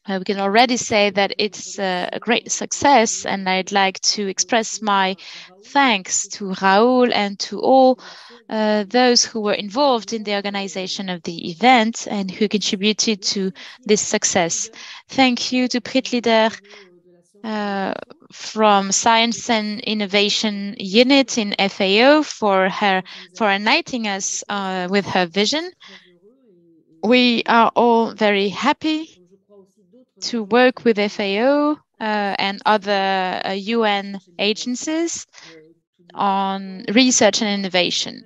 Uh, we can already say that it's uh, a great success, and I'd like to express my thanks to Raoul and to all uh, those who were involved in the organization of the event and who contributed to this success. Thank you to Prit Leader uh, from Science and Innovation Unit in F A O for her for uniting us uh, with her vision. We are all very happy to work with F A O uh, and other uh, U N agencies on research and innovation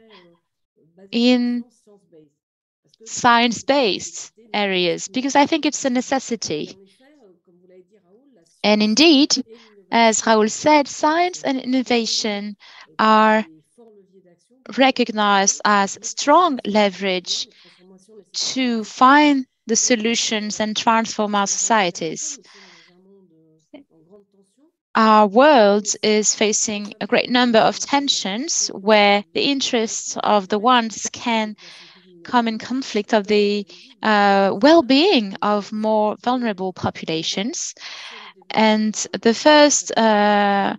in science-based areas, because I think it's a necessity. And indeed, as Raoul said, science and innovation are recognized as strong leverage to find the solutions and transform our societies. Our world is facing a great number of tensions where the interests of the ones can come in conflict of the uh, well-being of more vulnerable populations. And the first uh,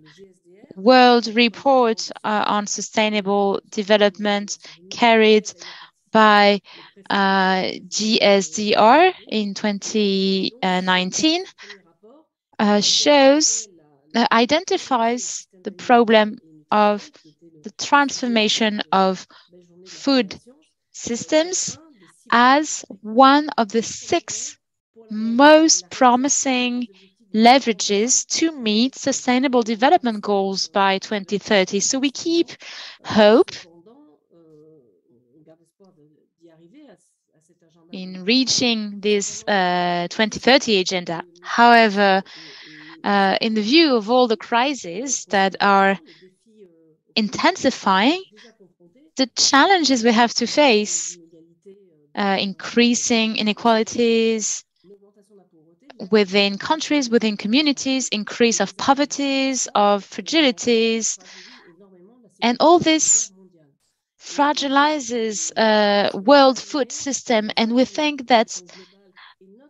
World Report uh, on Sustainable Development carried by uh, G S D R in twenty nineteen uh, shows, uh, identifies the problem of the transformation of food systems as one of the six most promising leverages to meet sustainable development goals by twenty thirty. So we keep hope in reaching this uh, twenty thirty agenda. However, uh, in the view of all the crises that are intensifying, the challenges we have to face, uh, increasing inequalities within countries, within communities, increase of poverties, of fragilities, and all this fragilizes uh, world food system. And we think that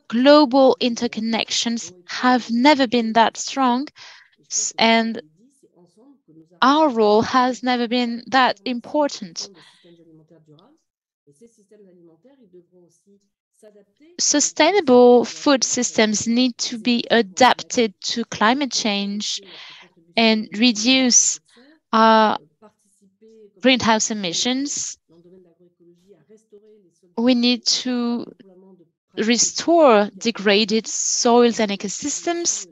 global interconnections have never been that strong, and our role has never been that important. Sustainable food systems need to be adapted to climate change and reduce our greenhouse emissions. We need to restore degraded soils and ecosystems.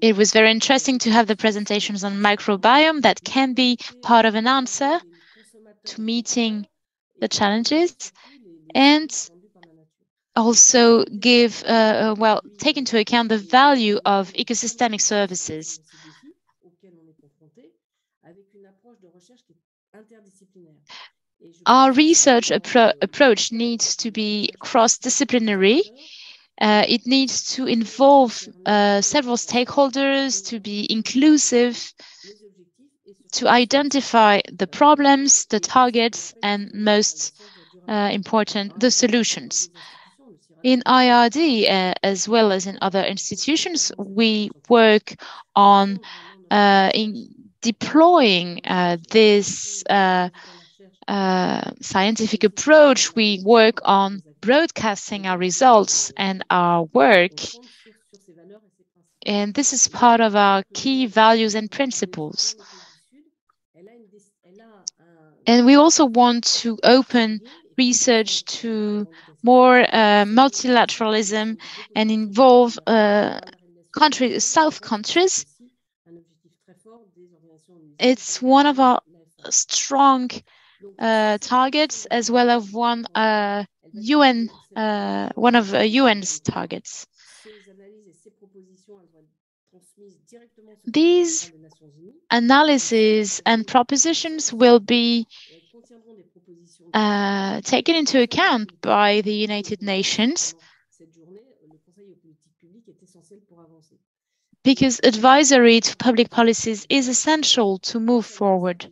It was very interesting to have the presentations on microbiome that can be part of an answer to meeting the challenges, and also give, uh, well, take into account the value of ecosystemic services. Our research appro approach needs to be cross-disciplinary. Uh, it needs to involve uh, several stakeholders, to be inclusive, to identify the problems, the targets, and most Uh, important, the solutions. In I R D, uh, as well as in other institutions, we work on uh, in deploying uh, this uh, uh, scientific approach. We work on broadcasting our results and our work. And this is part of our key values and principles. And we also want to open research to more uh, multilateralism and involve uh, country, South countries. It's one of our strong uh, targets, as well as one uh, U N uh, one of uh, U N's targets. These analyses and propositions will be Uh, taken into account by the United Nations, because advisory to public policies is essential to move forward.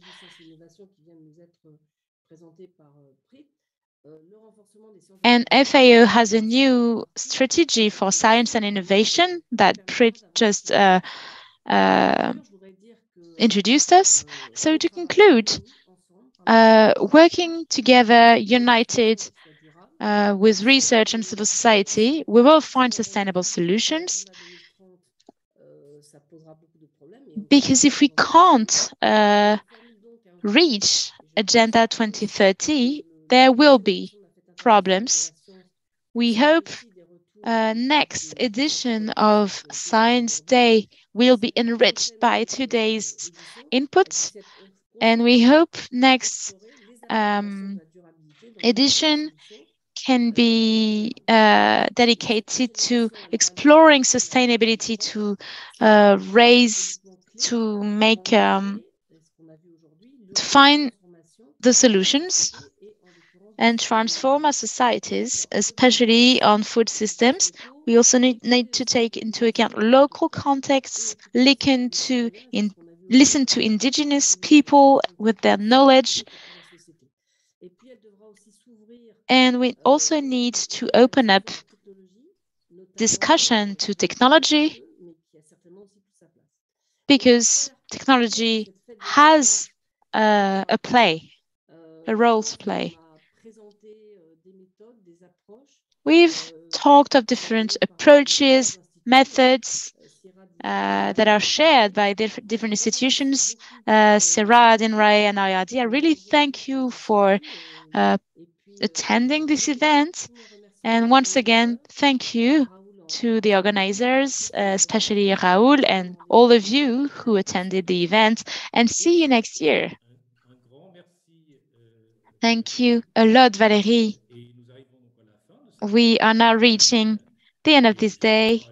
And F A O has a new strategy for science and innovation that Prit just uh, uh, introduced us. So to conclude, Uh, working together, united uh, with research and civil society, we will find sustainable solutions. Because if we can't uh, reach Agenda twenty thirty, there will be problems. We hope uh, next edition of Science Day will be enriched by today's inputs. And we hope next um, edition can be uh, dedicated to exploring sustainability, to uh, raise, to make, um, to find the solutions and transform our societies, especially on food systems. We also need, need to take into account local contexts, listen to in. Listen to indigenous people with their knowledge. And we also need to open up discussion to technology, because technology has uh, a play, a role to play. We've talked of different approaches, methods, Uh, that are shared by diff different institutions, uh, CIRAD, INRAE, and I R D. I really thank you for uh, attending this event. And once again, thank you to the organizers, uh, especially Raoul and all of you who attended the event, and see you next year. Thank you a lot, Valérie. We are now reaching the end of this day.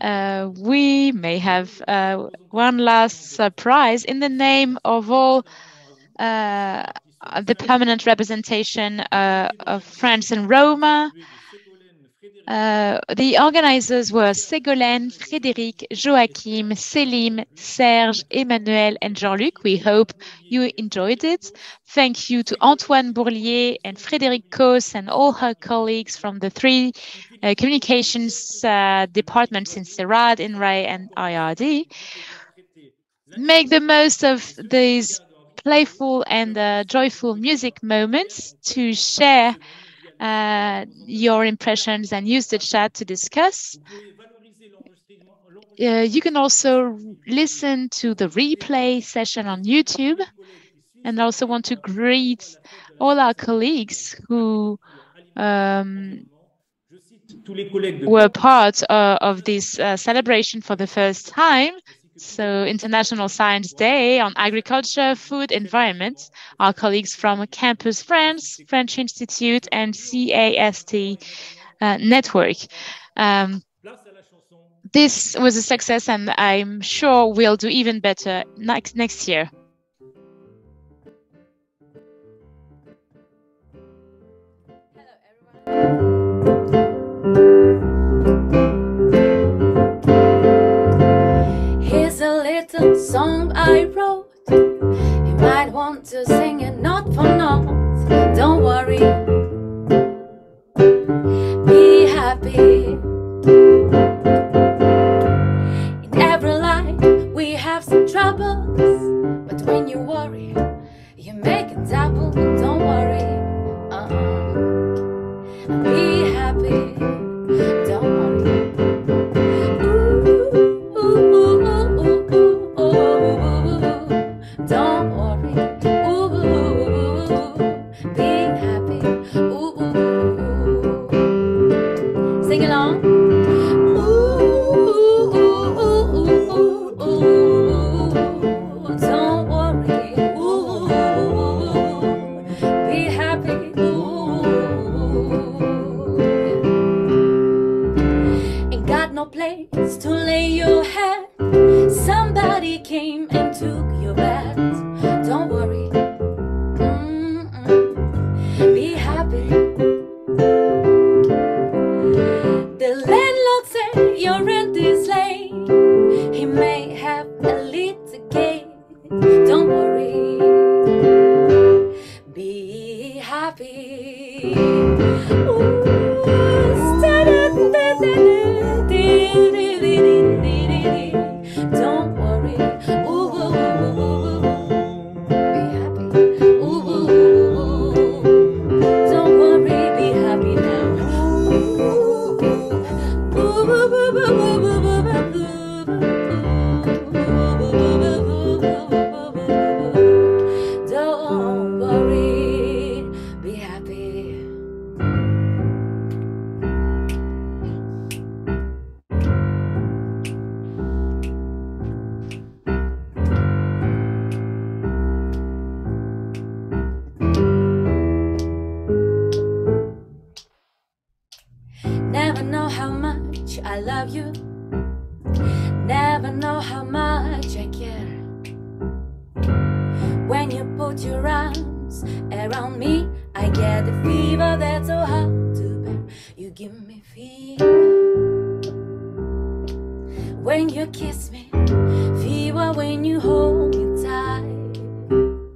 Uh, we may have uh, one last surprise in the name of all uh, the permanent representation uh, of France and Roma. Uh, the organizers were Ségolène, Frédéric, Joachim, Selim, Serge, Emmanuel, and Jean-Luc. We hope you enjoyed it. Thank you to Antoine Bourlier and Frédéric Cos and all her colleagues from the three uh, communications uh, departments in CIRAD, INRAE, and I R D. Make the most of these playful and uh, joyful music moments to share Uh, your impressions and use the chat to discuss. Uh, you can also listen to the replay session on YouTube, and also want to greet all our colleagues who um, were part uh, of this uh, celebration for the first time. So International Science Day on Agriculture, Food, Environment, our colleagues from Campus France, French Institute, and C A S T uh, Network. Um, this was a success, and I'm sure we'll do even better next, next year. Song I wrote, you might want to sing it, not for naught. Don't worry, be happy. In every life we have some troubles, but when you worry, you make it double. Don't worry, uh-uh. Be happy, don't worry. Fever when you hold me tight, oh.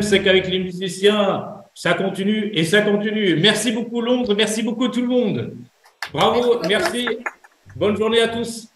C'est qu'avec les musiciens, ça continue et ça continue. Merci beaucoup Londres, merci beaucoup tout le monde. Bravo, merci. Bonne journée à tous.